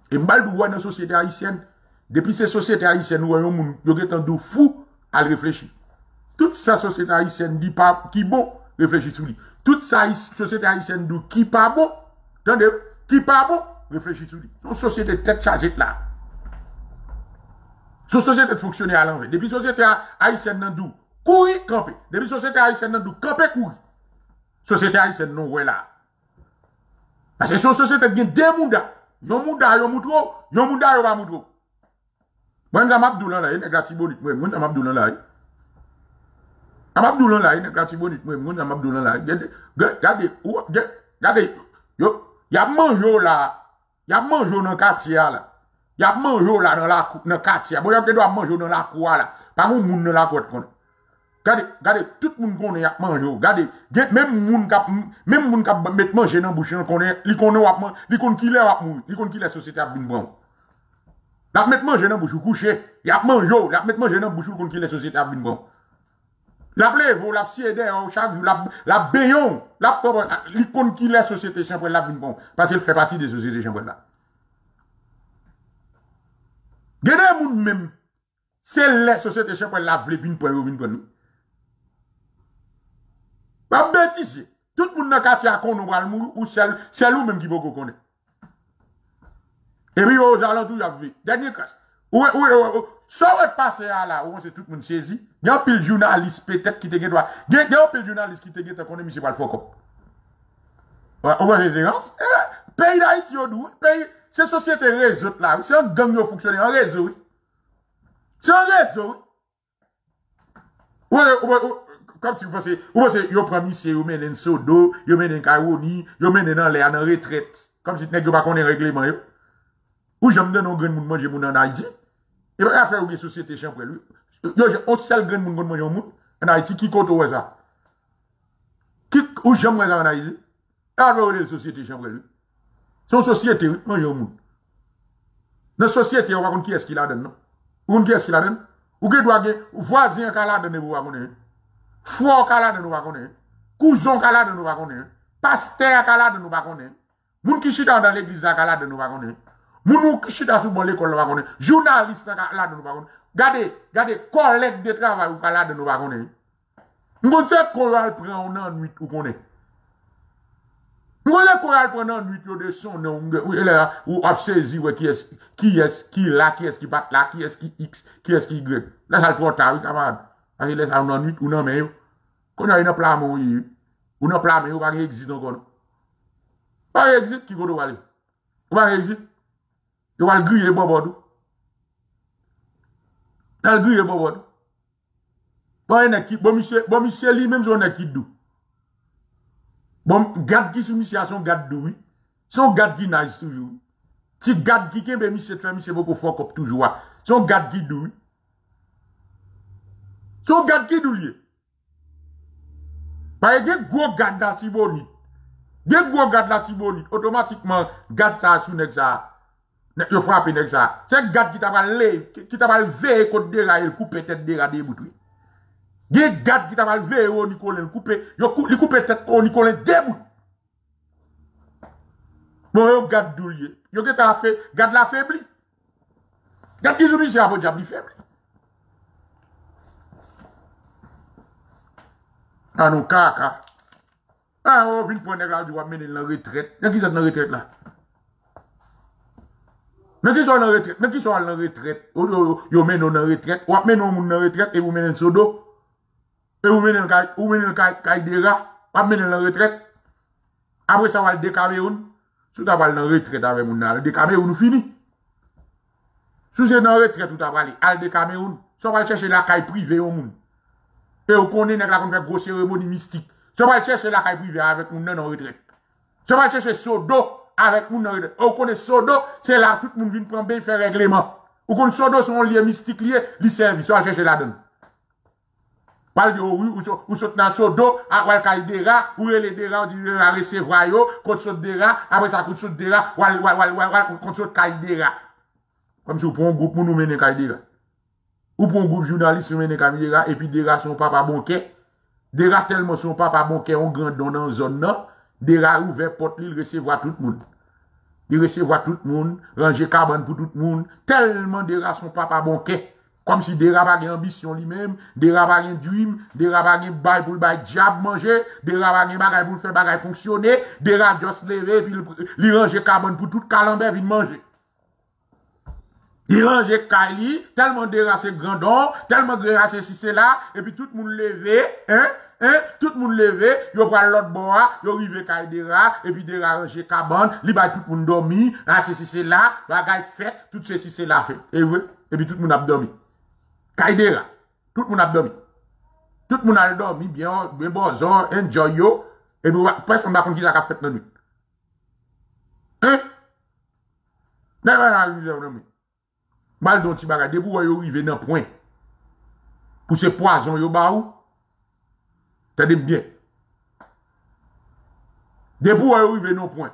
Et mal de voir dans la société haïtienne, depuis ces sociétés haïtiennes, nous voyons qu'il y a un dos fou à réfléchir. Toute sa société haïtienne dit pas qui bon, réfléchit sur lui. Toute sa société haïtienne dit qui pas bon, attendez, qui pas bon, réfléchit sur lui. Son société tête chargée là. Son société fonctionnait à l'envers. Depuis la société haïtienne, nous dit courir, camper. Depuis la société haïtienne, nous dit camper, courir. Société haïtienne, nous voyons là. Parce que son société gagne deux mandats. Yon mouda yon moutro, yon mouda yon ba moutro. Mwen zam Abdoulan la, yon e grati bonit mwen, mwen zam Abdoulan la. Am Abdoulan la, yon e grati bonit mwen, mwen zam Abdoulan la. Gade, gade, gade, yo, yap manjo la, yap manjo nan katia la. Yap manjo la nan la, nan katia, bon yap te do ap manjo nan la kwa la. Pa moun moun nan la kote kon. Gade, gade, tout moun konnen yap manjo, gade, même moun kap, même moun kap met manje nan bouche nan konnen, li konnen wap man, li konnen ki lè wap moun, li konnen ki lè société ap bin bran. La met manje nan bouche ou couché, yap manjo, la met manje nan bouche ou konnen ki lè société ap bin bran. La plevo, la siede, chaque jour, la, la béon, la propre, li konnen ki lè société chambre la bin bran, parce qu'elle fait partie des sociétés chambre là. Gade moun même, c'est la société chambre la vle bin pran ou bin pran nou. Pas bêtise, tout le monde dans le quartier a connu ou celle ou même qui beaucoup connaît. Et puis aux alentours, il y a vu. Dernier cas. Où est, où est, ça va passer à là, où c'est tout le monde saisi. Il y a un pile journaliste peut-être qui te guette. Il y a un pile journaliste qui te guette, qu'on est monsieur Balfoko. On va référence. Pays d'Haïti, pays, c'est société réseau là, c'est un gang qui fonctionne, un réseau. C'est un réseau. Ouais, ouais, ouais. Comme si vous pensez, vous pensez, vous prenez monsieur, vous menez un sodo, vous menez un caroni, vous menez dans l'air, dans la retraite. Comme si vous n'avez pas qu'on ait règlement. Ou j'aime donner un grand monde manger mon en Haïti. Et bien, affaire ou bien société chambre lui. Un seul grand monde manger mon en Haïti, qui compte ou ça? Ou j'aime ça en Haïti? Affaire ou bien société chambre lui. Son société, manger mon. Dans la société, on va voir qui est-ce qu'il la donne, non? Ou qui est-ce qu'il la donne? Ou qui doit être voisin qui la donne, vous va connaître. Fouan kala de nous va connaître, cousin kala de nous va connaître, pasteur kala de nous va connaître, moun qui chita dans l'église kala de nous va connaître, moun qui chita sous bon l'école va connaître, journaliste kala de nous va connaître, gardez, gardez collègue de travail ou kala de nous va connaître. Nous sait choral prend en nuit ou connaît. Nous le choral prend en nuit de son ou absaisi qui est qui est qui là qui est qui bat là qui est qui x qui est qui y. Là ça trop tard camarade. Parce que les gens en nuit ou non mais quand a une plan ou non plan mais ou pas existe encore. Pas existe qui go aller. Pas existe. Yo va griller bobodou. Dans griller bobodou. Bon équipe bon monsieur bon monsieur lui même son équipe dou. Bon garde qui sous monsieur son garde dou oui. Son garde qui nice toujours. Ti garde qui kembe monsieur fait monsieur beaucoup fort comme toujours. Son garde qui dou. Son garde qui doulier. Par exemple, gros garde la tibonite. Des gros garde la tibonite. Automatiquement, garde ça sous nèg ça. Yo frappe nèg ça. C'est garde qui t'a pas levé, qui t'a pas levé côte déra, il coupe tête déra des bouts. Des garde qui t'a pas levé au Nicolas, il coupe, il coupe tête au Nicolas des bouts. Bon, yo garde doulier. Yo qui t'a fait garde la faibli. Garde qui soumise à diable faible. Ah non, kaka. Ah, on vient pour un du roi mener la retraite. Qui sont dans la retraite là? Qui sont dans la retraite? Qui sont dans la retraite? Vous menez dans la retraite. Vous menez dans la retraite et vous menez le sodo. Et vous menez le caïdera. Vous menez la retraite. Après ça, vous allez décamer. Si vous allez dans la retraite avec vous, vous allez décamer, vous fini. Si vous êtes dans la retraite, vous allez décamer. Si vous allez chercher la caille privée au monde. que vous connaissez la grosse cérémonie mystique. Ce n'est pas chercher la caille privée avec nous non en retraite. Ce n'est pas chercher Sodo avec nous en retraite. Vous connaissez Sodo, c'est là tout le monde vient prendre bien faire règlement. Vous connaissez Sodo, c'est un lien mystique lié, il service. Ce n'est pas chercher la donne. Parle de ou ou soutenant Sodo, après le caille des rats, ou les des rats, on dit à recevoir, contre saute des rats, après ça, contre saute des rats, ou contre saute caille des rats. Comme si vous prenez un groupe, vous nous menez caille des rats. Ou pour un groupe journaliste, vous menez caille des rats, et puis des rats sont pas pas bon quai. Des rats tellement sont papa bon qui ont grand don dans la zone, non? Des rats ouverts porte, ils recevront tout le monde. Ils recevront tout le monde, ranger cabane pour tout le monde. Tellement des rats sont papa bon qui. Comme si des rats pas une ambition lui-même, des rats pas un dream, des rats pas un bail pour le bail diable manger, des rats pas un bagay pour le faire bagay fonctionner, des rats juste lever, puis ils ranger cabane pour tout calambert vient manger. Ils rangent Kali, tellement des rats c'est grand don, tellement des rats c'est si c'est là, et puis tout le monde levé, hein, hein, tout le monde levé, ils prennent l'autre bois, ils arrivent Kali des rats, et puis des rats rangent cabane, ils baillent tout le monde dormi, ah c'est si c'est là, bagaille fait, tout c'est si c'est là fait, et oui, et puis tout le monde a dormi. Kali des rats, tout le monde a dormi. Tout le monde a dormi, bien, bien bon, zon, enjoy yo, et puis personne n'a compris la fête la nuit. Hein? N'est-ce pas la nuit? Mal don ti bagay, de pou yo rive nan point. Pour ce poison yo ba ou. Tendez bien. De pou yo rive nan point.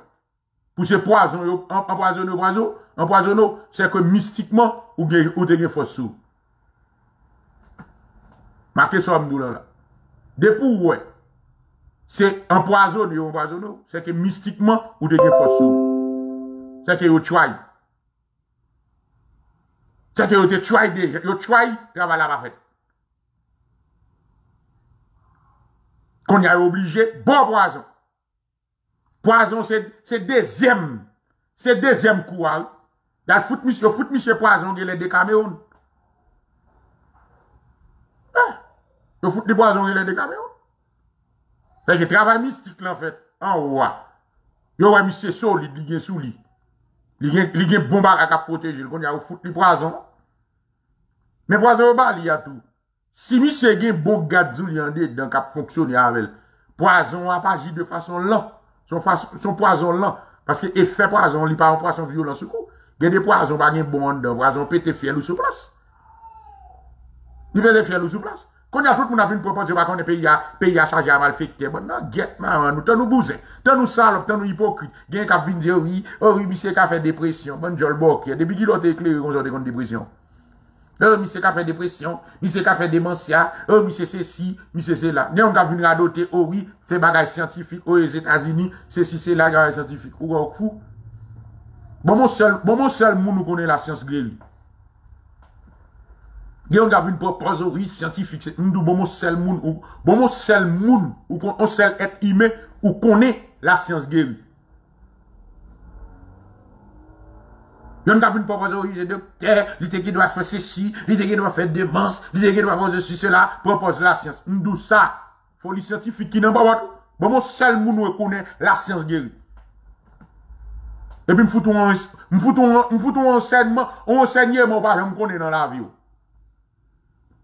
Pour ce poison yo, empoisonne poison, empoisonne, c'est que mystiquement ou gen ou te gen force sou. Marquez ça m'dou là. De pou ouais. C'est empoisonne yo, empoisonne, c'est que mystiquement ou te gen force sou. C'est que yo try. C'est que vous avez choisi déjà, vous avez choisi, travail là, pas fait. Qu'on y a obligé, bon poison. Poison, c'est deuxième, c'est deuxième courage. Vous foutez, monsieur, foutez, monsieur, poison, vous avez des Cameroun. Vous foutez des poisons, vous avez des Cameroun. C'est que travail mystique, là, en fait, en roi. Vous avez monsieur solide, il est sous lui. Il y a un bon bar à protéger. Il y a un foutu poison. Mais poison, il y a tout. Si monsieur a un bon gadzou, il y a un dedans qui fonctionne avec elle. Poison a pas agi de façon lente. Son, son poison lent. Parce que effet poison, il n'y a pas un poison violent sur coup. Il y a des poisons, pas un bon dedans. Poison pété fiel ou sous place. Il pété fiel ou sous place. Quand il y a tout le monde a une proposition, quand il y a pays à charger à malfecter, bon, non, guette, maman, nous, t'en nous bousez, t'en nous salopes, t'en nous hypocrites, gain cap vin dire oui, oh oui, monsieur qui a fait dépression, bon, jol bok, depuis qu'il a été éclairé, on s'en est contre dépression. Oh, monsieur qui a fait dépression, monsieur qui a fait démentia, oh, monsieur ceci, monsieur cela. Gain, on a vu une radoter, oh oui, c'est bagage scientifique, oh, les États-Unis, ceci, c'est là, bagage scientifique, ou quoi, fou. Bon, mon seul, bon, mon seul monde nous connaît la science guérie. Il y a une proposition scientifique, c'est nous bon mon seul monde ou bon mon seul monde ou on seul être humain ou connaît la science guérie. Il y a une proposition docteur, l'idée qui doit faire ceci, l'idée qui doit faire démence, l'idée qui doit faire ceci cela, propose la science. Nous ça, folie scientifique qui n'a pas bon mon seul monde ou connaît la science guérie. Et puis me foutons me foutons me foutons enseignement, enseignement pas je me connais dans la vie.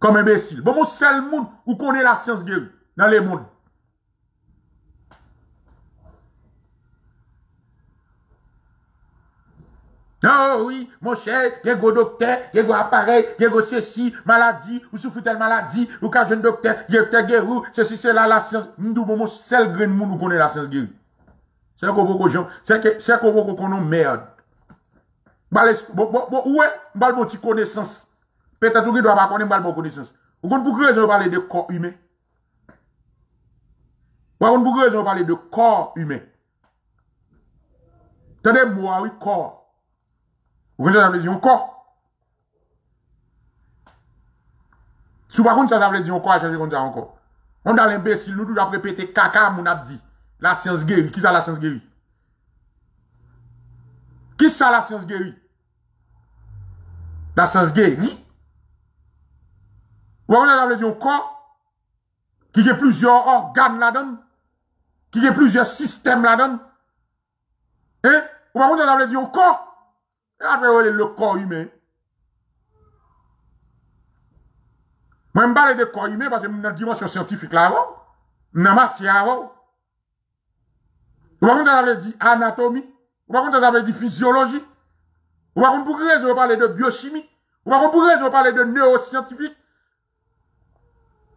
Comme imbécile. Bon, mon seul monde où connaît la science guérie dans le monde. Non, oui, mon cher, il y a un docteur, il y a un appareil, il y a ceci, maladie, ou souffre telle maladie, ou quand jeune docteur, il y a un guéri, ceci, cela, la science. Nous, bon, mon seul grain de monde où connaît la science guérie. C'est qu'on beaucoup de gens, c'est qu'on beaucoup qu'on a merde. Bon, bon, bon, ouais, bon, bon, tu connaissance. Peut-être que vous ne doit pas connaître mal bonne connaissance. Vous comprenez pourquoi raison parler de corps humain? Vous comprenez pourquoi raison parler de corps humain? Tenez-moi, oui, corps. Vous comprenez ça, ça veut dire un corps. Si vous ne comprenez pas, ça veut dire un corps, changez comme ça encore. On a l'imbécile, nous devons répéter caca, mon abdi. La science guérie. Qui ça la science guérie? Qui ça la science guérie? La science guérie? Vous avez dit un corps qui a plusieurs organes là-dedans, qui a plusieurs systèmes là-dedans. Hein? Vous avez dit un corps, et après, vous avez le corps humain. Moi, je parle de corps humain parce que je suis dans la dimension scientifique là, dans la matière. Vous ne pouvez pas dire anatomie, vous ne pouvez pas dire physiologie, vous ne pouvez pas parler de biochimie, vous ne pouvez pas parler de neuroscientifique,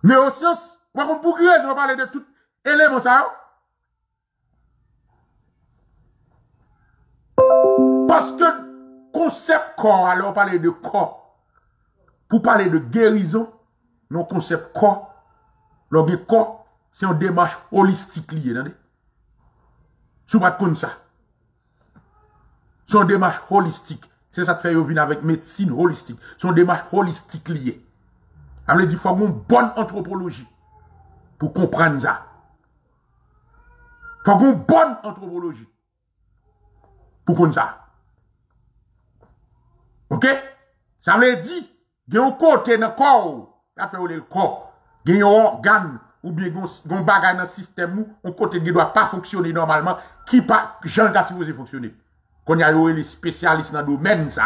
neurosciences, vous ne pouvez pas parler de tout élément ça. Parce que concept corps, alors on parle de corps. Pour parler de guérison, non concept corps. L'objet corps, c'est une démarche holistique liée. Sous pas comme ça. C'est une démarche holistique. C'est ça que fait venir avec médecine holistique. C'est une démarche holistique liée. Ça veut dire qu'il faut une bonne anthropologie pour comprendre ça. Il faut une bonne anthropologie pour comprendre ça. Ok? Ça veut dire, il y a un côté dans le corps, il y a un corps, il y a un organe, ou bien un bagage dans le système, un côté qui ne doit pas fonctionner normalement, qui n'est pas supposé fonctionner. Quand il y a les spécialistes dans le domaine, ça.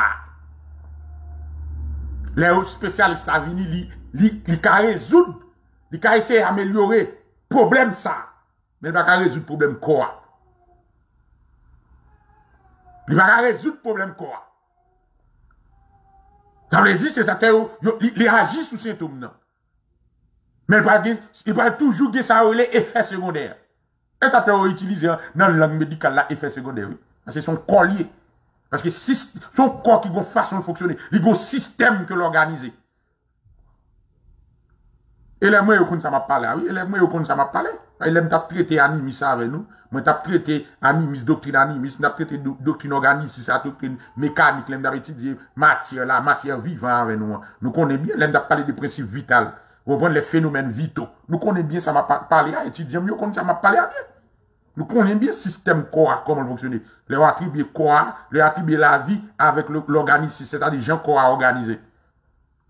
Les spécialistes à venir, ils peuvent résoudre, ils peuvent essayer d'améliorer le problème, ça. Mais ils ne peuvent pas résoudre le problème du corps. Ils ne peuvent pas résoudre le problème du corps. Ça veut dire, c'est ça fait, il agit sous symptômes. Mais il va toujours que ça a les effets secondaires. Et ça peut utiliser dans la langue médicale, l'effet secondaire. C'est son corps lié. Parce que son corps qui a une façon de fonctionner, il a un système que l'organiser. Et les moyens qu'on ça m'a parlé, oui, et les moyens qu'on ça m'a parlé. Il aime traiter animiste avec nous. Moi, t'as traité animiste, doctrine animiste, t'as traité doctrine organiste, ça, doctrine mécanique, il aime étudier matière, la matière vivante avec nous. Nous connaissons bien, il aime parler des principes vitaux. On prend les phénomènes vitaux. Nous connaissons bien, ça m'a parlé à étudier mieux comme ça m'a parlé à bien. Nous connaissons bien le système corps, comment il fonctionne. Le attribuer corps, le attribuer la vie avec l'organisme, c'est-à-dire gens corps organisés.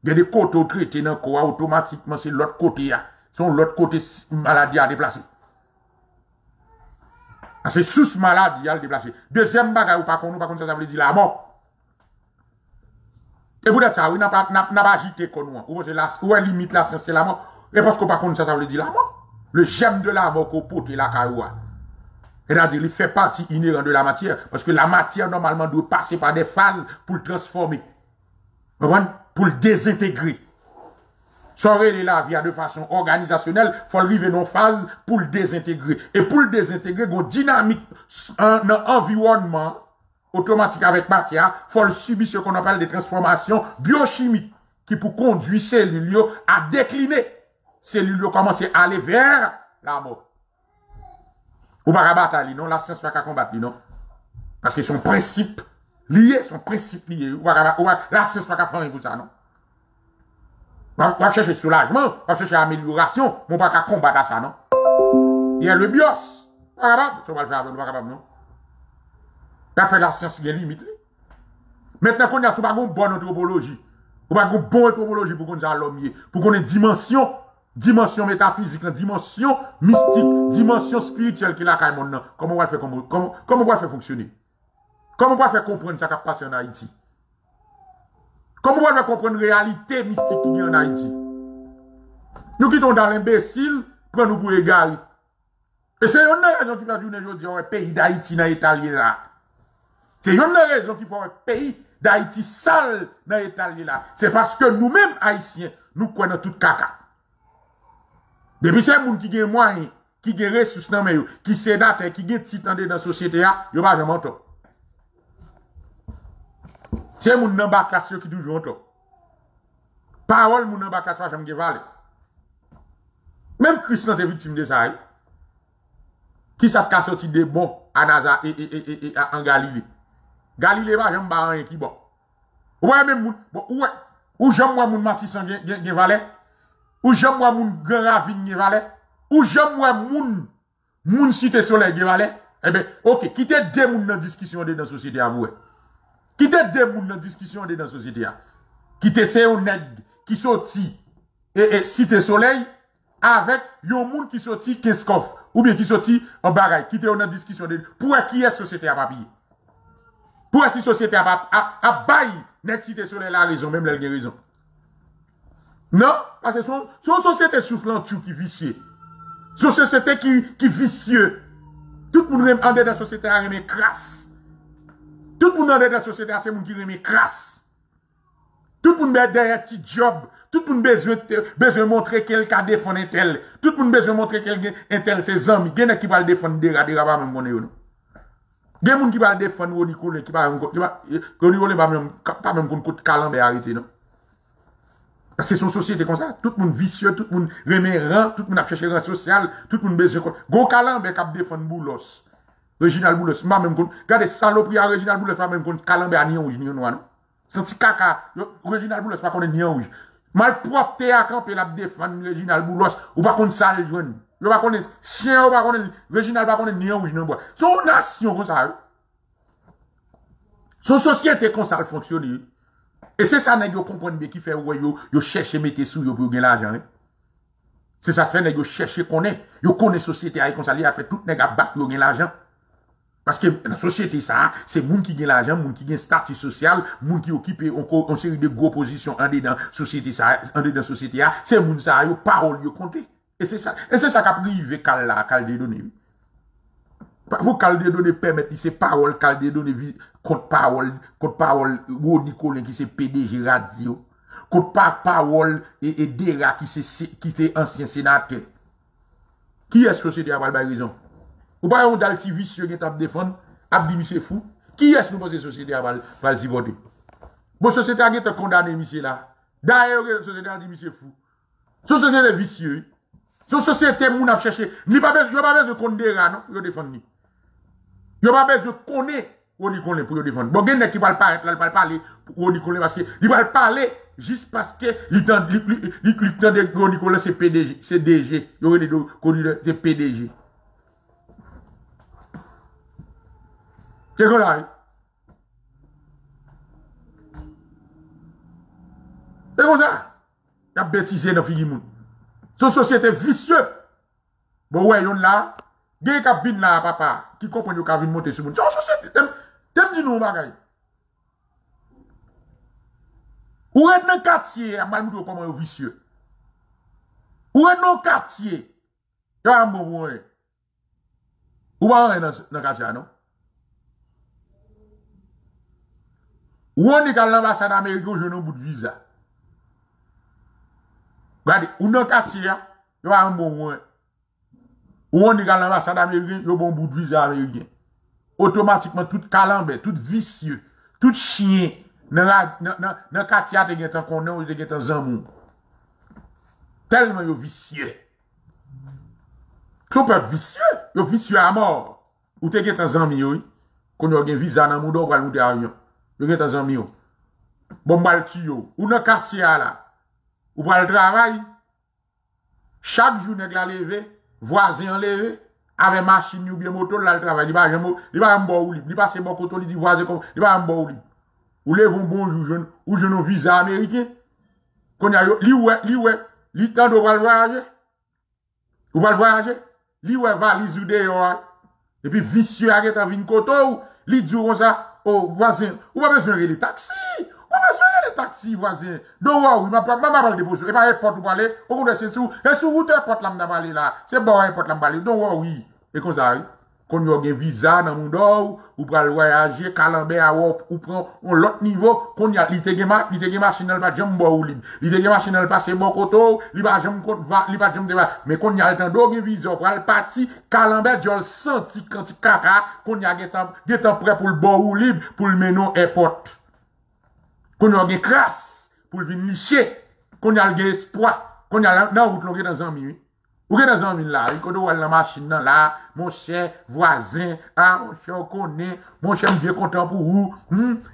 Il y a des côtés traités dans le corps, automatiquement, c'est l'autre côté. Son l'autre côté maladie à déplacer. C'est sous maladie à déplacer. Deuxième bagage, ou pas qu'on nous, pas qu'on ça veut dire la mort. Et vous dites ça, oui, n'a pas, n'a pas agité qu'on nous. Ou est limite la science, c'est la mort. Et parce qu'on pas qu'on ça, ça veut dire la mort. Le gemme de la mort qu'on porte la caroua. C'est-à-dire, il fait partie inhérente de la matière. Parce que la matière, normalement, doit passer par des phases pour le transformer. Pour le désintégrer. Sortez la vie de façon organisationnelle, il faut arriver dans une phase pour le désintégrer. Et pour le désintégrer, il y a une dynamique dans l'environnement automatique avec matière, il faut subir ce qu'on appelle des transformations biochimiques qui pour conduire les cellules à décliner. Les cellules commencent à aller vers la mort. Ou pas à battre, non, la science ne peut pas combattre, non. Parce que son principe lié, son principe lié, la science ne peut pas faire pour ça, non. On va chercher soulagement, on va chercher amélioration, mais on va pas combattre ça, non? Il y a le bios. On va capable, on va le faire avec, on va capable, non? On va faire la science, il y a limite. Maintenant qu'on a, on va avoir une bonne anthropologie. On va avoir une bonne anthropologie pour qu'on ait l'homme, pour qu'on ait dimension, dimension métaphysique, dimension mystique, dimension spirituelle qui est là, comment on va le faire, comment on va le faire fonctionner? Comment on va le faire comprendre ça qui a passé en Haïti? Comment on va comprendre la réalité mystique qui vient en Haïti? Nous quittons dans l'imbécile, prenons-nous pour égarés. Et c'est une raison qui va dire aujourd'hui, un pays d'Haïti dans l'État là. C'est une raison qui fait un pays d'Haïti sale dans l'État là. C'est parce que nous-mêmes, Haïtiens, nous connaissons tout caca. Depuis ces gens qui ont moyen, qui ont ressources dans les qui sédatent, qui ont titre dans la société, ils ne vont pas jamais entendre. C'est mon nambakasio qui toujours en top. Parole mon nambakasio va jamais valer. Même Christ est victime de ça. Qui s'est sorti des bons à Nazareth et, et, et, et, et en Galilée. Galilée va jamais ba rien qui bon. Ouais même bon ouais ou jamais moi mon Matissan gen valait. Ou jamais moi mon Grand Ravine gen valait. Ou jamais moi mon mon Cité Soleil gen valait. Eh ben OK, qui te deux moun dans discussion de dans société à vous. Qui te deux moun dans discussion de dans société, qui te c'est un nèg qui sorti et Cité Soleil avec yon moun qui sorti Kinskoff ou bien qui sorti en bagaille, qui te dans discussion de pour qui est société à papier. Pour si société à à bail nèg Cité Soleil la raison même l'elle a raison. Non, parce que son, son société soufflante qui vicieux. Son société qui, qui vicieux. Tout le monde en dans la société a remis crasse. Tout le monde en dans la société a remis crasse. Tout le monde derrière petit job. Tout le monde besoin besoin montrer quelqu'un défend un tel. Tout le monde besoin montrer quelqu'un un tel ses amis. Quelqu'un qui va le défendre des radis là-bas même bonheur. Il y a des gens qui parlent de fans ou Nicolas qui parlent pas même qu'on coûte calendrier arrêté, non? Parce que c'est une société comme ça. Tout le monde vicieux, tout le monde reméran, tout le monde a cherché un social, tout le monde besoin. Gon calendrier qui a défendu Boulos. Reginald Boulos, ma même qu'on. Regardez, saloperie à Reginald Boulos, pas même qu'on calendrier à Nyon Rouge, Nyon Noir, non? Senti caca. Reginald Boulos, pas qu'on est Nyon Rouge. Malpropre, t'es à camper, la défendu Reginald Boulos, ou pas qu'on sale, jeune. Yo pas connaît chien, yo pas connaît Reginald, pas connaît ni un rouge ni un bois. Son nation comme ça. Son société comme ça fonctionne. Et c'est ça nèg yo comprendre qui fait ouais yo yo chercher mettre sous yo pour gagner l'argent. C'est ça fait nèg yo chercher connaît, yo connaît société comme ça, il a fait tout nèg a battre pour gagner l'argent. Parce que la société ça, c'est moun qui gagne l'argent, moun qui gagne statut social, moun qui occupe encore une série de gros positions en dedans société ça, en dedans société là, c'est moun ça yo parole yo compter. Et c'est ça, et c'est ça qu'a privé Carl, Carl Dieudonne. Pour Carl Dieudonne permettre ces paroles, Carl Dieudonne contre parole, contre parole, ou Nicolas qui c'est P D G radio, contre parole et, et Dera qui c'est, qui était ancien sénateur. Qui est-ce que c'était à la raison? Ou pas un d'alti vicieux qui est à défendre, Abdi, c'est fou. Qui est-ce que nous pensons société à la voter? Bon, société a été condamné, monsieur là. D'ailleurs, la société a dit, monsieur fou. Son société est vicieux. Son société, moun a cherché. Ni pas besoin, pas besoin de condéra, non, pour défendre ni. Yo pas besoin de connaître, ou ni connaître pour défendre. Bon, gen qui va le parler, là, il va le parler, ou ni connaître parce que, il va le parler, juste parce que, il tente, il tente de, ou ni connaître, c'est P D G, c'est D G. Yo aurait de connaître, c'est P D G. C'est quoi là? C'est comme ça. Y'a bêtisé dans figi moun. Son société vicieuse. Bon, ouais, yon là. Gay cabine là, papa. Qui comprend yon cabine monter sur le monde. Son société, t'aimes, t'aimes du nou bagay. Ou est dans quartier, à malmoudou comment yon vicieux. Ou est dans quartier. Yon a bon, ouais. Ou pas dans le quartier, non? Ou on est à l'ambassade américaine, je n'ai pas de visa. Regardez, ou dans le quartier, il y a un bon moyen. Ou on est dans l'ambassade américaine, il y a un bon bout de visa américain. Automatiquement, tout calambé, tout vicieux, tout chien, dans le quartier, il y a un connaît, il y a un zamou. Tellement il y a vicieux. Tout peuple vicieux, il y a vicieux à mort. Ou il y a un zamou, quand il y a un visa dans le monde, il y a un avion. Il y a un zamou. Bon, mal tué. Ou dans le quartier, là. Ou pas le travail. Chaque jour, nèg la levé, voisin levé, avec machine ou bien moto, là le travail. Il va un bon ou libre. Il passe un bon coton, il dit voisin comme, il va un bon ou libre. Ou lève un bonjour, jeune, ou jeune visa américain. Qu'on a eu, li ouè, li ouè, li tande ou pas le voyager. Ou pas le voyager. Li ouè valise ou dehors. Et puis, vicieux arrête en vin coton, li dit comme ça, oh, voisin, ou pas besoin de les taxis. Taxi voisin. Donc, oui, ma papa, ma parle de bourse. Et pas un porte ou parler. On connaît c'est sous. Et sous route, porte l'âme d'abalé là. C'est bon, un porte l'âme d'abalé. Donc, oui. Et comme ça, quand on a un visa dans mon dos, ou pour le voyager, calambé à wop, ou prend l'autre niveau, quand y a l'ité guéma, l'ité guéma, chenel pas jam bo ou libre. L'ité guéma, chenel pas c'est bon koto, l'iba jam kote va, l'iba jam deva. Mais quand y a le temps d'où un visa, pour le parti, calambé, j'en senti quand tu caca, quand y a des temps prêt pour le bo ou libre, pour le menon airport. Qu'on a une crasse pour venir nicher, qu'on a un espoir, qu'on a un route longue dans un minute. Ou dans un minute là, qu'on a la machine là, mon cher voisin, ah, mon cher connaît, mon cher bien content pour vous,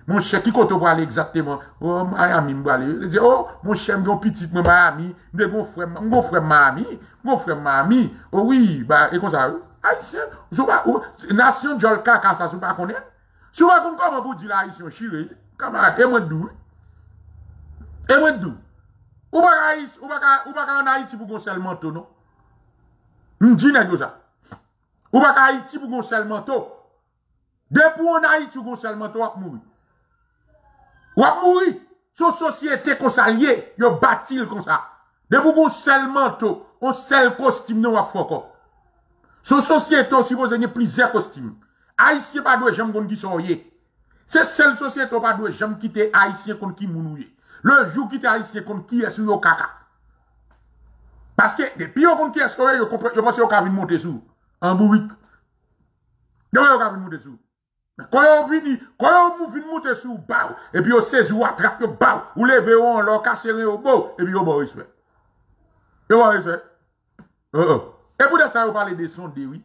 mon cher qui compte pour aller exactement, oh, Miami, m'ba aller, oh, mon cher, mon petit, mon ami, mon frère, mon frère, mon ami, mon frère, mon ami, oh oui, bah, et comme ça, haïtien, nation de Jolkaka, ça, je ne sais pas qu'on est. Je ne sais pas comment vous dites haïtien, chiré. Camarade, et moi d'où? Et moi d'où? Ou pas en Haïti pour qu'on sel manteau, non? M'dis n'est-ce ça? Ou pas en Haïti pour qu'on sel manteau? Depuis en Haïti pour qu'on sel manteau, on va mourir. On va mourir. Son société qu'on s'allie, yon bâtit comme ça. De vous, vous seul manteau, on seul costume, non, à fort. Son société, si vous avez plusieurs costumes. Haïtien, pas de gens qui sont yé. C'est seule société, pas de gens qui sont haïtien, contre qui mounouye. Le jour qui est haïtien, contre qui est sur le caca. Parce que, depuis qu'on qui est sur le caca, vous pensez qu'on a vu monter sous. En bourrique. Vous pensez qu'on a vu monter sous. Quand on vient, quand on vient monter sous, bah, et puis on saisit, on attrape, bah, on lève, on l'a cassé, on beau, et puis on va respect. Et on respect. Et pour ça, on parle de sondé, oui.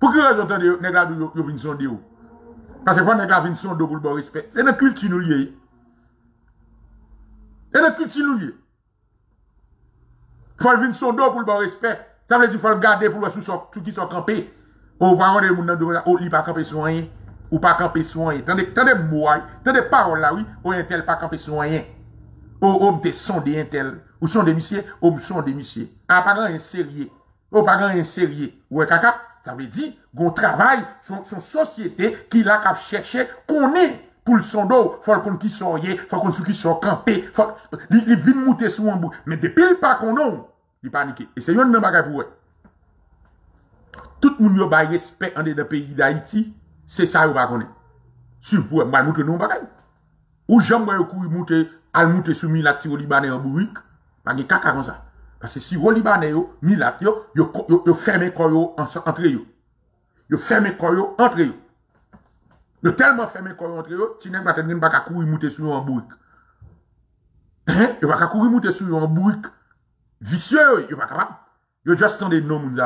Pour quelle raison, on est là, on vient sondé, oui. Parce que quand on est là, on vient sondé pour le bon respect. C'est une culture nous liée. C'est une culture nous liée. Il faut venir sondé pour le bon respect. Ça veut dire qu'il faut le garder pour le sous qui sont campés. Ou par contre, les gens ne sont pas campés sur rien. Ou pas camper soigné. Tant de mots, tant de paroles là, oui, ou un tel pas camper soigné. Ou me sondé un tel. Ou son des messieurs, ou me sondé messieurs. Ah, pas grand sérieux. Ou pas grand sérieux. Ou kaka, ça veut dire, qu'on travaille, son, son société qui l'a qu'à chercher, qu'on est pour le sondage. Faut qu'on qui soyez, faut qu'on qui soit campé, faut, les vignes mouter sous un bout. Mais depuis le pas qu'on a, il panique. Et c'est une bagage pour eux. Tout le monde a respect en dedans pays d'Haïti. C'est ça, vous ne connaissez pas. Si vous pouvez, vous ne pouvez pas. Ou jamais vous pouvez monter, vous monter sur Milat si vous Libanais en Bourrique. Pas de caca comme ça. Parce que si vous Libanais, Milat, vous fermez quoi entre vous. Vous fermez quoi entre vous. Vous tellement fermez quoi entre vous, si vous ne pouvez pas courir monter sur vous en Bourrique. Vous ne pouvez pas courir monter sur vous en Bourrique. Vicieux, vous ne pouvez pas. Vous juste tendez non, vous.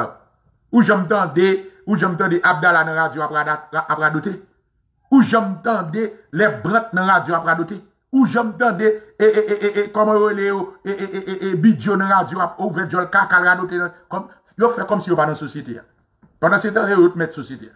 Ou j'entendais, ou j'entendais Abdallah dans la radio après doté. Ou j'entendais les Brant dans la radio après doté. Ou j'entendais, et, et, et, et, comment vous allez, et, et, et, et, Bidjo dans la radio après doté, comme, vous faites comme si vous n'êtes pas dans la société. Pendant ce temps, vous mettez société.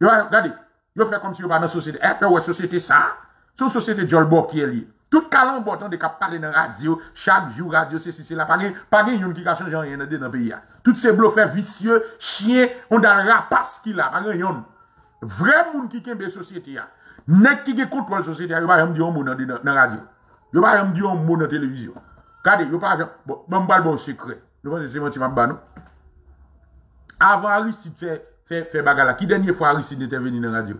Regardez, vous faites comme si vous n'êtes pas dans la société. Et vous faites société ça. C'est une société Jolbor qui est liée. Tout calembour, on est capable de parler dans la radio, chaque jour, radio, c'est ceci, là, pas de gens qui a changé rien dans le pays. Toutes ces bluffeurs vicieux, chiens, on a le rapace qui là, pas de gens. Vrai monde qui aime la société, n'est qui contrôle la société, il n'y a pas de gens dans la radio. Il n'y a pas de gens dans la télévision. Regardez, il n'y a pas de gens. Bon, je ne parle pas de secret. Je pense que c'est mon petit mabano. Avant Aristide fait fait bagala, qui dernière fois Aristide était venu dans la radio?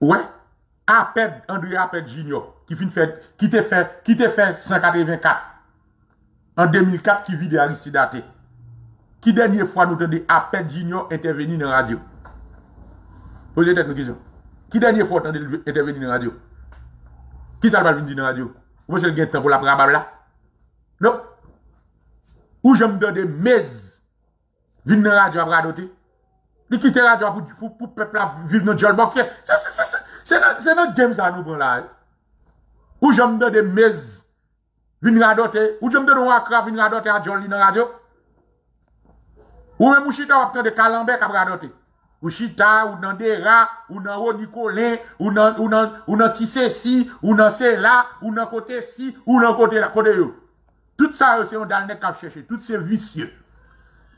Ouais. Apaid, Andy Apaid Junior, qui fin fait, qui te fait, qui te fait cent quatre-vingt-quatre. En deux mille quatre, qui vit de Aristide. Qui dernière fois nous tendez Apaid Junior intervenir dans la radio? Posez tête une question. Qui dernière fois tendez intervenir dans la radio? Qui ça va venir dans la radio? Vous pensez qu'il y a temps pour la prabab là? Non. Ou j'aime donner mes, venir dans la radio à bradoter? Lui quitter la radio pour, pour, peuple vivre dans le jolbok. C'est notre game ça nous prend là. Ou j'aime donner des mes, vin radoter, ou j'aime donner un accra, vin radoter à Jolly dans la radio. Ou même ou chita ou apte de Calambé qui a radoter. Ou chita, ou dans des rats, ou dans Ro Nicolin, ou dans ou dans ou dans Tissé-ci, ou dans Cela, ou dans Côté-ci, ou dans Côté-là, Côté-yo. Tout ça, c'est un dalnek à chercher, tout ces vicieux.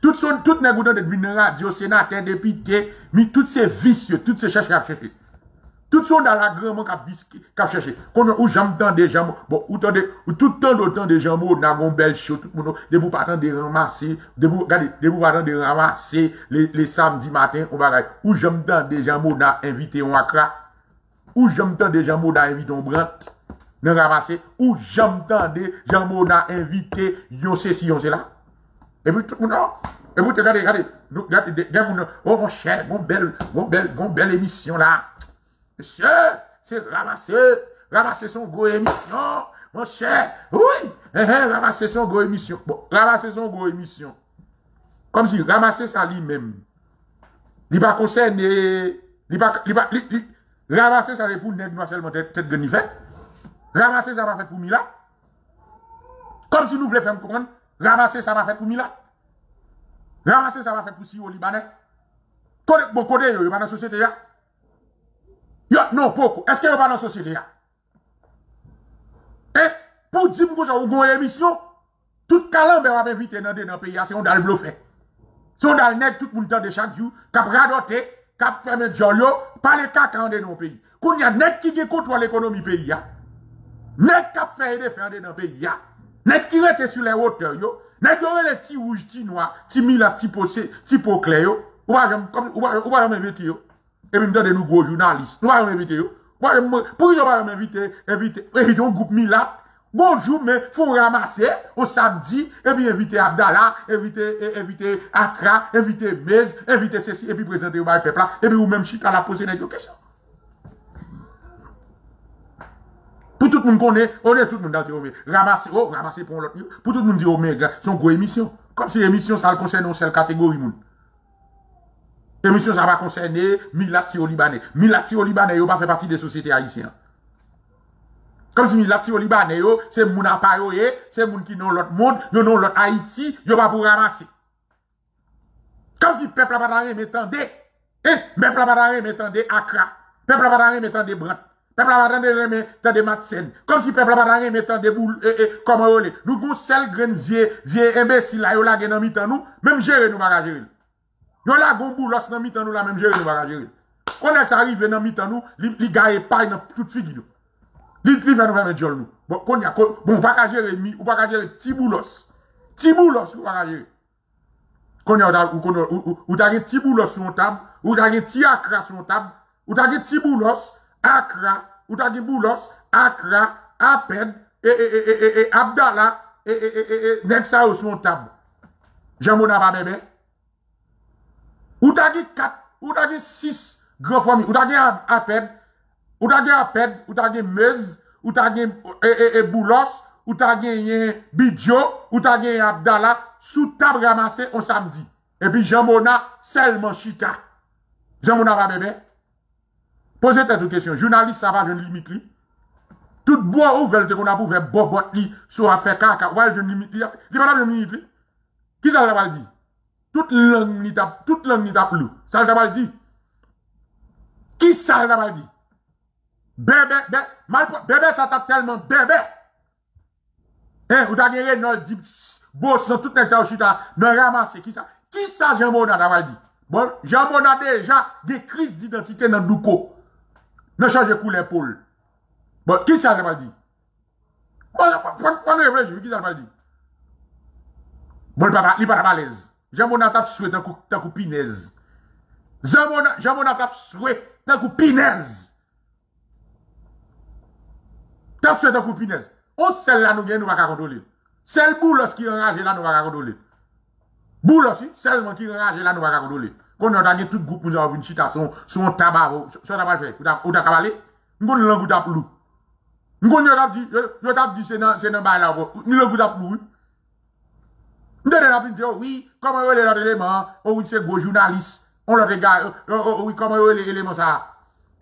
Tout son, tout n'est pas de vin radio, sénateur, député, mais tout ces vicieux, tout ces chercheurs à chercher. Tout sont dans l'agrément qui a cherché. Ou j'entends des gens, bon, ou tout le temps d'autant des gens, on a un bel show, tout le monde, de vous pas attendre de ramasser, de vous, regardez, de vous pas attendre de ramasser les samedis matins, on va, ou j'entends des gens, on a invité un accra, ou j'entends des gens, on a invité un brant, de ramasser, ou j'entends des gens, on a invité, yon c'est si, yon c'est là. Et puis tout le monde, et vous, regardez, regardez, regardez, regardez, oh mon cher, mon bel, mon bel, mon belle émission là. Monsieur, c'est ramasser, ramasser son gros émission, mon cher, oui, eh, eh, ramasser son gros émission, bon, ramasser son gros émission, comme si ramasser ça lui-même, il va concerner, il va, il va, ramasser ça pour nègre noir seulement tête de nivelle, ramasser ça va faire pour Mila, comme si nous voulions faire comprendre, ramasser ça va faire pour Mila, ramasser ça va faire pour si au Libanais, bon côté, il va dans la société là. Yo, non, pourquoi? Est-ce que vous pas dans la société? Eh, pour dire que vous avez une émission, tout calambe va m'inviter dans le pays, c'est on doit le bluffer. Si on doit le nègre, tout le monde de chaque jour, cap radoter, cap faire un jolio, pas les caca dans le pays. Quand il y a un nègre qui contrôle l'économie du pays, nègre qui fait aider faire dans le pays, nèg qui rete sur les hauteurs yo, nèg yo les petits rouges, petits noirs, petits mila, petits pochés, petits poclés yo, ou pas j'aime comme ou pas ou pas m'inviter yo. Et puis m'tande nous gros journalistes, nous pas m'inviter yo. Pour yo pas m'inviter, inviter, inviter un groupe mila. Bonjour, mais faut ramasser au samedi, et puis inviter Abdallah, inviter, inviter Accra, inviter Mez, inviter ceci, et puis présenter au peuple là, et puis vous même chita la poser des questions. Pour tout le monde connaît, on est tout le monde dans le ramasser, oh, ramasser pour l'autre. Pour tout le monde dire, Omega, c'est une grosse émission. Comme si l'émission, ça le concerne une seule catégorie, moun. L'émission, ça va concerner Milati au Libanais. Milati au Libanais, il va pas faire partie des sociétés haïtiennes. Comme si la tio Libanais, c'est moun appareillé, c'est moun qui non l'autre monde, yo non l'autre Haïti, yo pas pour ramasser. Comme si peuple appareillé m'étendait, eh, peuple appareillé m'étendait Accra, peuple appareillé m'étendait Brant, peuple appareillé m'étendait Matsen, comme si peuple appareillé m'étendait boule, eh, eh, comment on est, nous gon sel grain vieux, vieux imbécile là, yo la gen nan mitan nous, même gérer nous pas gérer. Yo la gon boulos nan mitan nous la même gérer nous pas gérer. Quand est arrivé nan mitan nous, li gaye paille dans toute figure. L'idée va nous faire un jour. Bon, qu'on y a, bon, pas qu'à gérer mi, ou pas qu'à gérer Tiboulos. Tiboulos, ou pas qu'à gérer. Qu'on y a, ou qu'on y a, ou t'as gagné Tiboulos sur mon table, ou t'as gagné Tiakra sur mon table, ou t'as gagné Tiboulos, Accra, ou t'as gagné Boulos, Accra, Apaid, et, et, et, et, et, Abdallah, et, et, et, et, Nexao sur mon table. Jamona pas bébé. Ou t'as gagné quatre, ou t'as gagné six grands familles, ou t'as gagné Apaid, ou t'as gagné Apaid, ou t'as gagné Mez, ou t'as gagné Boulos, ou t'as gagné Bidjo, ou t'as gagné Abdallah, sous table ramassé on samedi. Et puis Jamona, seulement Chita. Jamona va bébé. Posez cette question. Journaliste, ça va, je ne limite li. Tout bois ouvert qu'on a pour faire bobot li, sur affaire kaka, ouais, je ne limite li. Li pas la limite li. Qui ça va le dire? Toute langue ni tape, toute langue ni tape lou. Ça va le dire? Qui ça va le dire? Bébé, bébé, bébé, ça tape tellement bébé. Hein, vous avez gagné notre beau sang, tout le monde chita, non ramassé, qui ça? Qui ça, Jean Monat, d'avoir dit? Bon, Jean Monat déjà, des crises d'identité dans Louco. Ne changez pour l'épaule. Bon, qui ça, d'avoir dit? Bon, on réfléchit, qui ça, d'avoir dit? Bon, papa, il n'est pas malaise. Jean Monat tape souhait d'un coup pinaise. Jean Monat tape souhait d'un coup pinaise. T'as fait ta coupinaise. On celle là nous gagne, nous va contrôler. Celle Boulos qui enrage là, nous va contrôler. Boulos, seulement qui enrage là, nous va contrôler. Quand on a gagné tout groupe, nous avons une chita son son tabac, son tabac fait. Ou t'as cavalé? Nous avons l'angout à plou. Nous avons dit, nous avons dit, c'est dans le bail là. Nous avons l'angout à plou. Nous avons dit, oui, comment on est l'autre élément? Oh oui, c'est gros journaliste. On l'a regarde. Oh oui, comment on est l'élément ça?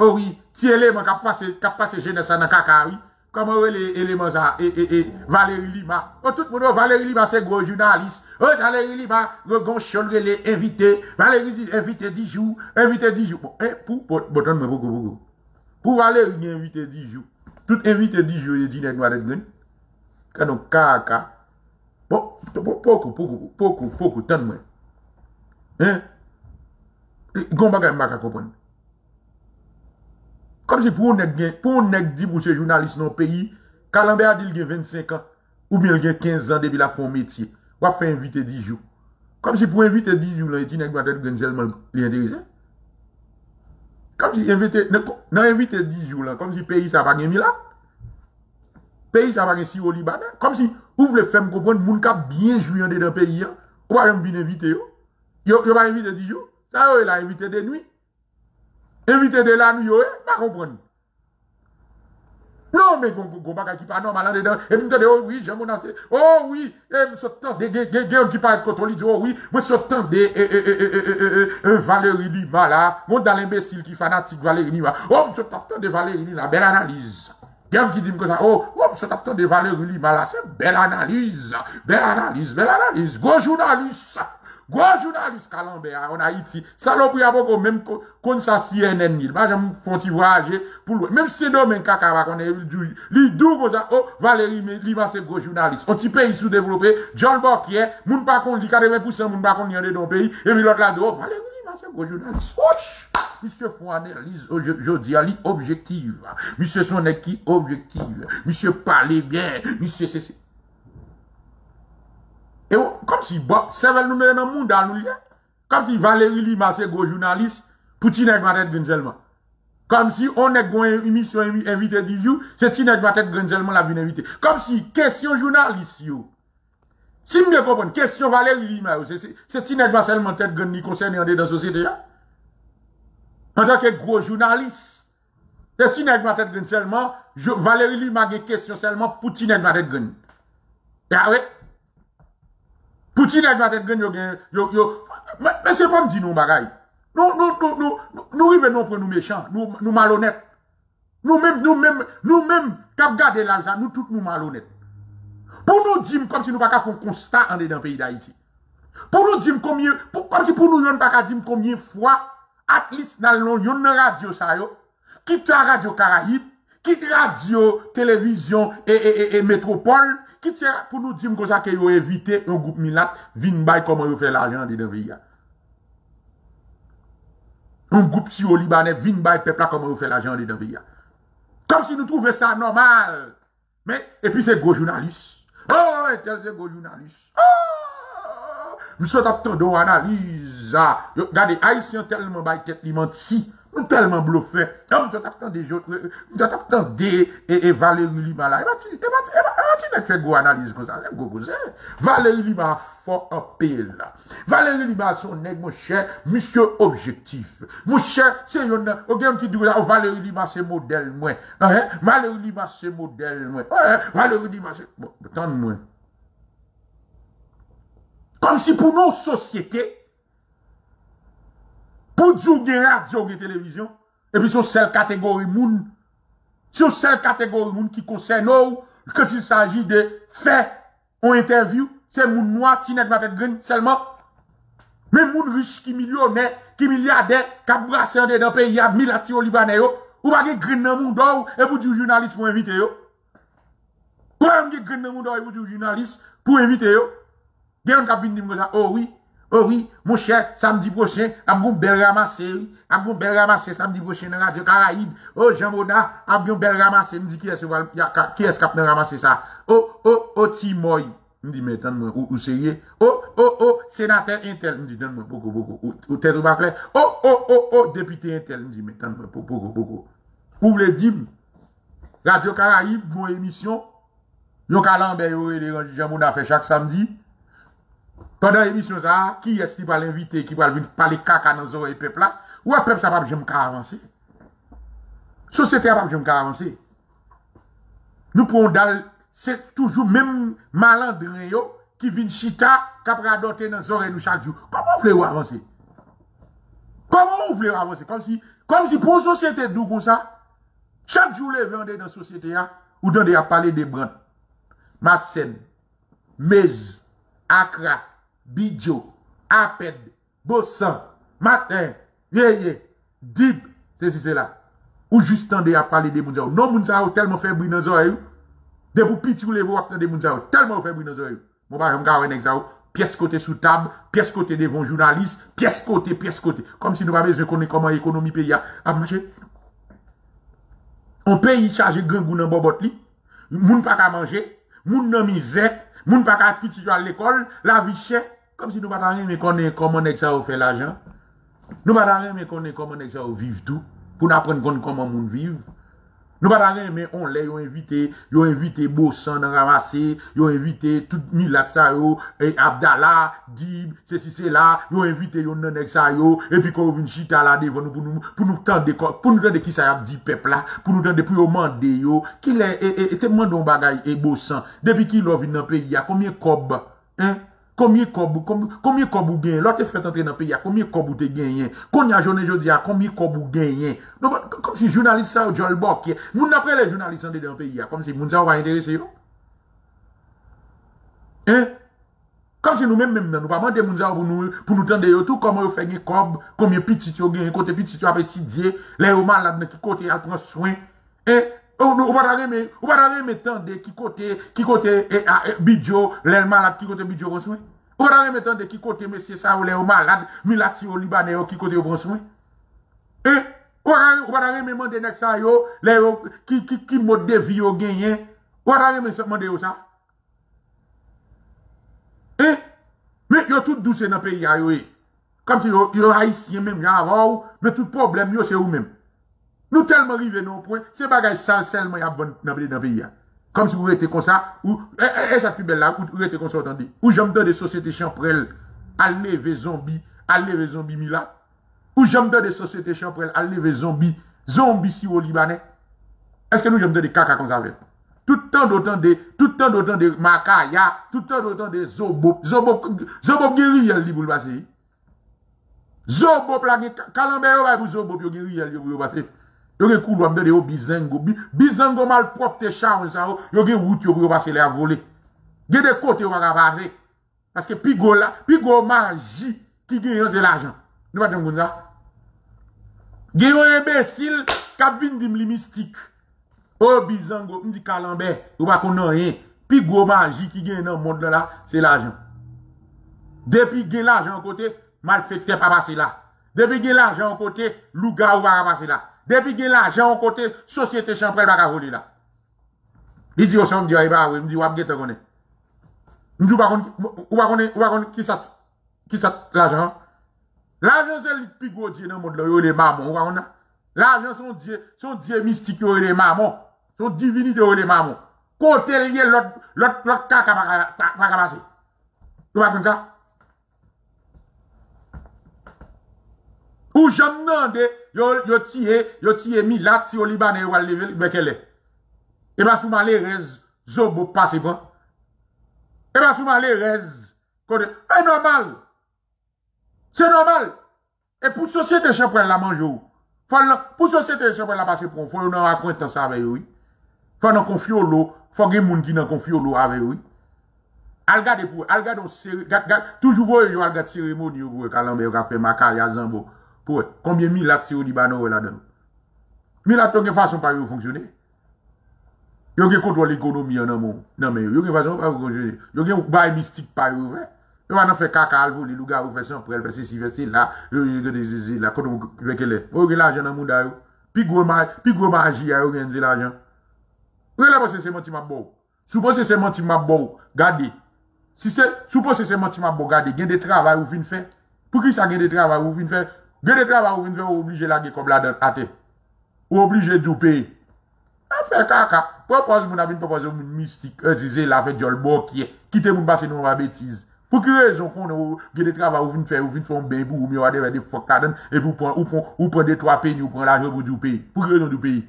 Oh oui, c'est l'élément qui a passé, qui a passé jeunesse dans caca, oui. Comment est les éléments ça? Et, et, et, Valérie Lima. Oh, tout le monde, Valérie Lima, c'est gros journaliste. Oh, Valérie Lima, regonchonne les invités. Valérie dit, invité dix jours, invité dix jours. Bon, eh, pour, pour, pour, pour, pour Valérie, invité dix jours. Tout invité dix jours, il dit, n'est-ce pas, n'est-ce pas? Donc, kaka. Bon, beaucoup, beaucoup, beaucoup, beaucoup, tant de moins. Hein? Comment est-ce que je comprends? Comme si pour on est dit pour ces journalistes dans le pays, Calambé a dit qu'il a vingt-cinq ans, ou bien il a quinze ans depuis la fond métier, ou a fait inviter dix jours. Comme si pour inviter dix jours, il a dit qu'il a été intéressé. Comme si inviter dix jours, comme si le pays n'a pas gagné Milan. Le pays n'a pas gagné si au Liban. Comme si vous voulez faire comprendre que les gens qui bien joué dans le pays, ou pas bien invité. Ils n'ont pas invité dix jours. Ça, il a invité des nuits. Éviter de la nuit, pas comprendre. Non, mais on va qui pas normal dedans. Et puis on dit, oh oui, j'aime mon oh oui, et ce temps de guerre qui parle contre lui, oh oui, moi ce temps de Valérie Lima là, mon dans l'imbécile qui fanatique Valérie Lima. Oh, ce temps de Valérie Lima, belle analyse. Quelqu'un qui dit que ça, oh, ce temps de Valérie Lima là, c'est belle analyse, belle analyse, belle analyse, gros journaliste. Gros journaliste Calambé en Haïti, saloperie à beaucoup, même quand ça C N N, il va jamais font voyager pour même si domaine caca va qu'on est lui doux comme ça. Oh Valérie Lima c'est gros journaliste. On petit pays sous-développé, John Bokier, moun pas qu'on dit quatre-vingts pour cent moun pas qu'on y en est dans le pays et puis l'autre là oh Valérie Lima c'est gros journaliste. Monsieur font analyse aujourd'hui à l'objectif. Monsieur son équipe objective. Monsieur parlez bien, monsieur c'est Et comme si, bon, c'est vrai, nous mettons dans le monde, dans le comme si Valérie Lima, c'est gros journaliste, pour Tineg Matet Grenzelman. Comme si on est une émission invitée du jour, c'est Tineg Matet Grenzelman la vie invitée. Comme si, question journaliste, yo. Si vous comprenez, question Valérie Lima, c'est Tineg Matet Grenzelman qui concerne dans la société, en tant que gros journaliste. C'est Tineg Matet Grenzelman, Valérie Lima a une question seulement pour Tineg Matet Grenzelman. Et oui. Poutine a gagné, yo yo mais c'est comme dit nous bagaille. Nous nous nous nous nous revenons pour nous méchants, nous nous malhonnêtes. Nous même nous même nous même cap garder l'argent, nous toutes nous malhonnêtes. Pour nous dire comme si nous pas qu'à faire constat en dedans pays d'Haïti. Pour nous dire combien comme si pour nous on pas qu'à dire combien fois at least dans yon radio ça yo, quitte la Radio Caraïbes, quitte radio, télévision et et et métropole. Qui tient pour nous dire que vous évitez un groupe milat, vin bay comment vous faites l'argent de pays. Un groupe si au Libanais, vin bay peuple comment vous faites l'argent de pays. Comme si nous trouvions ça normal. Mais, et puis c'est gros journaliste. Oh, et tel c'est gros journaliste. Oh, monsieur Taptando analyse. Regardez, Haïtien tellement bay tête, il menti. Tellement bluffé. Nous t'attendons des autres, nous t'attendons des et Valérie Lima là. Et bâti, et bâti, et bâti, fait gros analyse comme ça. Valérie Lima fort en pile. Valérie Lima son nèg mon cher, monsieur objectif. Mon cher, c'est une, au game qui dit Valérie Lima c'est modèle moi. Hein? Valérie Lima c'est modèle moi. Valérie Lima c'est bon, tant de moins. Comme si pour nos sociétés pour dire que radio et télévision, et puis sur cette catégorie moun, sur cette catégorie moun qui concerne nous, quand il s'agit de faire une interview, c'est moun noir, Tineg Matet Green seulement. Mais moun riche qui millionnaire, qui milliardaire, qui a brassé dans le pays, il y a mille atti au Libanais, ou pas de green dans le monde, et pour dire journaliste pour inviter. Pour pas de green dans le monde, et pour dire journaliste pour inviter. Il y a un cabine qui me dit, oh oui. Oh oui, mon cher, samedi prochain, abgon bel ramassé, abgon bel ramassé, samedi prochain, dans Radio Caraïbes. Oh, Jean Mona, abgon bel ramassé, me dit qui est-ce qui est-ce qui a ramassé ça? Oh, oh, oh, Timoy. Me dit, mais donne-moi, ou sérieux? Oh, oh, oh, sénateur intel. Me dit, donne-moi, beaucoup, beaucoup. Ou tête ou pas clair? Oh, oh, oh, oh, député intel. Me dit, mais donne-moi, beaucoup, beaucoup. Vous voulez dire, Radio Caraïbes, vos émissions, yon calambé, yon Jean Mona fait chaque samedi. Pendant l'émission, ça, qui est-ce qui va l'inviter, qui va parler caca dans les oreilles du peuple là? Ou le peuple, ça va jamais avancer. Société, ça va jamais avancer. Nous prenons dans, c'est toujours même malandrin qui vient chita, qui va adopter dans les oreilles nous chaque jour. Comment vous voulez avancer? Comment vous voulez avancer? Comme si, comme si pour une société, nous, comme ça, chaque jour, les vendez dans la société, ou dans des parler de Brandt, Matsen, Mez, Accra, Bidjo, Aped, Bossan, Matin, Yeye, Dib, c'est c'est là. Ou juste tendez à parler des mounsaou. Non, mounsaou tellement fait bruit dans les oreilles. De vous pitouler, vous attendez mounsaou. Tellement fait bruit dans les oreilles. Mon père, je vais vous pièce côté sous table, pièce côté devant journaliste, pièce côté, pièce côté. Comme si nous n'avons pas besoin de connaître comment l'économie pays a marché. On paye charger gangou dans bobot li. Moun pas à manger, moun nan misère. Moun pa ka piti yo à l'école, la vie chère, comme si nous pas rien mais connait comment nèg ça fait l'argent. Nous pas rien mais connait comment nèg ça vivre tout pour apprendre comment moun vivre. Nous pas rien mais on les yo invité, yo invité Bossan dans ramasser, yo invité tout Milat ça yo et Abdallah, Dib, ceci cela, yo invité yo nan nèg ça yo et puis qu'on vinn chita là devant nous pour nous pour nous tendre pour nous tendre qui ça a dit peuple là, pour nous tendre pour yo mandé yo, qui les et et te mandon bagay et Bossan. Depuis qui l'on vinn dans pays, il y a combien cob hein? Combien cob combien cob ou gagne? L'autre fait entrer dans pays, il y a combien cob ou te gagne? Konya journée jodi a combien cob ou gagne? Comme si journaliste ça ou jol bok, moun après les journalistes en dedans pays, comme si moun ça va intéresser yo. Hein? Comme si nous même même nous pas demander moun ça pour nous pour nous tendre yo tout comment yo fait gagne cob, combien petit yo gagne, côté petit yo a petit dier, les yo malade dans qui côté a prend soin. Hein? On ne va pas mais on va pas mettre de qui côté qui côté Bidjo les malades qui côté Bidjo prend soin on va pas mettre de qui côté monsieur ça ou les malades milati au Libanais qui côté prend soin et on va pas mettre de next ça yo les qui qui qui mode de vie au gagner on va pas mettre ça demander ça et dans toute douceur dans le pays, comme si vous haïtiens même, avant, mais tout problème, c'est vous-même. Nous tellement arrivés dans le point, c'est bagage sale seulement dans le pays. Comme si vous étiez comme ça, ou, et ça plus belle là, vous étiez comme ça, attendez. Ou j'aime dans des sociétés champrelles, à lever zombies, à lever zombies Mila. Ou j'aime dans des sociétés champrelles, à lever zombies, zombies si au Libanais. Est-ce que nous j'aime dans des caca comme ça avec? Tout le temps d'autant de, tout le temps d'autant de Makaya, tout le temps d'autant de Zobo, Zobo, Zobo Guerrier, li pou le passer. Zobo plage, kalambe yo va pou Zobo Guerrier, li pou le passer. Yo gen kou lwa mde de yo bizango, bizango mal propre te charon sa yo, yo gen route yo pou passer les voler. Gen de côté yo va passer. Parce que pigo la, pigo magie qui gagne c'est l'argent. Nous pas comme ça. Gen un imbécile k'ap vinn di li mystique. Oh, bizango, m'di Kalambé, ou pas qu'on a rien. Puis gros magie qui gagne dans le monde là, c'est l'argent. Depuis gagne l'argent côté, malfaiteur pas passer là. Depuis gagne l'argent côté, louga ou pas passer là. Depuis gagne l'argent côté, société champrelle pas voler là. Il dit au son, il dit, il dit, ou pas qu'on connaît. Il dit, ou pas qu'on qui ça, qui ça, l'argent. L'argent, c'est le plus gros dieu dans le monde là, ou les mamans, ou pas qu'on a. L'argent, son dieu, son dieu mystique, ou les mamans. Son divinité ou les mamans. Côté lié l'autre, l'autre, l'autre caca va passer. Tu vas comme ça? Ou j'en demande, yo, yo tiye, yo tiye milat, si au Libanais, ou à lever, ben qu'elle est. Et ben, sous malheureuse, zobo passe pas. Et ben, sous malheureuse, côté, c'est normal. C'est normal. Et pour société, je prends la manger ou. Faut pour société, je la passer pour faut une acquaintance avec lui. Faut non confier l'eau, faut que moun qui non confie l'eau avec lui. Al garder pour, al garder toujours voyer yo al garder cérémonie pour Calambe ou faire Makaya Zambo. Pour combien mille là au Libanon là-dedans. Mille à toute façon pas fonctionner. Yo qui contrôle l'économie en amont. Non mais yo qui façon pas fonctionner. Yo qui bail mystique pas ouvert. Yo va faire caca al voler louga ou faire ça pour elle faire ceci verser là. Yo la côté avec elle. Yo qui l'argent dans monde yo. Puis gros puis gros magie yo gagne l'argent. Regardez parce que c'est menti ma beau. Suppose que c'est menti ma beau, gardez. Si c'est suppose que c'est menti ma beau, gardez, gain de travail ou vinn faire. Pour qui ça gain de travail ou vinn faire? Gain de travail ou vinn faire obligé la gué comme la dent à terre. Ou obligé de payer. Affaire caca. Propose mon ami propose mon mystique, disait la fait jol bokier. Quitter mon passer nous va bêtise. Pour quelle raison qu'on gain de travail ou vinn faire ou vinn faire un bébé ou mieux avoir des fuck la dent et vous prend ou prend ou prend des trois pays ou prend l'argent pour du pays. Pour quelle raison du pays?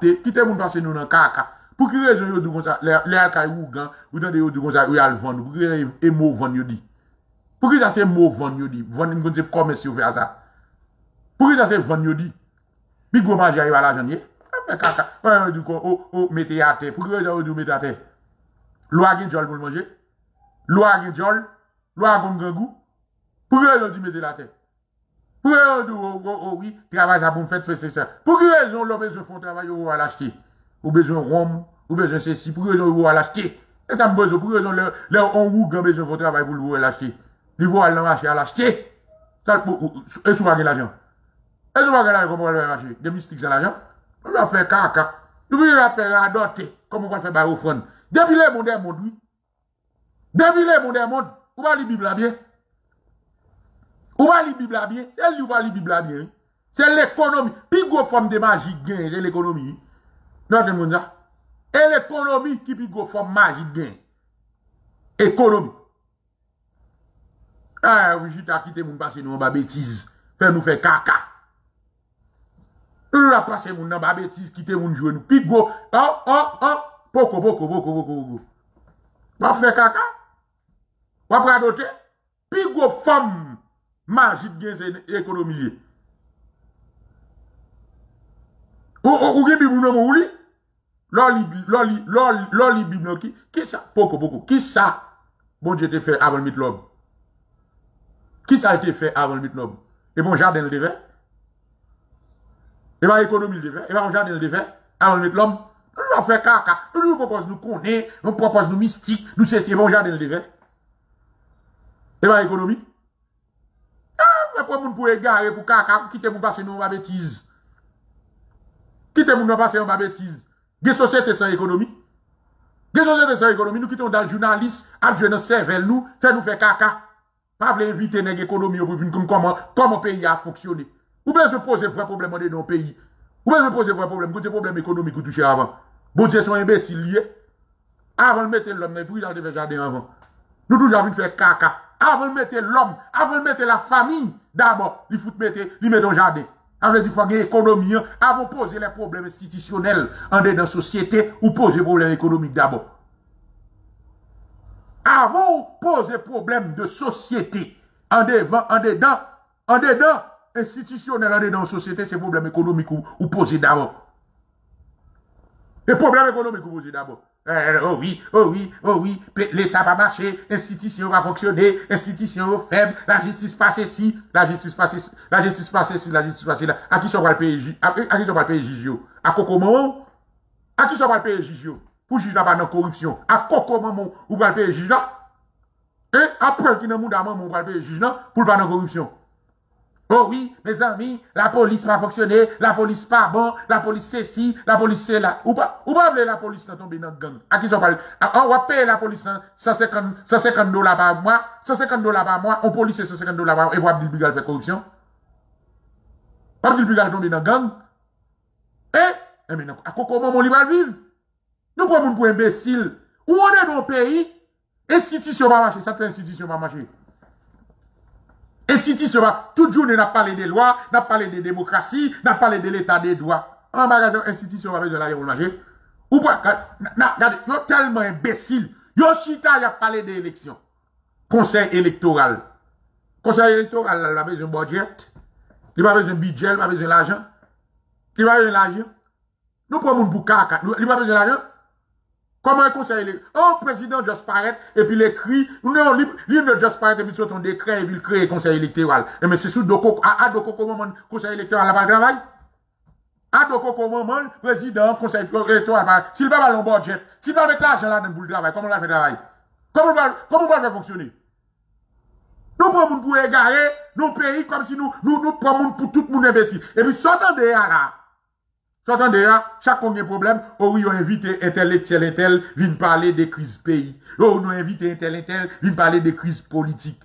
Qui te moun passe nous dans caca? Pour qui raison yo dou comme ça? Les alcaï ou gan, ou dans des yo dou comme ça, ou al vendre, pour qui et mot vendre yo dit? Pour qui ça c'est mot vendre yo dit? Vendre une concept commerce yo faire ça. Pour qui ça c'est vendre yo dit? Big gros magie arrive à la janvier. Fait caca. Ouais du coup, oh oh mettez à terre. Pour qui raison yo dou mettez à terre? L'eau a gen jol pour manger. L'eau a gen jol, l'eau a gon grand goût. Pour qui raison dou mettez la terre? Pour eux, oui, travail ça pour faire c'est ça. Pour que raison l'homme besoin font travail ou à l'acheter. Ou besoin rhum, ou besoin ceci, pour que raison ou à l'acheter. Et ça me besoin pour raison leur on ou grand besoin font travail pour le l'acheter. Ils vont aller marché à l'acheter. Ça et souvent l'argent. Et souvent l'argent comme on va marcher. Des mystiques à l'argent. On va faire caca. Nous va faire adopter comme on va faire barre offrande. Depuis le monde monde oui. Depuis le monde monde, on va lire Bible là bien. Ou pas li Bible bien, c'est lui ou pas li Bible bien. C'est l'économie. Puis gros forme de magie gain, c'est l'économie. Non tout monde ça. Et l'économie qui puis gros forme magie gain. Économie. Ah oui, j'ai quitté mon passé nous en bas bêtise, faire nous faire caca. Nous la passer mon en bas bêtise, quitter mon jouer nous. Puis gros oh oh oh poko poko poko poko poko. Pas faire caca. Pas prendre doté. Puis gros forme magie de gain, c'est l'économie. Ou bien, Bible, non, ou li? Loli, loli, loli, loli, Bible, qui? Qui ça? Poko, poko. Qui ça? Bon Dieu te fait avant le mythe l'homme. Qui ça te fait avant le mythe l'homme? Et bon, jardin le devait. Et bien, économie le devait. Et bien, jardin le devait. Avant le mythe l'homme. Nous l'avons fait caca. Nous nous proposons nous connaître. Nous proposons nous mystiques. Nous ceci. Et bon, jardin le devait. Et bien, économie. Pourquoi moun pour égarer pour caca quitter moun passer nous en bêtise quitter moun passer en bêtise des sociétés sans économie Raison de ça économie, nous quittons dans le journaliste, à jouer dans le cerveau, nous, fait nous faire caca. Pas vous inviter les économies pour venir comme comment, comment le pays a fonctionné. Ou bien se poser vrai problème dans nos pays. Ou bien se poser vrai problème, c'est problème économique que touché avant. Bon Dieu, sont imbéciles liés. Avant de mettre l'homme, mais puis dans le jardin avant. Nous toujours venir faire caca. Avant de mettre l'homme, avant de mettre la famille, d'abord, il faut mettre, il met dans le jardin. Avant de faire l'économie, avant de poser les problèmes institutionnels en dans la société, ou poser les problèmes économiques d'abord. Avant de poser problème de société, en dedans, en dedans, en dedans, institutionnel, en dedans, société, c'est problème économique ou, ou poser d'abord. Et problème économique ou poser d'abord. Oh oui, oh oui, oh oui, l'État va marcher, l'institution va fonctionner, l'institution faible, la justice passe ici, la justice passe ici, la justice passe ici, la justice passe là. À qui ça va le payer, à qui ça va le payer Jigio? À Kokomo? À qui ça va le payer Jigio? Pour juger là-bas dans la corruption. À Kokomo, où va le payer Jigio? Et après, qui n'a pas de on va le payer Jigio pour le pas dans la corruption. Oh oui, mes amis, la police va fonctionner, la police pas bon, la police c'est ci, la police c'est là. Ou pas, ou pas, la police n'a tombé dans le gang. À qui ça parle? On va payer la police cent cinquante dollars par mois, cent cinquante dollars par mois, on police cent cinquante dollars par mois, et vous avez dit que fait corruption. Pas dit que vous tombé dans le gang. Eh, mais non, à quoi moment on va vivre? Nous prenons pour imbécile. Où on est dans le pays? Institution va marcher, ça fait institution va marcher. Et si tu seras, toute journée, n'a parlé des lois, n'a parlé de démocratie, n'a parlé de l'état des droits. En magasin, institution, on va faire de la manger. Ou pas, regardez, ils sont tellement imbéciles. Yoshita, il a parlé des élections. Conseil électoral. Conseil électoral, il a besoin de budget. Il a besoin de budget, il a besoin d'argent. Il a besoin d'argent. Nous prenons pour caca. Il a besoin d'argent. Comment un conseil électoral? Oh, président Joss Parrette, et puis il écrit, non, l'hymne de Joss Parrette, et puis il sort un décret, et puis il crée un conseil électoral. Et mais c'est sous Doko, à, à Doko, comment le conseil électoral n'a pas de travail? À Doko, comment le président, conseil électoral, s'il va avoir un budget, s'il va mettre l'argent là-dedans pour le travail, comment on va faire travail? Comment on va, comment on va faire fonctionner? Nous prenons pour égarer nos pays comme si nous, nous, nous prenons pour tout le monde imbécile. Et puis, sortant de là, S'entendez, déjà, chaque fois qu'il y a un problème, oh oui, on invite un tel et tel et tel, viennent parler des crises pays. Oh, on invite un tel et tel, viennent parler des crises politiques.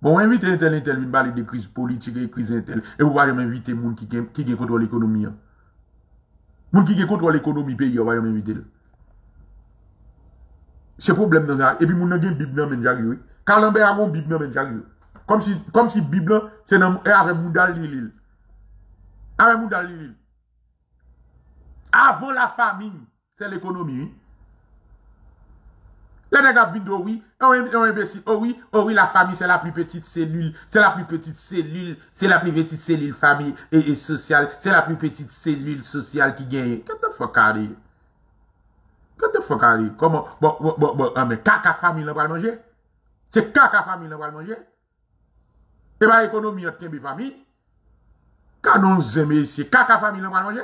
Bon, on invite un tel et tel, viennent parler des crises politiques et des crises intel. Et vous allez m'inviter les gens qui qui contrôlent l'économie. Les gens qui contrôlent l'économie pays, vous allez m'inviter. C'est problème dans ça. Et puis, les gens qui ont une Bible dans le Calambert a une Bible dans le Comme si, comme si Bible, c'est dans avec Moudal Lilil. Avec Moudal Lilil. Avant la famille, c'est l'économie. Les nègres viennent de oui, on imbécile. Oh oui, oh oui, la famille, c'est la plus petite cellule. C'est la plus petite cellule. C'est la plus petite cellule famille et, et sociale. C'est la plus petite cellule sociale qui gagne. Qu'est-ce que faut carré? Qu'est-ce que faut carré? Comment? Bon, bon, bon, bon, mais caca famille, on va le manger. C'est caca famille, on va le manger. Et bien, l'économie, on tient des familles. Quand on aime ici, caca famille, on va le manger.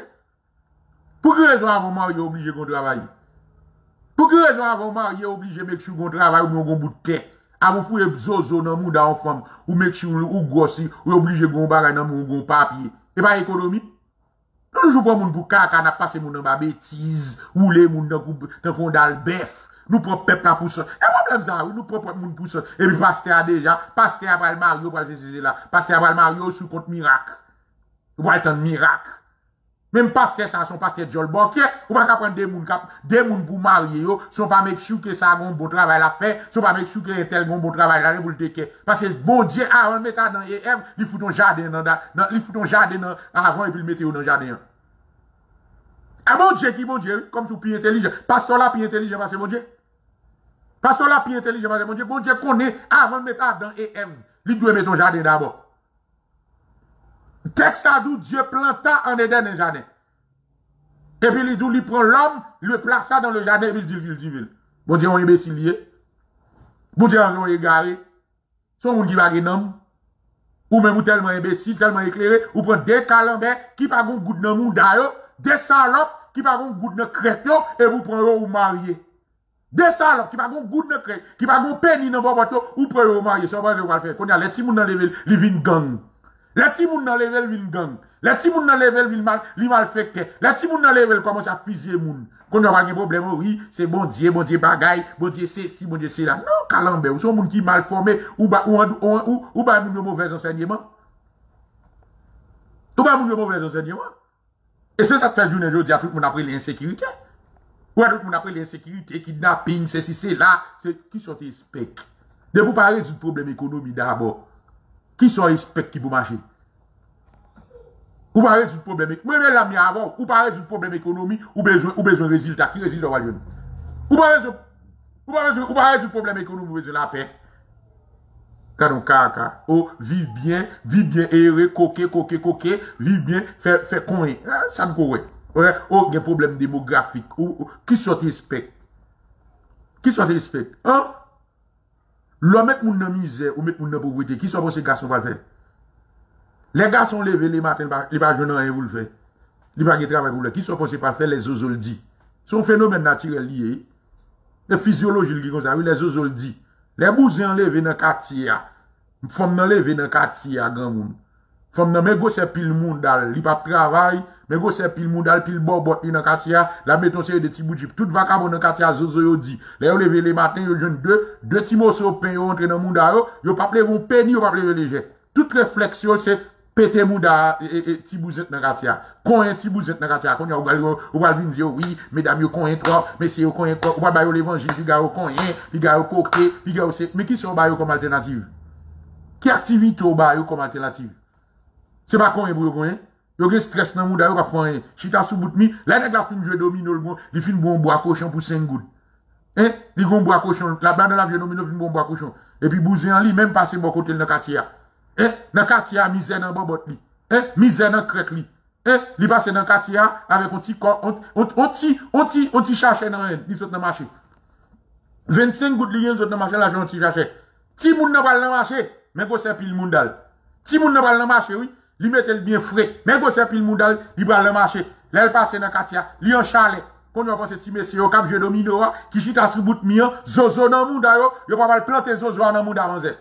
Pour quelle raison avant marié obligé qu'on travaille? Pour quelle raison avant marié obligé mec chou qu'on travaille ou qu'on bout de terre? Avant fouiller zozo dans moun dans femme ou mec chou ou grossi ou obligé qu'on bagay dans moun gon papier. Et pas économie. Nous toujours prend moun pour caca, n'a passé moun dans ba bêtise, ou les moun dans dans qu'on dal bœuf. Nous prend peuple là pour ça. Et problème ça, nous prend moun pour ça. Et puis pasteur a déjà, pasteur après le marié pour c'est là. Pasteur après le marié sous compte miracle. Ou pas le temps de miracle. Même pasteur ça son pasteur Jol Boké ou pas prendre des moun cap des moun pour marier yo sont pas make sure que ça gon bon travail la fait sont pas make sure que tel gon bon travail la pour te parce que bon Dieu avant mettre dans E M il fout ton jardin dans il fout ton jardin avant et puis le mettre dans jardin ah bon Dieu qui bon Dieu comme tout plus intelligent pasteur là plus intelligent parce que bon Dieu pasteur là plus intelligent parce que bon Dieu bon Dieu connaît avant mettre dans E M il doit mettre ton jardin d'abord. Texte à d'où Dieu planta en Éden un jardin. Et puis il lui prend l'homme, le plaça dans le jardin et il dit qu'il dit. Bon Dieu, on est imbécile. Bon Dieu, on est égaré. Son monde qui va gagner homme. Ou même tellement imbécile, tellement éclairé, ou prend des calambers qui pas gon goût dans monde d'ailleurs, des salopes qui pas gon goût dans crête et vous prend ou marié. Des salopes qui pas gon goût dans crête, qui pas gon pénis dans bon bateau, ou prend ou marié, ça va faire. Qu'on a les petits monde dans les villes, les vignes gang. Les petits moun dans level vin gang, les petits moun dans level vin mal, li malfecté. Les petits moun dans level commence à fusiller moun. Quand on a pas de problème, oui, c'est bon Dieu, bon Dieu bagaille, bon Dieu c'est si, bon Dieu c'est là. Non, calambe, ou son moun qui mal formé ou ba ou ou ou ou ba moun de mauvais enseignement. Ou ba moun de mauvais enseignement. Et c'est ça que fait journée aujourd'hui à tout moun après l'insécurité. Ou à tout moun après l'insécurité, kidnapping, c'est si c'est là, c'est qui sont des specs. De vous parler du problème économique d'abord. Qui sont les specs qui vous marcher? Vous parlez du problème économique. Moi, l'ami avant, vous parlez du problème économique, ou besoin de résultats. Qui résulte dans le Vous parlez du problème économique, vous besoin de la paix. Quand kaka, oh, vive bien, vive bien, errer, coquer, coquer, coquer, vive bien, faire faire coin. Ça me courrait. Oh, il y a un problème démographique. Qui sont les specs? Qui sont les specs? Hein? L'homme met moun nan misère ou met moun nan pauvreté, qui sont bon ces garçons va le faire? Les garçons levés les matins, les pas jeunes rien vous le faire. Ils pas de travail pour le, qui sont bon ces pas faire les ozoldi. C'est un phénomène naturel lié. La physiologie qui comme ça, les ozoldi. Les bousins enlevés dans quartier a. Femme nan levé dans quartier a grand monde. Femme nan mais go c'est pile monde dal, li pas travail, mais go c'est pile monde dal, pile bobot li dans quartier a, la mettons série de petits bouts toute vacabon dans quartier a zozo yo di. Les yo levé les matins, yo jeune deux, deux petits morceaux au pain yo entre dans monde a yo, yo pas lever un penny, yo pas lever léger. Toute réflexion c'est péter monde a et petits bouzette dans quartier a. Kon un petit bouzette dans quartier a, kon yo ou va venir dire oui, mesdames yo kon un trois, messieurs kon un trois, ou va ba yo l'évangile, puis ga yo kon un, puis ga yo coquet, puis ga yo c'est mais qui sont ba yo comme alternative? Qui activité au ba yo comme alternative? C'est pas qu'on est pour qu'on est. Yo gen stress nan moun da yo pa fon rien. Chita sou bout mi, la nèg la fin jwe domino le bon, li fin bon bois cochon pour cinq gouttes. Hein, li gon bois cochon, la bande la vie domino fin bon bois cochon. Et puis bousin li même passer bon côté dans quartier. Hein, dans quartier misère dans bobot li. Hein, misère dans crèk li. Hein, li passe dans quartier avec un petit on on ti on ti on ti chercher dans rien, li saute dans marché. vingt-cinq gouttes li gen saute dans marché la gentil chercher. Ti moun nan pal dans marché, mais go c'est pile moun dal. Ti moun nan pal dans marché oui. Li mette le bien frais. Mais quand c'est pile moudal, il prend le marché. Là, il passe dans quartier, il en chalet. Quand on pense ces petits messieurs, cap jeu domino, qui chita sur bout de mien, zozo dans mouda, yo pas mal planter zozo dans mouda manzé.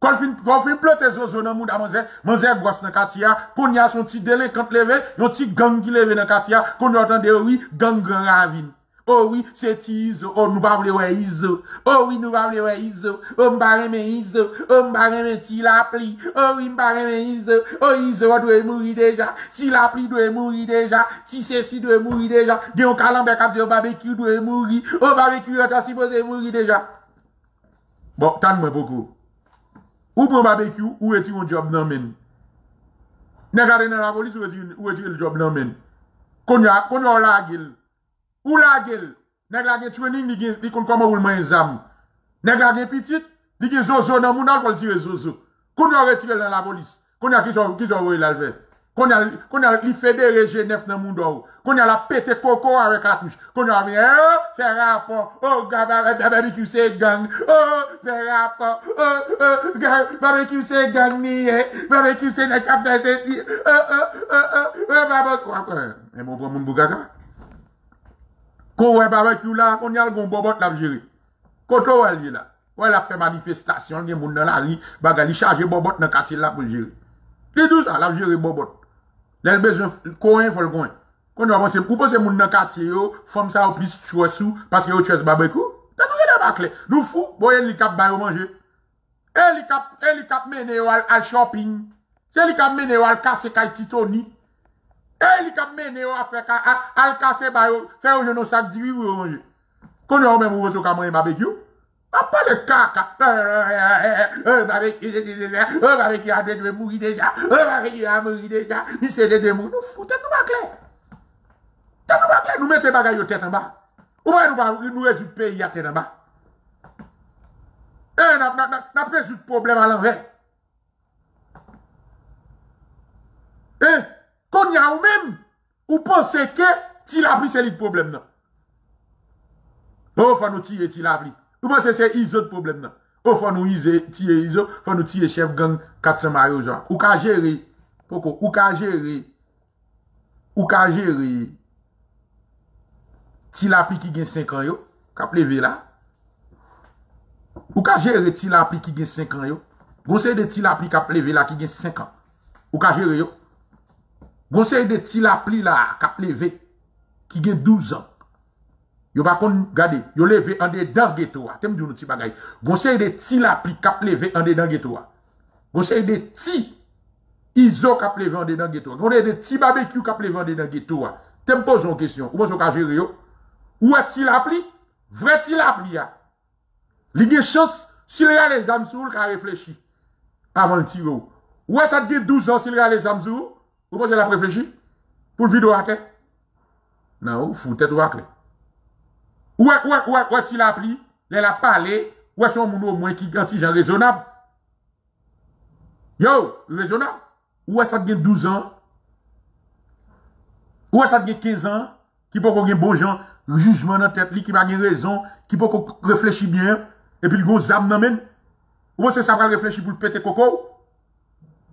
Quand on fin planter zozo dans mouda manzé, manzé brosse dans quartier, qu'on y a son petit délinquant levé, yon petit gang qui levé dans quartier, qu'on entende oui, gang grand ravine. Oh oui, c'est Iso. Oh, nous pas vouloir Iso. Oh oui, nous pas vouloir Iso. Oh, m'barre mes Iso. Oh, m'barre mes tilapli. Oh oui, m'barre mes Iso. Oh, Iso doit mourir déjà. Tilapli doit mourir déjà. Ti ceci doit mourir déjà. Gé on calambe cap de barbecue doit mourir. Oh, barbecue, t'as supposé mourir déjà. Bon, t'en moi beaucoup. Ou pour barbecue, ou est-il mon job non men? N'est-ce pas dans la police, ou est-il le job non men? Qu'on y a, qu'on y a la gueule. Ou la gueule, nèg la gen training li gen li kon comment ou le main zam. Nèg la gen petite, li gen zozo nan moun al pou tirer zozo. Kon yo retire dans la police. Kon y a qui sont qui sont ou la faire. Kon y a kon y a li fédérer G neuf dans moun dou. Kon y a la pété coco avec cartouche. Kon y a faire rapport. Oh gaba barbecue c'est gang. Oh faire rapport. Oh gaba barbecue c'est gang ni barbecue c'est nèg cap c'est. Oh oh oh baba. Et mon bon bougaga. Quand on barbecue là, on y a le bon bobot la gérer. Quand on est là, on a fait manifestation, on y a moun dans la rue, bagali charger bobot dans quartier là pour gérer. C'est tout ça, la gérer bobot. Là besoin coin faut le coin. Quand on pense pour penser moun dans quartier yo, femme ça au plus tuer sous parce que au tuer barbecue. T'as tout là bâclé. Nous fou, boy li cap bailler manger. Et li cap, et li cap mener al shopping. C'est li cap mener al casser kay Titoni. Eh, li kap mene ou a faire al casser ba yo, faire ou genou sac di ou manger. Quand on même ou so ka manger barbecue, pas pas le caca. Euh barbecue, euh barbecue a de mourir déjà. Euh barbecue a mourir déjà. Ni c'est de mourir, nous foutez nous pas clair. T'as nous pas clair, nous mettez bagaille au tête en bas. Ou pas nous pas nous résoudre pays à tête en bas. Eh n'a n'a n'a résoudre problème à l'envers. Eh Quand y a ou même, ou pensez que t'il a pris c'est le problème non? Oh, faut nous tirer t'il a pris. Ou pensez que c'est Iso le problème non? Oh, faut nous tirer Iso, faut nous tirer chef gang quatre cents Mario genre. Ou ka gérer, pourquoi? Ou ka gérer, ou ka gérer. T'il a pris qui gagne cinq ans yo, ka plevé là. Ou ka gérer t'il a pris qui gagne cinq ans yo. Vous savez de t'il a pris qui a plevé là qui gagne cinq ans. ou ka gérer yo. Conseil de ti la pli la k'ap levé qui gen douze ans. Yo pa kon gade, yo levé en dedans ghetto. T'aime di nou ti bagay. Conseil de ti la pli k'ap levé en dedans ghetto. Conseil de ti iso k'ap levé en dedans ghetto. Conseil de ti barbecue k'ap levé en dedans ghetto. T'aime pose une question. Ou pense ka gérer yo? Où est-il la pli? Vrai ti la pli a? Li gen chance s'il y a les âmes sous le réfléchi avant le tir. Ou est-ce que douze ans s'il y a les âmes sous? Vous pensez la réfléchir pour le vidéo à terre? Non, vous foutez de la clé. Ou est-ce qu'il a pris, il a parlé, ou est-ce qu'on a au moins qui est raisonnable? Yo, raisonnable. Ou est-ce qu'il a douze ans? Ou est-ce qu'il a quinze ans? Qui peut qu'on ait bon gens, jugement dans la tête, qui va avoir raison, qui peut qu'on réfléchisse bien, et puis le gros zam nan men? Ou est-ce que ça va réfléchir pour le péter coco?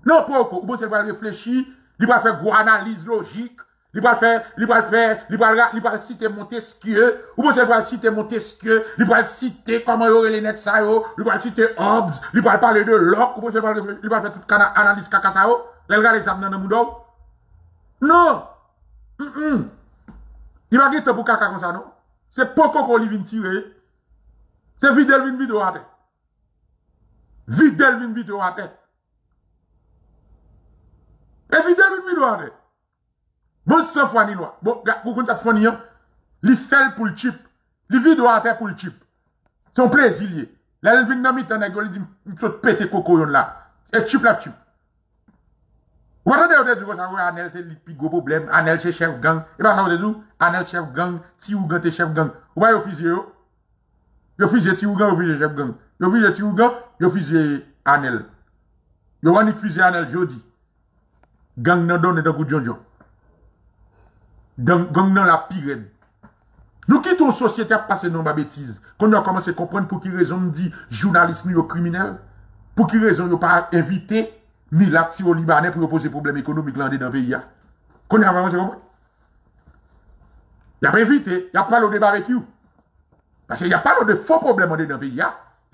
Non, pas coco. Ou est-ce qu'il va réfléchir? Il va faire une analyse logique. Il va faire, il va faire, il va citer Montesquieu. Ou bien il va citer Montesquieu. Il va citer comment il aurait les nets ça. Il va citer Hobbes. Il va parler de Locke. Ou bien il va faire toute analyse caca ça. Il va les amener dans le monde. Non. Il va dire pour caca comme ça, non? C'est pas qu'on vient tirer. C'est vide le vidéo à terre. Vide le vidéo à terre. Évidemment, une minorité. Bon sang fois ni loi. Bon, vous comptez fonni yon. Li fel pour le chip. Li vide à terre pour le chip. Son plaisir lié. La elle vient dans mi tan nèg li dit m'tot péter coco yon là. Et chip la chip. Ou attendez ou dit ça Anel c'est le plus gros problème. Anel c'est chef gang. Et pas ça ou dit Anel chef gang, ti ou gang chef gang. Ou pas yo fusé yo. Yo fusé ti ou gang, yo fusé chef gang. Yo fusé ti ou gang, yo fusé Anel. Yo va ni fusé Anel jodi. Gang nan donne de Goudjonjon. Gang nan la pire. Nous quittons société à passer non ma bêtise. Quand on a commencé à comprendre pour qui raison on dit journaliste ni au criminel, pour qui raison on n'a pas invité ni l'action au Libanais pour poser problème économique dans le pays. Quand on a commencé à comprendre, il n'y a pas invité, il n'y a pas l'eau de barbecue. Parce qu'il n'y a pas l'eau de faux problèmes dans le pays. Il n'y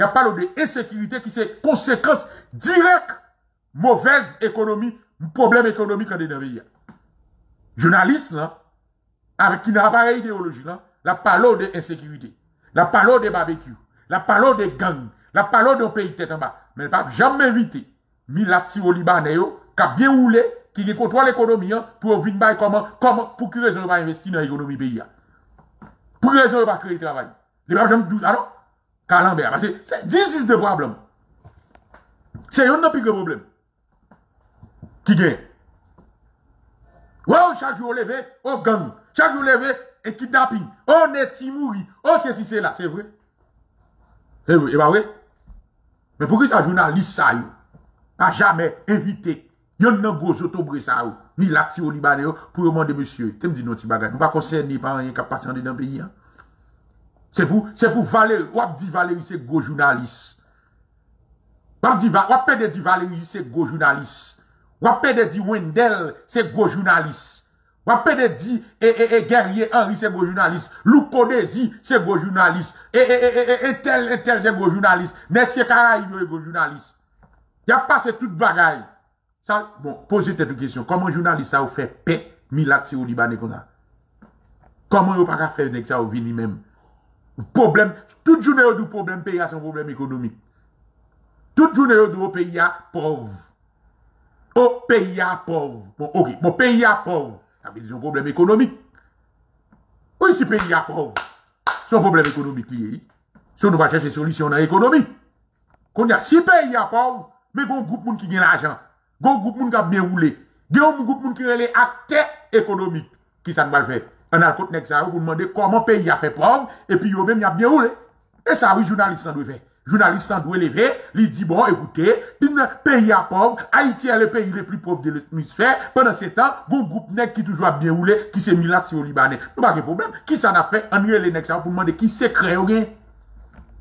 a pas l'eau de insécurité qui c'est conséquence directe, mauvaise économie. Problème économique en dénaville. Journaliste, là, avec qui n'a pas idéologie, là, la parole de insécurité, la parole de barbecue, la parole de gang, la parole de pays tête en bas. Mais le pape jamais invité, ni l'atsi au Libanais, qui a bien roulé, qui contrôle l'économie, pour venir bailler comment, comment, pour que raison pas investir dans l'économie pays. Pour que raison pas créer travail. Le pape jamais dit, alors, Calambert, parce que c'est dix-six de problème. C'est un autre problème. Qui gagne? Ouais, chaque jour levé, on gang. Chaque jour levé, et kidnapping. On est timouri. On sait si c'est là. C'est vrai. C'est vrai. Et bah vrai. Mais pourquoi ça journaliste ça yo? Pas jamais invité. Yon nan gros autobré ça yo. Ni l'action au Libanais pour demander monsieur. Tu me dis non, ti bagay. Nous pas concerné par rien qui passe dans le pays. C'est pour, c'est pour Valérie. Ou ap di Valérie, c'est gros journaliste. Ou ap di Valérie, c'est gros journaliste. Ou à peine dit Wendell, c'est gros journaliste. Ou à peine dit eh, eh, eh, Guerrier Henri, c'est gros journaliste. Louco Desir, c'est gros journaliste. Et eh, eh, eh, eh, tel, et tel, c'est gros journaliste. Monsieur Caraïbes, c'est gros journaliste. Il a passé toute bagaille. Ça, bon, posez cette question. Comment journaliste ça vous fait paix, Milati ou Libanais comme ça? Comment vous pas faire avec ça au vini même? Problème, toute journée au du problème pays a son problème économique. Toute journée au du pays a pauvre. Au pays à pauvre. Bon, ok. Mon pays à pauvre. Ils ont un problème économique. Oui, c'est pays à pauvre. C'est un problème économique lié. Si on ne va chercher solution dans l'économie. Qu'on y a six pays à pauvre, mais il y a un groupe qui gagne l'argent. Il y a un groupe qui a bien roulé. Il y a un groupe qui est les acteurs économiques. Qui ça ne va le faire? On a le compte de ça pour demander comment pays a fait pauvre, et puis eux-mêmes, il y a bien roulé. Et ça, oui, journaliste, ça doit faire. Journaliste en doit lever, il dit bon, écoutez, pays à pauvre, Haïti est le pays le plus pauvre de l'hémisphère. Pendant ce temps, bon groupe nèg qui toujours bien roulé, qui s'est mis là sur le Libanais. Nous pas de problème. Qui s'en a fait? On les nèg ça pour demander qui s'est créé ou bien?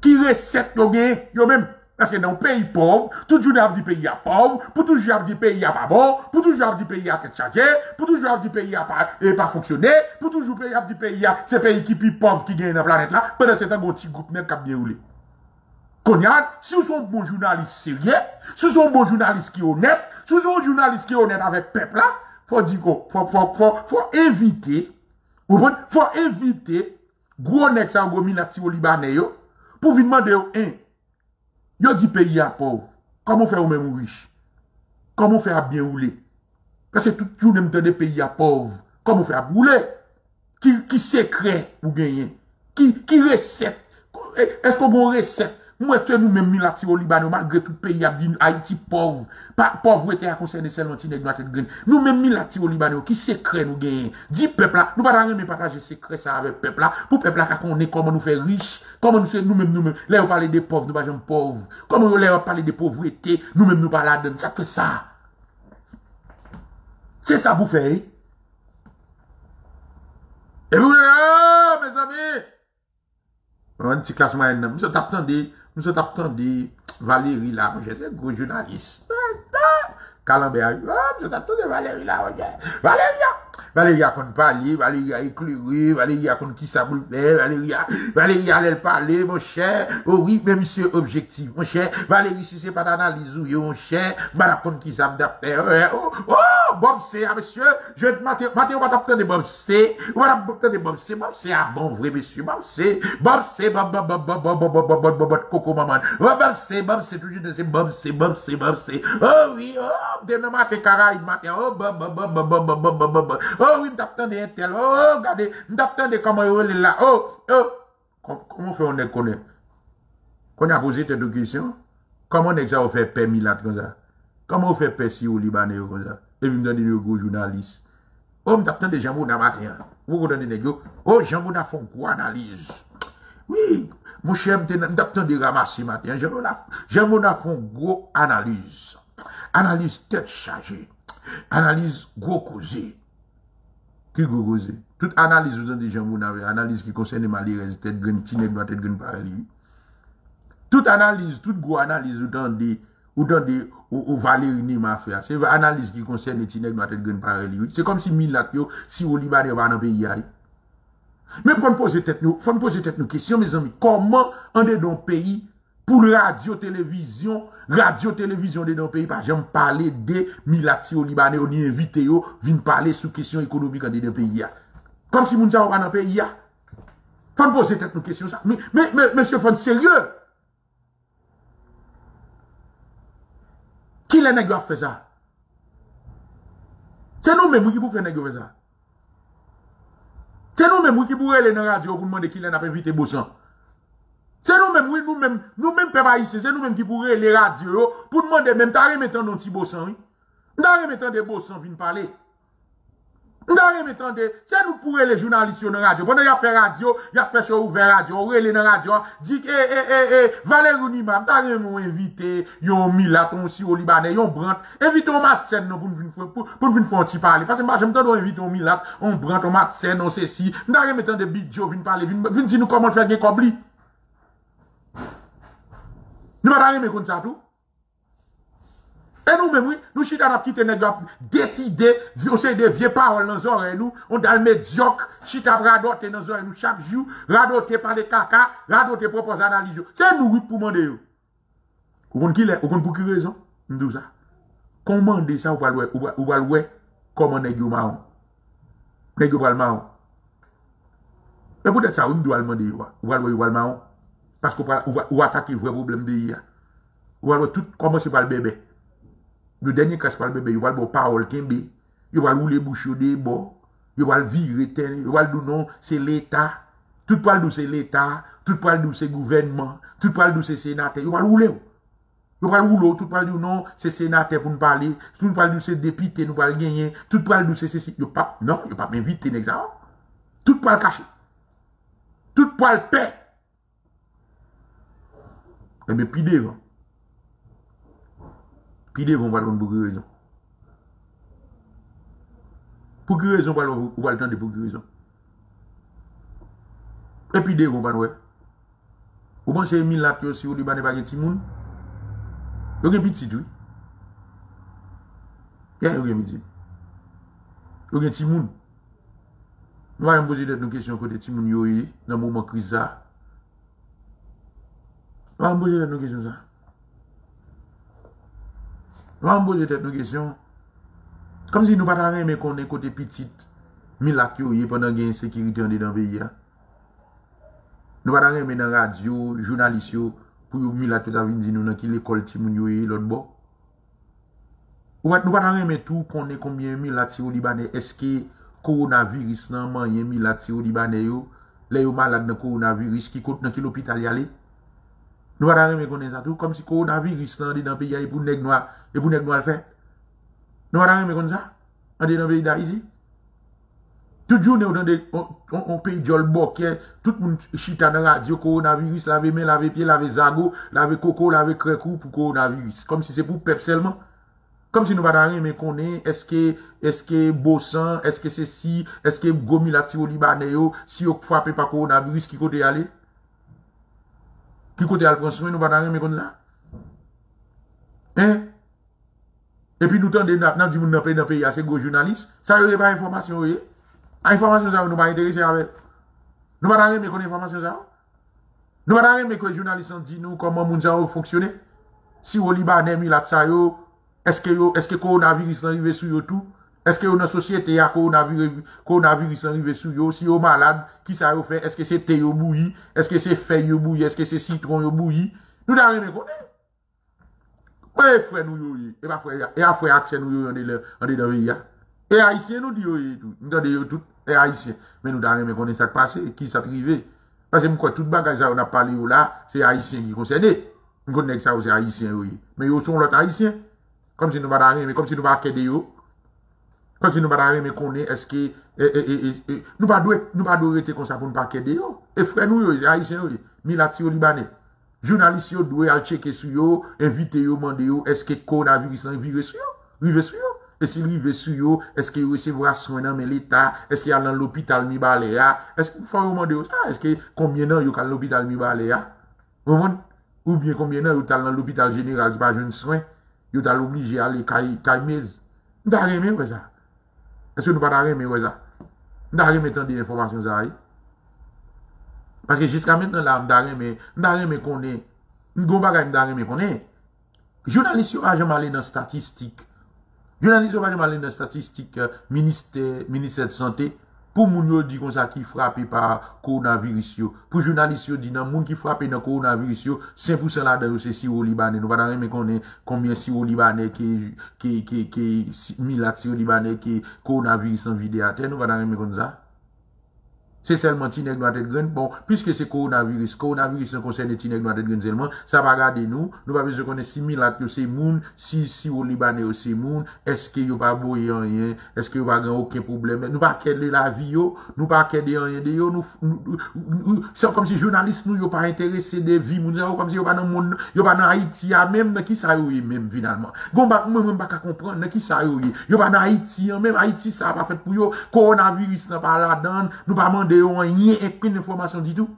Qui recette ou bien? Yo même. Parce que dans un pays pauvre, toujours on dit pays à pauvre, pour toujours on dit pays à pas bon, pour toujours on dit pays à tête chargée, pour toujours on dit pays à pas, et pas fonctionner, pour toujours on dit pays à, c'est pays qui plus pauvre qui gagne dans la planète là. Pendant ce temps, un petit groupe nèg qui a bien roulé. Cognac, si vous êtes un bon journaliste sérieux, si vous êtes un bon journaliste qui est honnête, toujours un journaliste qui est honnête avec le peuple là, faut dire faut faut faut faut éviter, faut éviter gros nèg en gros minatio libanais yo pour venir demander un hein, yo dit pays à pauvre. Comment faire au même riche? Comment faire à bien rouler? Parce que tout jour même des pays à pauvre, comment faire à rouler? Qui qui secret ou gagner? Qui qui recette? Est-ce qu'on bon recette? Moi, tu nous même milati au Liban, malgré tout pays, Haïti pauvre, pa, pauvreté à concerner seulement Tineg doit être green. Nous même milati au Liban, qui secret nous gagne. Dit peuple là, nous pas rien mais partager secret ça avec peuple là. Pour peuple là, qu'on est comment nous faire riche, comment nous nous même nous même. Là on parle des pauvres, nous pas gens pauvres. Comment on parle de pauvreté, nous même nous pas là dedans. Ça fait ça. C'est ça vous faites. Et vous là, mes amis. Un petit classement là, monsieur t'attendez. Nous sommes attendus Valérie là, je sais gros journaliste. Calambert, nous sommes attendus Valérie là, Valérie là. Valérie a qu'on parle, Valérie a éclairé, Valérie a qu'on qui ça boule, Valérie a, Valérie a elle parler, mon cher. Oh oui, mais monsieur objectif, mon cher. Valérie, si c'est pas d'analyse, ou mon cher, madame qu'on qui ça m'adapter. Oh, oh, Bob C, monsieur, je vais te mater, mater, on va t'apprendre Bob C, on va t'apprendre Bob C, Bob C, ah bon, vrai, monsieur, Bob C, Bob C, Bob, Bob, Bob, Bob, Bob, Bob, Bob, Bob, Bob, Coco Maman, Bob C, Bob C, toujours de ces Bob C, Bob C, Bob C. Oh oui, oh, demain matin, Caraïbes, matin, oh, Bob, Bob, Bob, Bob, Bob, Bob, Bob, Bob, oh oui, m'tapte de un tel, oh, regardez, m'tapte de comment il est là, oh, oh. Comment fait on est connu? Qu'on a posé cette question? Comment on est ça, on fait paix milat comme ça? Comment on fait paix si au Libanais comme ça? Et puis, me donne des gros journalistes. Oh, m'tapte de jambon d'un matin. Vous vous donnez des gros. Oh, jambon d'un fond quoi, analyse? Oui, mon cher, m'tapte de ramasser matin. Jambon d'un fond gros analyse. Analyse tête chargée. Analyse gros causé. Qui gogose? Toute analyse vous des gens vous n'avez analyse qui concerne malheureuse tête green tinet doit être green par lui. Toute analyse, toute gros analyse vous des ou dans des ou Valérie Lima frère, c'est analyse qui concerne tinet doit être green par lui. C'est comme si milat yo si au Libanais va dans pays aïe. Mais pour nous poser tête nous, faut nous poser tête nous question mes amis, comment on est dans pays pour radio télévision, radio télévision de nos pays par exemple parler des milati au Libanais on y invité yo vinn parler sur question économique de nos pays là. Comme si moun sa pas dans pays là. Faut poser tête nos questions ça. Mais mais monsieur faut sérieux. Qui les nèg a fait ça? C'est nous même qui pour faire nèg faire ça. C'est nous même qui pour aller dans radio pour demander qui les n'a pas invité Bossan. C'est nous-mêmes, oui, nous-mêmes, nous-mêmes, papa ici, c'est nous-mêmes qui pourrions les radios, pour demander, même, t'as remettant nos petits bossons, oui. T'as remettant des bossons, viens parler. T'as remettant des, c'est nous pourrions les journalistes sur nos radios. Pendant qu'il y a fait radio, il y a fait show ouvert radio, on relève nos radios, dit, eh, eh, eh, eh, Valérie Lima, t'as remettant invité, yon Milat, on si au Libanais, yon Brant, invitons Matsen, non, pour nous faire, pour, pour nous faire un petit parler. Parce que moi, j'aime tant d'inviter Milat, on Brant, on Matsen, on ceci, t'as remettant des Big Joe, viens parler, viens dire nous comment faire des coblis. Nous ne pouvons pas comme ça tout. Et nous-mêmes, oui, nous chitons à petite nègre, décider, on se des vieilles paroles dans nos oreilles, nous, on dans le médiocre, chita radoter dans nos oreilles, nous, chaque jour, radoter par les caca, radoter propos analyse. C'est nous, oui, pour demander. Vous comprenez pour qui raison? Nous disons ça. Commandez ça, ou pas le ou pas le comment nègre marron. Nègre pas le marron. Et peut-être ça, nous devons demander, ou pas le ou pas le marron. Parce qu'on va attaquer le vrai problème de l'I A. Ou alors tout commence par le bébé. Le dernier casse par le bébé. Il va le parole qui est bébé. Il va rouler bouche au débat. Il va le virer. Il va le dire non, c'est l'État. Tout parle d'où c'est l'État. Tout parle d'où c'est gouvernement. Tout parle d'où c'est sénateur. Il va le rouler. Il va le rouler. Tout parle d'où non, c'est sénateur pour nous parler. Tout parle d'où c'est député, nous va le gagner. Tout parle d'où c'est ceci. Non, il ne va pas m'inviter, n'exagère. Tout parle caché. Tout parle paix. Mais puis devant. Puis devant, on va le prendre pour quelle raison? Pour quelle raison on va le prendre pour quelle raison? Et puis devant, on va le prendre. Vous pensez que Milat aussi au Liban n'est pas un petit monde? Il y a un petit monde. Il y a un petit monde. Il y a un petit monde. Nous allons poser des questions côté petit monde dans le moment de crise. On va me poser des questions. Rambo de tête nos questions. Comme si nous pas rien mais qu'on est côté petite milac yo pendant gain sécurité en dedans pays. Nous pas rien mais dans radio, journaliste yo pour milac tout à venir nous dans qui l'école ti moun yo l'autre bord. Ou nous pas rien mais tout qu'on est combien milac si au Libanais est-ce que coronavirus nan manye milac si au Libanais yo les yo malade dans coronavirus qui compte dans qui l'hôpital y aller. Nous pas rien mais qu'on est ça tout comme si coronavirus nan dedans pays pour nèg noir et pour nèg noir le faire. Nous allons faire comme ça, on est dans le pays d'Haïti. Tout le jour, on est dans le pays de Jolboké, tout le monde chita dans la radio, coronavirus, lave main, lave pied, lave zago, lave coco, lave crécou pour coronavirus. Comme si c'est pour peuple seulement. Comme si nous ne parlions pas de qu'on est, est-ce que, est-ce que Bossan, est-ce que c'est si, est-ce que Gomilati au Libanais, si on frappe par coronavirus, qui côté aller? Qui côté aller prendre soin, nous ne parlions pas comme ça. Hein? Et puis nous tendez n'a n'a dit mon pays dans pays assez gros journaliste ça y est pas information oui information ça nous pas intéressé avec nous pas rien mais qu'on information ça nous pas rien mais que journaliste dit nous comment moun ça fonctionner si au Libanais mi la ça yo est-ce que yo est-ce que coronavirus arrivé sur yo tout est-ce que yo dans société a coronavirus coronavirus arrivé sur yo si yo malade qui ça yo fait est-ce que c'est thé yo bouilli est-ce que c'est feuille yo bouilli est-ce que c'est citron yo bouilli nous pas rien mais qu'on ouais, frère, nous, oui, et pas frère, et à frère, accès, nous, on est là, on est dans le pays. Et haïtien, nous, dit, oui, tout, nous, dit, tout, et haïtien. Mais nous, d'arriver, mais qu'on est ça passé, qui ça privé. Parce que, moi, tout bagage, on a parlé, là, c'est haïtien qui concerné. Nous connaissons ça, c'est haïtien, oui. Mais, ils sont l'autre haïtien. Comme si nous, pas d'arriver, mais comme si nous, pas d'arriver, comme si nous, pas d'arriver, mais qu'on est, est-ce que, nous, pas d'arriver, nous, pas d'arriver, comme ça, pour ne pas d'arriver. Et frère, nous, c'est haïtien, oui. Milati au Libanais. Journaliste yo doit aller checker sur yo, inviter yo, demander yo, est-ce que coronavirus est viré sur yo, rivé sur yo, et si rivé sur yo, est-ce que recevra soin dans l'État, est-ce qu'il y a dans l'hôpital mi baléa, est-ce qu'il faut demander ça, est-ce que combien d'an yo dans l'hôpital mi baléa, ou bien combien d'an yo dans l'hôpital général c'est pas jeune soin, yo t'as obligé à aller caille caille n'a rien mais ça, est-ce que nous pas rien mais ça, n'a rien mais tant des informations ça. Parce que jusqu'à maintenant, là, m'darré, mais, m'darré, mais qu'on est, m'gombagay, m'darré, mais qu'on est. Journaliste, pas jamais aller dans statistique. Journaliste, pas jamais aller dans statistique, ministère, ministère de santé. Pour moun yo dit qu'on ça qui frappé par coronavirus, yo. Pour journaliste, yo dit nan moun qui frappé dans coronavirus, yo, cinq pour cent là, d'ailleurs, c'est si au Libanais. Nous pas mais qu'on est, combien si au Libanais qui, qui, qui, qui, milat si au Libanais qui, coronavirus en vidéo à terre. Nous pas mais qu'on ça. C'est seulement Tineg Noir Tête Graine. Bon, puisque c'est coronavirus, coronavirus concerne Tineg Noir Tête Graine seulement, ça va garder nous. Nous pas besoin qu'on ait six mille que c'est moun, si, si au Libanais c'est moun, est-ce qu'il y a pas bouillé rien, est-ce qu'il y a pas aucun problème, nous pas qu'elle la vie yo, nous pas qu'elle rien de yo, nous, c'est comme si journalistes nous, y'a pas intéressé des vies, moun, comme si y'a pas dans monde, y'a pas dans Haïti, même, qui ça y'a même, finalement. Gon, bah, moi, même pas qu'à comprendre, qui ça y'a, y'a pas dans Haïti, même Haïti, ça pas fait pour yo, coronavirus n'a pas la donne, nous pas mandé. On a rien et aucune information du tout.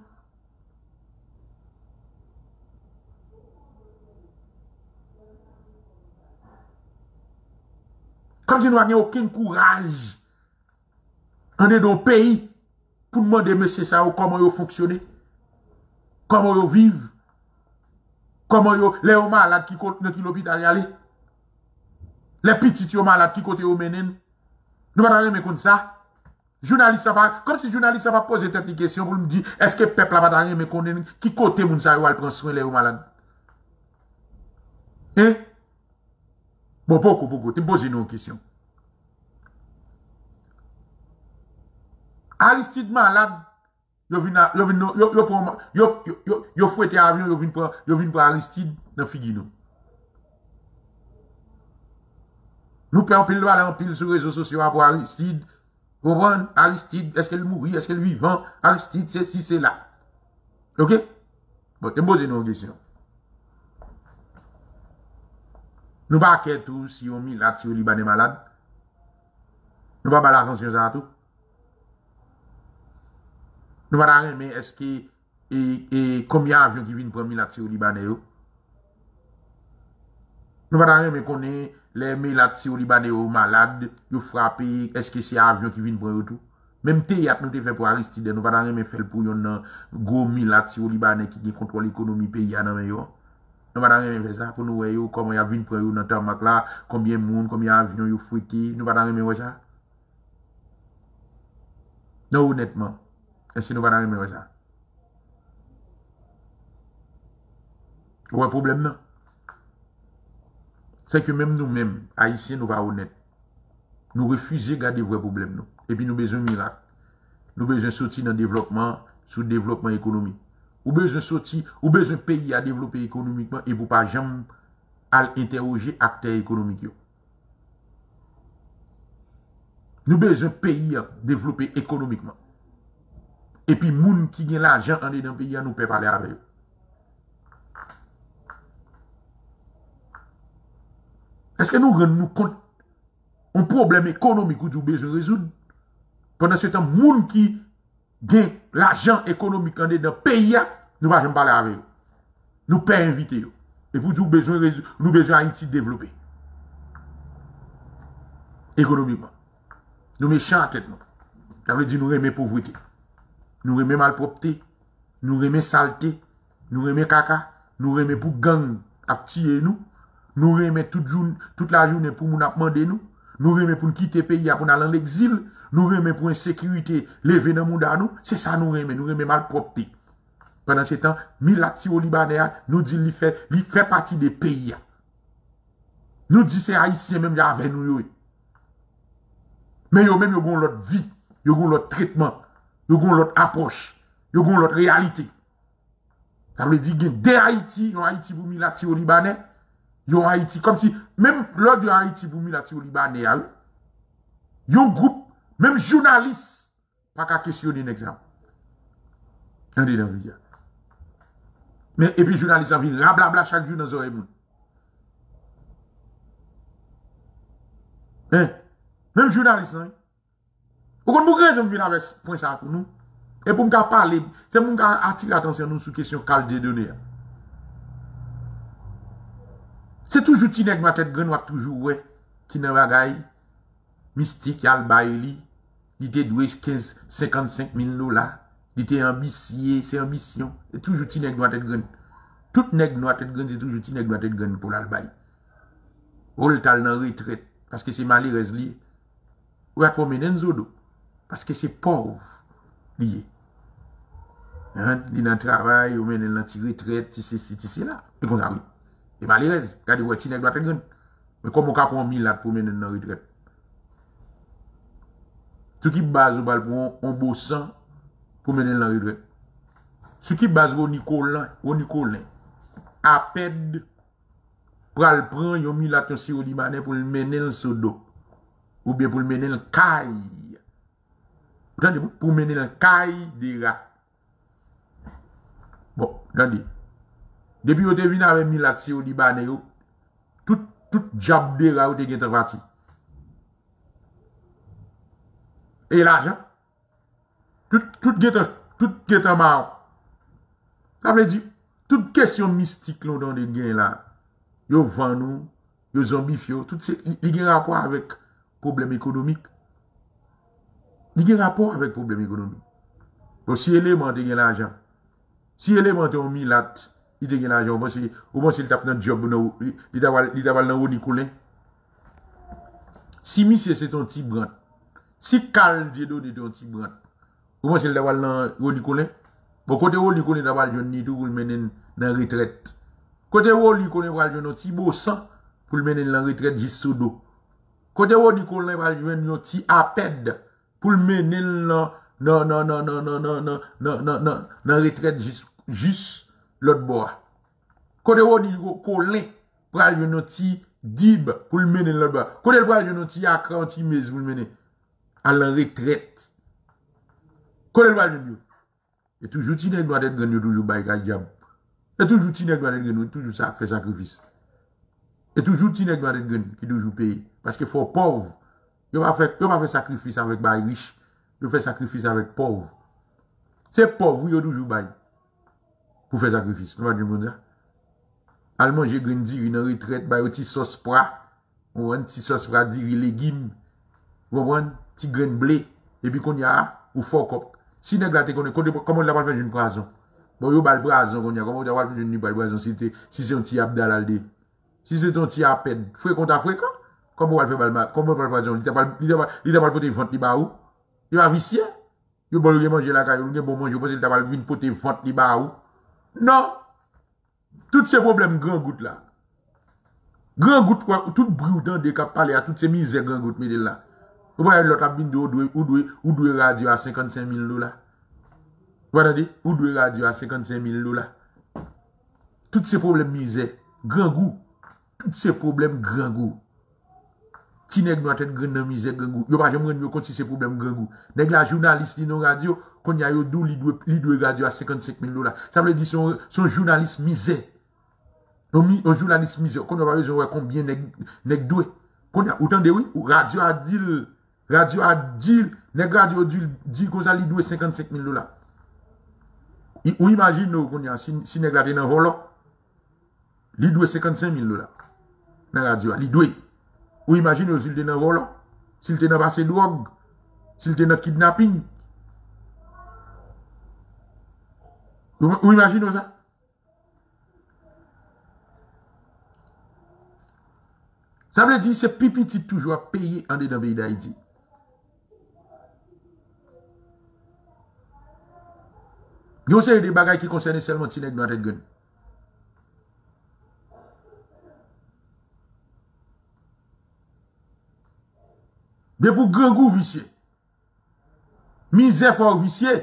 Comme si nous n'avions aucun courage, on est dans le pays pour demander monsieur ça comment il fonctionne, comment il vit, comment il les malades qui côté de l'hôpital y aller, les petits malades qui côté au ménage. Nous ne parlons pas comme ça. Journaliste pas comme si journaliste pas poser tête de question pour me dire est-ce que peuple là pas rien mais qu'on qui côté moun ça va prendre soin les malades. Hein bon beaucoup beaucoup tu poses une question. Aristide malade yo vinn yo vinn yo yo yo yo fouetter avion yo vinn pour yo vinn pour Aristide dans Figuino. Nous perdons pile là en pile sur les réseaux sociaux pour Aristide. Aristide, est-ce qu'elle mourit, est-ce qu'elle vivant? Aristide, c'est si, c'est là. Ok? Bon, tu me poses une question. Nous ne pas tout si on mis là, si on Libanais malade. Nous ne pas la attention à tout. Nous ne pas rien, mais est-ce que, et combien d'avions qui viennent prendre là, si on Libanais? Nous ne pas rien, mais qu'on est. Les mélatis au Libanais au malade, ils frappé, est-ce que c'est avion qui vient prendre tout? Même théâtre nous te fait pour Aristide, nous pas rien faire pour yon gros mélatis au Libanais qui contrôle l'économie pays à nan yo. Nous madame faire ça pour nous voir comment y a vinn prendre dans tarmac là, combien monde, combien avion yo fouti, nous pas aimer voir ça. Non honnêtement, est-ce nous pas aimer voir ça? Ouais problème non. C'est que même nous-mêmes haïtiens nous pas honnêtes. Nous refusons garder vrai problème nous. Et puis nous besoin miracle. Nous besoin sortir dans développement, sous développement économique. Ou besoin sortir, ou besoin pays à développer économiquement et pour pas jamais à interroger acteurs économiques. Nous besoin pays à développer économiquement. Et puis moun qui gagne l'argent en dedans pays à nous peut parler avec eux. Est-ce que nous rendons compte un problème économique ou du besoin résoudre pendant ce temps moun qui gagne l'argent économique en dedans pays nous pas jamais parler avec eux. Nous pas inviter eux. Et pour nous besoin nous besoin Haïti développer économiquement. Nous méchants en tête nous. Ça veut dire nous remet pauvreté. Nous remet malpropreté, nous remet saleté, nous remet caca, nous remet pour gang à tuer nous. Nous remet toute journée toute la journée pour nous demander nous. Nous remet pour quitter pays pour aller en exil. Nous remet pour insécurité, lever dans monde à nous, c'est ça nous remet, nous remet malpropreté. Pendant ce temps, Milati au Libanais nous dit il fait, il fait partie des pays. Nous dit c'est haïtien même avec nous. Mais yo même yo gon l'autre vie, yo gon l'autre traitement, yo gon l'autre approche, yo gon l'autre réalité. Ça veut dire que des Haïti, yon Haïti pour Milati au Libanais, yon Haïti comme si même l'autre de Haïti pour Milati au Libanais, yon groupe même journaliste, pas qu'à questionner un exemple. Mais et puis journaliste en vient rablabla chaque jour dans oreille moun. Hein? Même journaliste, hein? Vous comprenez raison vient avec point ça pour nous. Et pour me parler, c'est pour me attirer l'attention nous sur question Carl Dieudonne. C'est toujours ti nèg ma tête grande toujours ouais qui nan bagaille mystique al baili. Il était doué quinze, cinquante-cinq mille dollars. Il était ambitieux, c'est ambition. Et toujours ti nèg doit être grand. Tout nèg doit être grand, c'est toujours ti nèg doit être grand pour l'albaï. Ou le tal dans retraite parce que c'est malheureuse lié. Ou à former Nenzodo parce que c'est pauvre lié. Hein, il dans travail, ou mène dans ti retraite, ti ceci, ti cela. Et comme ça oui. Et malheureuse, regardez où ti nèg doit être grand. Mais comment on ka prendre mille là pour mener dans retraite? Ceux qui base au bal pour un beau sang pour mener la retraite. Ceux qui base au Nicolas, au Nicolas, à peine pour le prendre, ils ont mis la tension au Libanais pour le mener le sodo ou bien pour le mener le caille. Pour mener le caille des rats. Bon, attendez. Depuis que vous avez avec mis la tension au Libanais, tout job des rats est parti. Et l'argent, tout, tout, tout, tout, marre. Ça veut dire, toute question mystique, là, dans les gains, là, yo vend nous, yo zombifio, tout c'est, il y a un rapport avec problème économique. Il y a un rapport avec problème économique. Donc, si élément, il y a l'argent. Si élément, on mis là, il y a l'argent, au moins, il tape dans le job, il tape dans le Nicolas. Si monsieur, c'est ton petit brun. Si Carl Dieudonne est un petit brant, comment c'est le daval dans Rolicolin? Bon, côté Rolicolin, daval jeune ni tout pour le mener dans la retraite. Côté Rolicolin, daval jeune un petit beau sang pour le mener dans la retraite jusqu'au dos. Côté Rolicolin, daval jeune un petit apède pour le mener dans non non non non non non non non non non la retraite juste l'autre bois. Côté Rolicolin, daval jeune un petit dib pour le mener dans l'autre bois. Côté daval jeune un petit acran, un petit mes pour le mener à la retraite. Et toujours, tu n'es doit être gagné, toujours baïka diable. Et toujours, tu n'es doit être gagné, toujours ça fait sacrifice. Et toujours, tu n'es doit être gagné, qui toujours paye. Parce que faut pauvre, il va faire sacrifice avec baï riche, il fait sacrifice avec pauvre. C'est pauvre, il toujours baï. Pour faire sacrifice, nous va dire comme ça. Allemand, j'ai gagné une retraite, baï petit sauce pra, ou un petit sauce pra, dire légumes. Vous comprenez? Ti grain blé et puis qu'on y a ou fort cop si nèg la te connaît comment la va faire une poison Bon, vous avez le brason, vous avez le brason, si c'est un petit Abdalalde, si c'est un petit Apaid, fréquent à fréquent, comment vous avez le brason, comment vous avez le brason, il a pas le poté vente li ba ou, il a vicié, il a pas le manger la caille, il a pas le manger, il a pas le poté vente li ba ou. Non! Tous ces problèmes grand goutte là. Grand goutte, tout brûlant de cap parler à toutes ces misères grand goutte, mais là. Vous voyez l'autre abîme ou doit radio à cinquante-cinq mille dollars. Vous voyez, ou doit radio à cinquante-cinq mille dollars. Tous ces problèmes misères, grand goût. Tous ces problèmes grand goût. Ti nèg doit être grand misère grand goût. Yo pas jamais rendre compte si ces problèmes grand goût. Nèg la journaliste li non radio, qu'on y a yo dou li doit li doit radio à cinquante-cinq mille dollars. Ça veut dire son son journaliste misère. Un journaliste misère, qu'on n'a pas besoin de combien nèg nèg doué. Qu'on a autant de oui, radio a dit Radio a dit, les radio dit qu'on a dit cinquante-cinq mille dollars. Ou imagine, si les radio dans volant, ils doivent cinquante-cinq mille dollars. Les radio, ils doivent. Ou imagine, s'ils étaient dans volant, s'ils étaient dans passé drogue, s'ils étaient dans kidnapping. Ou imagine ça. Ça veut dire que c'est pipitit toujours à payer en dedans pays d'Haïti. Vous savez des bagailles qui concernent seulement Tineg dans la tête. Mais pour grand goût vicieux, misère fort vicieux,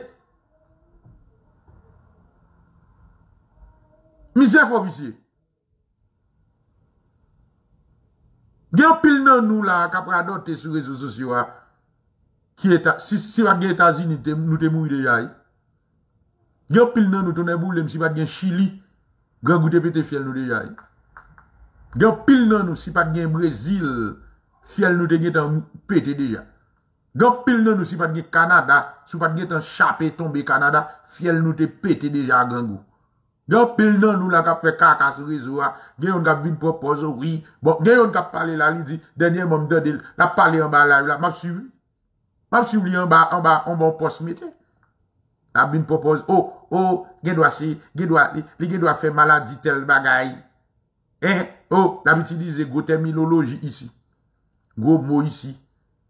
misère fort vicieux. Gen pile nan nous là qui a adopté sur les réseaux sociaux qui est si si va gen États-Unis nous te mouri déjà. Gen pile nan nous tonne boule si pas gen Chili, grand goût te pété fiel nous déjà. Gen pile nan nous si pas gen Brésil, fiel nous te gen pété déjà. Gen pile nan nous si pas gen Canada, si pas gen chapé tomber Canada, fiel nous te pété déjà grand goût. Gen pile nan nous la ka fait caca sur réseau a, gen on ka vinn propose oui. Bon, gen on ka parler là, li dit dernièrement me donne la parler en bas live là, m'a suivi. M'a suivi en bas en bas en bon poste mette. La vinn propose oh oh, gen doit si, gen doit li gen doit faire maladie tel bagaille. Eh oh, la utiliser gros terminologie ici. Gros mot ici.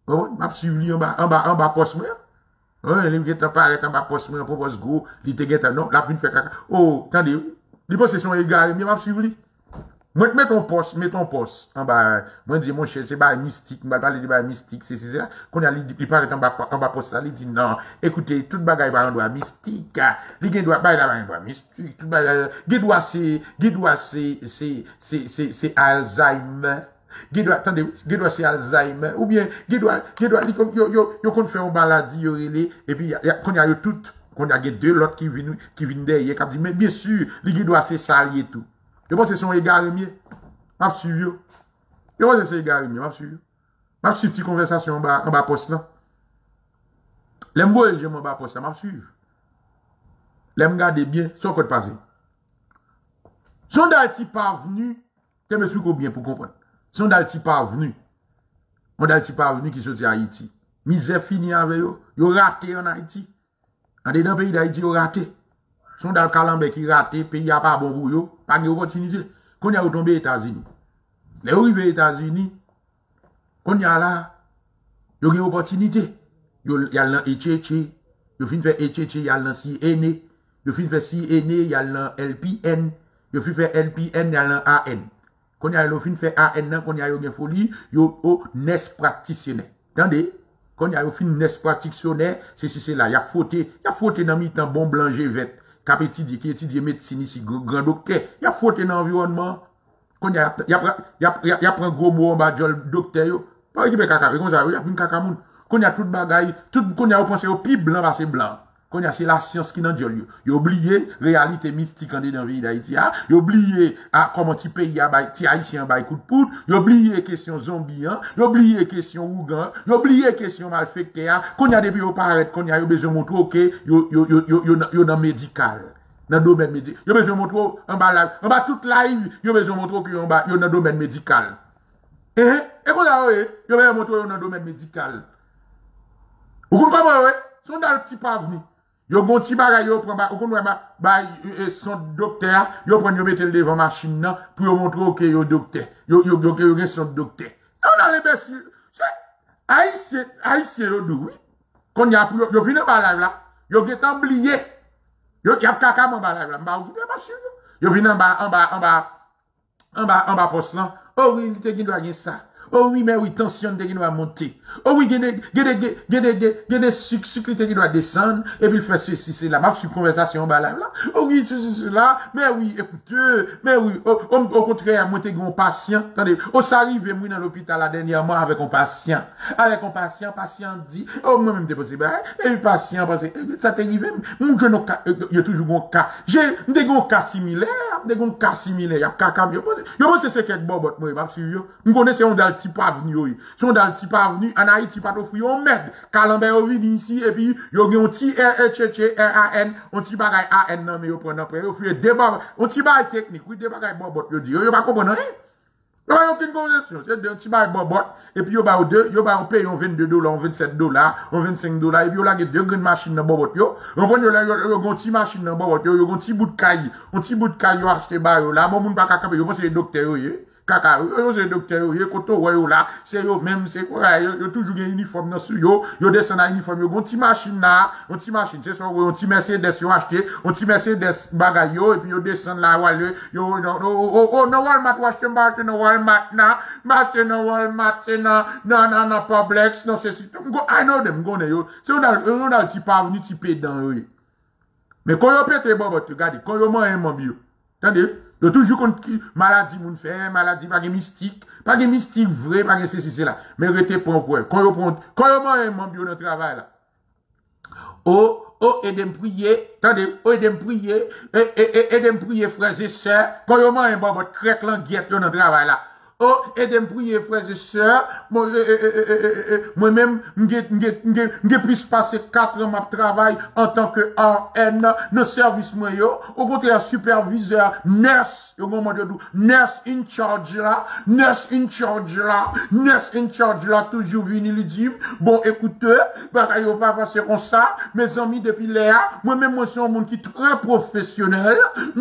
Bon, m'a suivi en bas en bas en bas poste mette. Oui, les gens qui parlent, ils proposent gros, ils te guettent, non, la pine fait caca. Oh, attendez, les possessions égarées, mais je vais suivre. Moi, je mets ton poste, mets ton poste. En bas, moi, je dis, mon cher, c'est pas mystique, je vais parler de mystique, c'est ça. Quand il parle en bas poste, il dit, non, écoutez, toute bagaille va en droit mystique, les gens doivent pas en droit mystique, tout bagaille, les doigts, c'est, les doigts, c'est, c'est, c'est, c'est Alzheimer. Guédoua, attendez, Guédoua c'est Alzheimer, ou bien, Guédoua, Guédoua, yo, yo, yo, qu'on fait une maladie, yo, relé, et puis, qu'on y a eu tout, qu'on y a eu deux, l'autre qui vient, qui vient derrière, qui dit, mais bien sûr, les Guédoua c'est sali et tout. Je pense que c'est son égard, mieux. M'a suivi, yo. Je pense que c'est égard, mieux, m'a suivi. M'a suivi, petite conversation en bas, en bas poste, là. Les mots, je m'en bas poste, là, m'a suivi. Les m'en gardez bien, son code passé. Son d'Haïti parvenu, t'es me suis bien pour comprendre. Son d'Alti parvenu. On d'Alti parvenu qui sortit à Haïti. Misère fini avec eux. Ils ont raté en Haïti. En dedans pays d'Haïti, ils ont raté. Son d'Alti Calambe qui raté, pays a pas bon pour eux. Pas de opportunité. Qu'on y a retombé aux États-Unis. Les arrivés aux États-Unis, qu'on y a là, ils ont une opportunité. Ils y a l'un Etchéché. Ils fin fait Etchéché, ils y a l'un C N A. Ils fin fait C N A, ils y a l'un L P N. Ils fin fait L P N, ils y a l'un A N. Qu'on y a eu fin fait A N, qu'on y a eu une folie, yo au nest practitionnaire. Tendez, qu'on y a eu fin nest practitionnaire, c'est si c'est là, y a fauté, y a fauté dans mi-temps bon blanger vête, capétidi, qui étudie médecine ici, grand docteur, y a fauté dans l'environnement, qu'on y a, y a, y a, y a pris un gros mot en bas de docteur, yo, pas équipe caca, comme ça, y a pris un cacamoun, qu'on y a toute bagaille, tout, qu'on y a pensé au pire blanc, c'est blanc. Qu'on y a, c'est la science qui n'en dieu. Y'a oublié, réalité mystique en dedans pays d'Haïti, ah. Y'a oublié, ah, comment tu pays à baï, ti haïtien baï coup de poudre. Y'a oublié question zombie, hein. Y'a oublié question ougan. Y'a oublié question malfecté, ah. Qu'on y a depuis au paraître, qu'on y a, y'a besoin de montrer, ok, y'a, y'a, y'a, y'a, dans médical. Dans le domaine médical. Y'a besoin de montrer, en bas live, en bas toute live, y'a besoin de montrer que en bas, y'a dans le domaine médical. Eh, eh, qu'on a, ouais, y'a besoin de montrer, y'a dans le domaine médical. Vous comprenez, ouais? Son dans le petit pas venu. Yo bon ti bagay yo prend ou konn ba son docteur, yo prend yo mette le devant machine nan pour yo montrer que yo docteur. Yo yo yo gen son docteur. On a l'imbécile. Haïtien haïtien yo dou oui. Kon y a yo vinn ba live là, yo gen tan blié. Yo y a kaka man ba live là, m'ba occuper pas sûr. Yo vinn en bas en bas en bas en bas en bas poste là. Oh oui, te gen doit gen ça. Oh oui, mais oui, tension de qui doit monter. Oh oui, il y a des sucres qui doivent descendre. Et puis il fait ceci, c'est la map sur conversation balade là. Oh oui, ceci, là. Mais oui, écoutez, mais oui. Au contraire, moi, t'es un patient. Attendez, on s'arrive, moi, dans l'hôpital la dernière mois avec un patient. Avec un patient, patient dit, oh, moi-même, t'es possible. Et puis patient, parce que ça t'arrive. Mon jeune, il y a toujours un cas. J'ai un cas similaire. J'ai un cas similaire. Il y a un cas comme. Je pense que c'est quelque chose de bon, moi, je connais, c'est un dalton. Pas venu, sont dans le type avenue en Haïti, pas de fruits, on met Calambert au vide ici, et puis yon yon ti R H H R A N, on ti bagay A N, non mais yon prend après, yon fait débat, on ti bagay technique, oui, débat bon bot, yon dit, yon pas comprendre rien. Yon pas aucune conversation, c'est un ti bagay bon bot, et puis yon ba ou deux, yon ba ou paye yon vingt-deux dollars, on vingt-sept dollars, on vingt-cinq dollars, et puis yon la get deux grandes machines dans bon bot, yon, on prend yon la yon ti machine dans bon bot, yon yon ti bout de caille, on ti bout de caille, yon achete ba yon la, mon moun pa kakape, yon pense yon docteur yon. Kaka, yo c'est docteur, yo koto yo là, c'est yo même, c'est quoi, yo toujours gen uniforme dans sou yo, yo descend à uniforme, yo gon ti machine là, on ti machine, c'est son on ti Mercedes yo acheté, on ti Mercedes bagay yo, et puis yo descend là, yo, yo, oh, oh, no Walmart, wash them back, no Walmart, na, mash no Walmart, na, na, na, na, Publix, non, c'est, I know them, go, yo, c'est on a, on a ti pa, ni ti pédan, oui. Mais quand yo pété bobot, regardez, quand yo man en bio, attendez? Yo toujours contre maladie moun fait, maladie pas de mystique, pas de mystique vrai, pas de ceci c'est là. Mais rete pour pour quand yo prend quand yo mange mon bio dans travail là. Oh oh et de prier, attendez, oh et de prier et et et de prier frères et sœurs, quand yo mange bon votre crèque languette dans travail là. Oh et de prier frères et sœurs, moi moi-même j'ai plus passé quatre ans m'a travail en tant que A N nos services moi yo au contraire superviseur nurse au moment de nurse in charge là nurse in charge là nurse in charge là toujours venu lui dire bon écoute bah yo pas passer comme ça mes amis depuis là moi-même moi c'est un monde qui très professionnel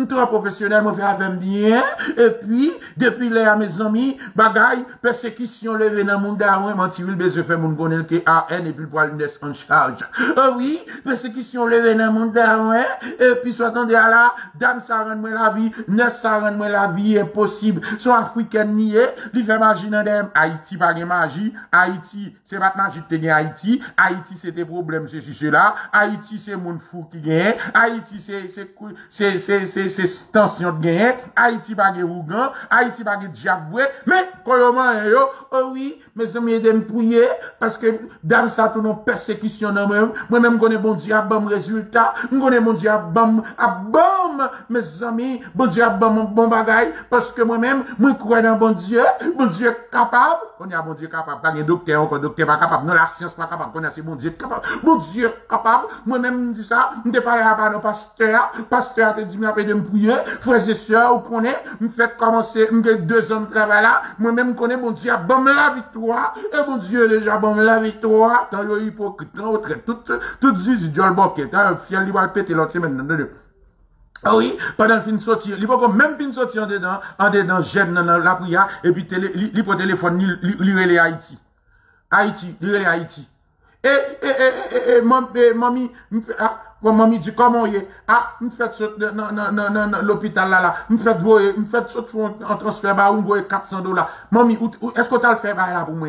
très professionnel moi fait avec bien et puis depuis là mes amis bagaille, persécution levée dans le monde d'Aouin, Mantiville, Bézé, fait mon connaître que A N et puis pour aller en charge. Oh oui, persécution levée dans le monde d'Aouin, et puis soit attendez à la, dame, ça rend moi la vie, neuf, ça rend moi la vie, est possible. Soit africaine nié, lui fait magie dans dem, Haïti, pas de magie, Haïti, c'est pas de magie qui gagne Haïti, Haïti, c'est des problèmes, c'est cela, Haïti, c'est mon fou qui gagne, Haïti, c'est, c'est, c'est, c'est, c'est, c'est, tension de gagne, Haïti, pas de rougan, Haïti, pas de diabouet. Mais, quand yo man yo, oh oui, mes amis, de me prier, parce que, dame, ça tourne en persécution, non, même, moi-même, connais bon Dieu, à bon résultat, je connais bon Dieu, à bon, à bon, mes amis, bon Dieu, à bon, bon bagaille, parce que moi-même, moi, crois dans bon Dieu, bon Dieu capable, on est à bon Dieu capable, pas de docteur, encore docteur pas capable, non, la science pas capable, on est à bon Dieu capable, bon Dieu capable, moi-même, je dis ça, je te parle à part pasteur, pasteur, te dit, mais après de me prier, frères et sœurs, vous connaissez, me fait commencer, me fait deux ans de travail, moi-même connais bon Dieu, bon la victoire, et bon Dieu déjà bon la victoire, tant y'a hypocrite, tant autre, tout, tout juste, j'ai le boquet, hein, fiel, il va péter l'autre semaine, ah oui, pendant fin de sortir, il faut même fin de sortir en dedans, en dedans, j'aime dans la prière, et puis, il prend téléphone, il relève Haïti. Haïti, il relève Haïti. Et, et, et, et, et, mamie, comme mamie dit, comment y est? Ah, me fait saute, non, non, non, non, non, l'hôpital là, là. Me fait voyer, me fait saute, en transfert, bah, on voye quatre cents dollars. Mamie, est-ce que t'as le fait, bah, là, pour moi?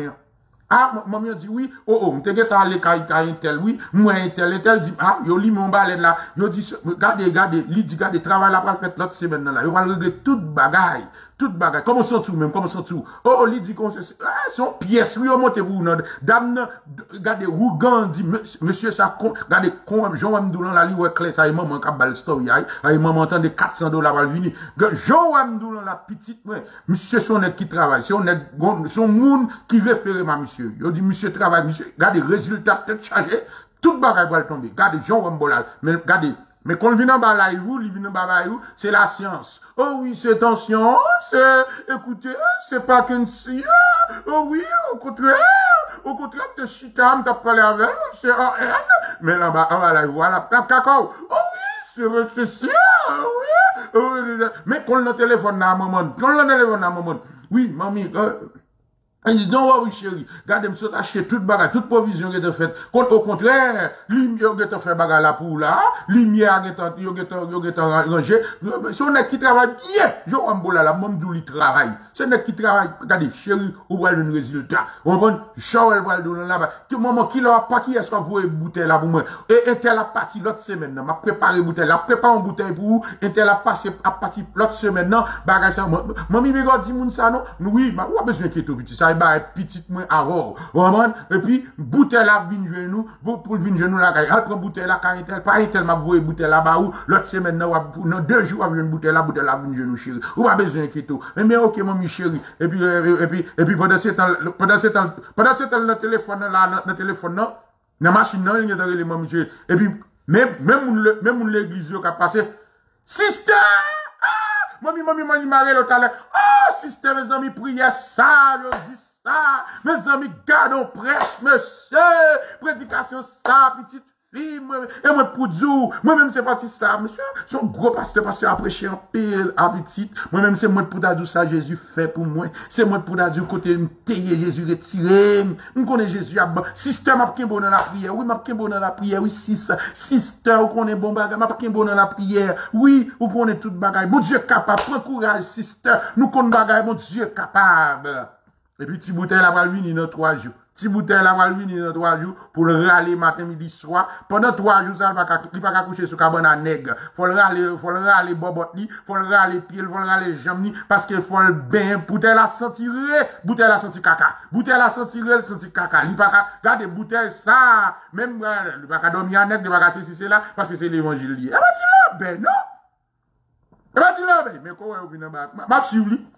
Ah, mamie dit oui, oh, oh, m'te guette à l'écaille, t'as un tel, oui, moi, un tel, un tel, dit, ah, yo, li, mon balai, là, yo, dit, regardez, regardez, li, dit, regardez, travail, là, pral fait l'autre semaine, là, yo, va régler toute bagaille. Toute bagaille. Comment sont tout, même? Comment sont tout? Oh, oh, lui dit qu'on se, ah, son pièce, oui, on monte pour nous. Dame, regardez, Rougan dit, monsieur, ça, regardez, con, Jean-Wamdoulan, la liwe clé, ça, il m'a manqué à Balstory, il m'a manqué de quatre cents dollars à venir. Jean-Wamdoulan, la petite, ouais, monsieur, son nèg qui travaille, son nèg, son monde qui référé, ma monsieur. Il dit, monsieur, travaille, monsieur, regardez, résultat, peut-être chargé, toute bagaille va tomber. Regardez, Jean-Wamdoulan, mais regardez, mais quand il vient en bas là, il vient en bas là, c'est la science. Oh oui, c'est tension, c'est, écoutez, c'est pas qu'un science. Oh oui, au contraire. au contraire, t'es chitame, t'as parlé avec, c'est en haine. Mais là-bas, on va la voir, la plaque cacao. Oh oui, c'est sûr, oui. Mais qu'on le téléphone à mon monde, qu'on le téléphone à mon monde. Oui, mamie, euh, il dit, non, oui, chérie, regardez, je vais acheter toute bagarre, toute provision que tu as faite. Au contraire, l'immière que tu as fait bagarre là pour là, l'immière que tu as rangé, c'est un mec qui travaille bien. Je vois un boulot là, mon doux, il travaille. C'est un mec qui travaille. Regardez, chérie, on va donner un résultat. On va donner là-bas. Tout le moment qu'il a pas, qui est-ce qu'on voit une bouteille là pour moi? Et un tel a parti l'autre semaine, m'a préparé une bouteille, m'a préparé une bouteille pour vous, un tel a passé à partir l'autre semaine, bagarre ça. Mamie, mais quand dis-moi ça, non? Oui, mais on a besoin qu'il y ait tout petit ça. Bah, petite moins à voir. Et puis, bouteille là, vin genou, vous pour vin genou là, elle prend bouteille là, quand elle, pas elle m'a voué bouteille là, bah, ou, l'autre semaine, dans deux jours, elle vient bouteille là, bouteille là, vin genou, chérie. Ou pas besoin qu'il tout. Eh bien, ok, mon chéri. Et puis, et puis, et puis, pendant ce temps, pendant ce temps, pendant ce temps, le téléphone là, le téléphone là, la machine là, il y a des éléments, mon chéri. Et puis, même, même, même l'église qui a passé, sister! Mami, mami, mami, maré l'autre à l'heure. Oh, sister, mes amis, priez ça, je dis ça. Mes amis, gardons prêche, monsieur. Prédication ça, petite fille. Et moi, pour Dieu, moi-même, c'est parti ça, monsieur. Son gros pasteur, pasteur, après prêché en pile, à petite. Moi-même, c'est moi pour d'adou ça, Jésus fait pour moi. C'est moi pour d'adou côté, me tailler, Jésus retiré. On connaît Jésus à bon. Sister, m'a pris bon dans la prière. Oui, m'a pris bon dans la prière. Oui, sis. Sister, on connaît bon bagage. M'a pris bon dans la prière. Oui, on connaît tout bagage. Bon Dieu capable. Prends courage, sister. Nous connaît bagage. Bon Dieu capable. Et puis, petit bouteille, la va venir dans trois jours. Petit bouteille, la va venir dans trois jours pour le râler matin, midi, soir. Pendant trois jours, ça, il va pas coucher sur cabane à nègre. Faut le râler, faut le râler bobotli, faut le râler pied, faut le râler jamni, parce que faut le bain, bouteille la sentir, bouteille la sentir caca. Bouteille la sentir, elle sentir caca. Il va pas, regardez, bouteille ça, même, il va pas dormir à nègre, il va pas ceci, c'est là, parce que c'est l'évangile. Eh ben, tu l'as, ben, non? Eh ben, tu l'as, ben, mais quoi, on va, on va suivre lui.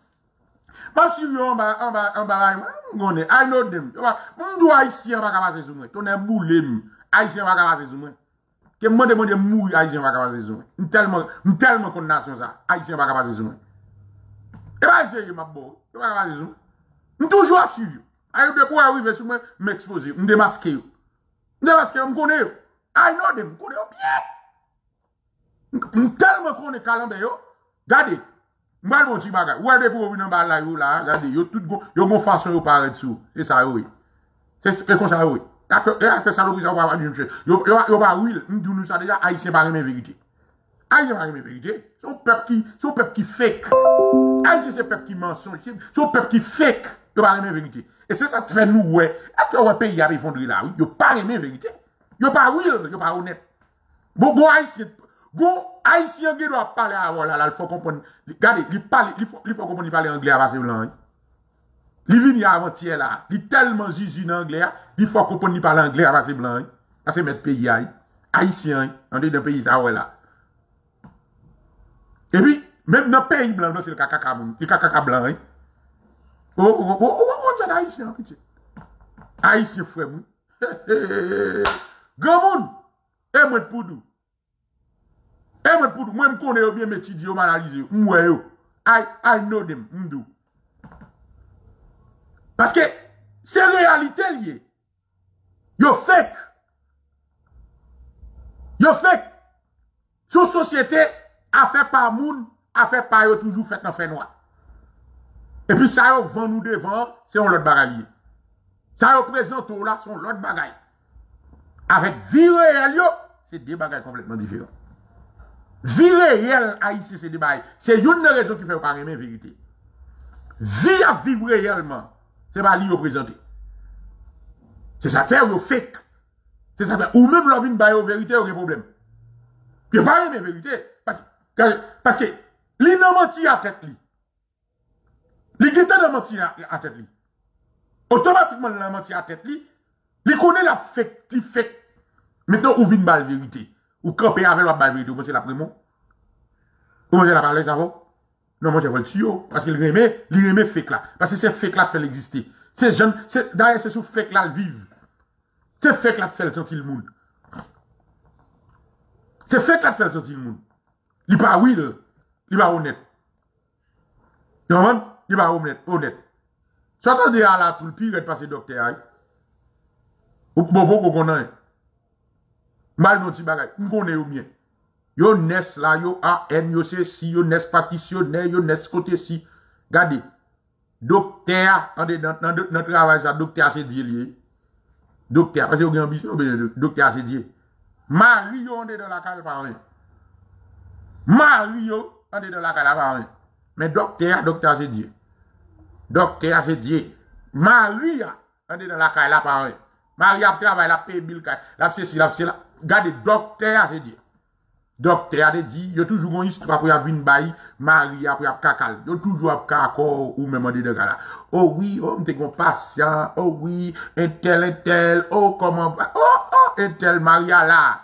M'a suivi en bas, en bas, en bas, on est, I know them. On doit ici, on va commencer sur moi. On est boulé, Haïtien va commencer sur moi. Que moi demande mourir, Haïtien va commencer sur moi. Tellement, tellement condamnation ça, Haïtien va commencer sur moi. Et bah, j'ai ma bonne, il va commencer sur moi. On toujours suivi. Aïe, de quoi arriver sur moi, m'exposer, me démasquer. Démasquer, on connaît. I know them, on connaît bien. Tellement qu'on est calambé, regardez. Mal bon petit bagage. Ou elle pour venir là yo là, regardez, yo tout go, yo bon façon yo paraître sous. Et ça oui. C'est comme ça oui. D'accord, elle fait ça le ça va bien monsieur. Yo yo yo pas oui, nous nous ça déjà haïtien pas rien vérité. Haïtien pas rien vérité. Son peuple qui, son peuple qui fake. Haïtien c'est peuple qui mensonge, son peuple qui fake, yo pas rien vérité. Et c'est ça qui fait nous ouais. Après ouais pays a effondré là, yo pas rien vérité. Yo pas oui, yo pas honnête. Bon bon haïtien Gon haïtien qui doit parler à voilà, il faut comprendre. Regardez, il parle, il faut comprendre qu'il parle anglais à passer blanc. Il vient avant-hier là, il tellement zuzu en anglais, il faut comprendre qu'il parle anglais à passer blanc. Ça c'est mettre pays haïtien, en dehors d'un pays ça voilà. Et puis même dans pays blanc, c'est le caca blanc, le caca blanc. Oh oh oh oh on haïtien petit. Haïtien frère moi. Grand monde, et moi pour nous. Et moi, pour moi, je connais bien mes étudiants, je m'analyse. Moi, yo. I, I know them. M'dou. Parce que c'est réalité liée. Yo fake. Yo fake. Sous société, a fait par moun, a fait par yo toujours fait dans fait noir. Et puis ça yo vend nous devant, c'est on l'autre bagaille. Ça yo présente ou là, c'est l'autre bagaille. Avec vie réelle, yo, c'est deux bagailles complètement différents. Vie réelle, Haïti, c'est des bails. C'est une raison qui fait pas aimer la vérité. Vie à vivre réellement, c'est pas lui représenter. C'est ça qui est le fake. C'est ça fait. Ou même l'envie de bailler vérité, aucun problème. Il n'y a pas aimer la vérité. Parce que, parce que, lui n'a menti à tête lui. Lui qui t'a menti à tête lui. Automatiquement, il a menti à tête lui. Il connaît la fake, il fake. Maintenant, ou vient de bailler la vérité. Ou camper avec la balle, vous pensez la prémon? Vous pensez la balle, ça va? Non, moi, je vais le tuer, parce qu'il remet, il remet fake là. Parce que c'est fake là qui fait l'exister. C'est jeune, c'est, d'ailleurs, c'est sous fake là, le vivre. C'est fake là qui fait le sentir le monde. C'est fake là qui fait le sentir le monde. Il pas will, il pas honnête. Non, il pas honnête, honnête. S'attendez à la tout le pire, il passe docteur, Ou bobo pour connaître. Mal non ti bagay, on connaît ou bien. Yo nes la yo a n yo c'est si yo nes partitionnaire yo nes côté si. Regardez. Docteur en dedans dans notre travail ça docteur c'est dit lié. Docteur parce que vous avez ambition docteur c'est dit. Mario on est dans la cale par rien. Mario on est dans la cale par rien. Mais docteur docteur c'est dit. Docteur c'est dit. Maria on est dans la cale par rien. Maria travaille la paye bill la c'est la c'est là. Regardez docteur c'est dit. Docteur a dit, il y a toujours une histoire pour y avoir une baille, Marie pour y avoir cacal. Il y a toujours un cacao ou même un de gala. Oh oui, oh, m'te gon patient, oh oui, un tel, un tel, oh comment, oh, oh, un tel, Maria là.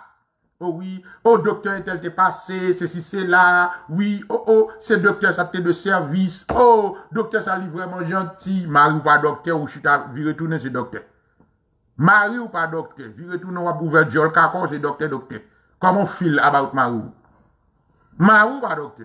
Oh oui, oh docteur, un tel t'est passé, ceci, c'est là, oui, oh, oh, c'est docteur, ça t'est de service, oh, docteur, ça lui vraiment gentil, Marie ou pas docteur, ou chuta, vi retourner, c'est docteur. Marie ou pas docteur, vi retourner, ou à bouver, diol, cacao, c'est docteur, docteur. Comment feel about Marou? Marou, pas docteur.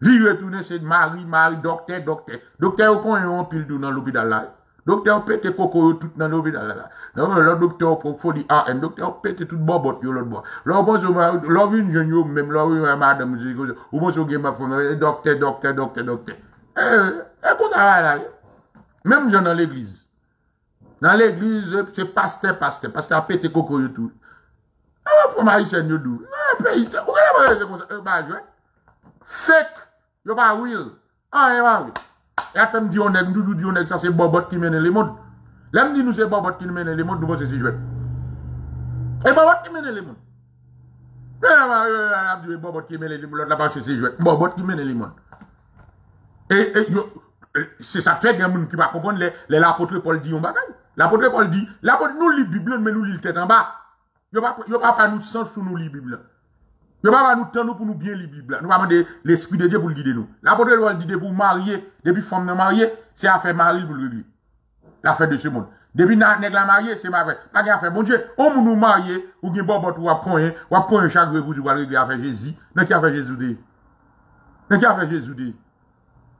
Vi retourne, c'est Marie, Marie, docteur, docteur. Docteur, on a un pile dans l'hôpital là. Docteur, on pète coco tout dans l'hôpital là. Non, le docteur, on folie A, un docteur, on pète tout bon bot, l'autre bord. L'autre, on a une jeune, même l'autre, madame, ou bon, on a un docteur, docteur, docteur, docteur. Eh, eh, qu'on a là. Même dans l'église. Dans l'église, c'est pasteur, pasteur, pasteur, on pète coco tout. Ah, faut maïsien yo dou. Ah, pays ça. Ou la maïsien comme ça, ba jouer. Fake, yo pas real. Ah, yo pas real. La femme dit on est doudou dit on est ça c'est bobot qui mène les monde. L'homme dit nous c'est bobot qui mène les monde, nous penser c'est jouer. Et bobot qui mène les monde. Ah, la bobot qui mène les monde, la penser c'est jouer. Bobot qui mène les monde. Et c'est ça fait grand monde qui va comprendre les les l'apôtre Paul dit on bagaille. L'apôtre Paul dit, l'apôtre nous lit Bible mais nous lit tête en bas. Yo pas yo pas pas nous sens sous nous li Bible. Yo pas pas nous temps pour nous bien li Bible. Nous pas demander l'esprit de Dieu pour guider nous. L'apôtre doit guider pour marier, depuis femme mariée, c'est affaire Marie pour lui. L'affaire de ce monde. Depuis nèg la mariée, c'est ma vraie. Pas affaire bon Dieu, on nous nous marier ou gen bon bon ou a point, ou a point chaque jour pour tu va régler affaire Jésus. Dans qui affaire Jésus dit. Dans qui affaire Jésus dit.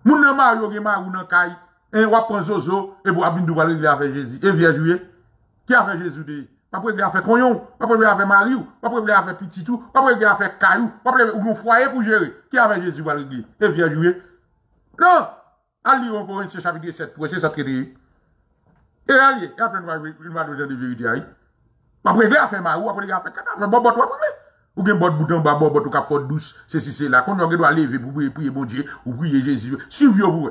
Moun nan mari ou gen mari nan kay, et ou prend zozo et pour a venir régler affaire Jésus. Et vierge oui. Qui affaire Jésus dit. Pas pour faire coyon, pas pour faire Mario, pas pour faire petit tout, pas pour faire caillou, pas pour faire foyer pour gérer. Qui avait Jésus va régler? Et vient jouer. Non! Allez, on pourrait se chapitre sept pour essayer de s'attraper. Et allez, après, il va donner des vérités. Pas pour faire Mario, pas pour faire cadavre, bon, bon, bon, ou bien bon bouton, bon, bon, bon, bon, douce, c'est c'est là. Quand on doit lever pour prier bon Dieu, ou prier Jésus, suivez vous.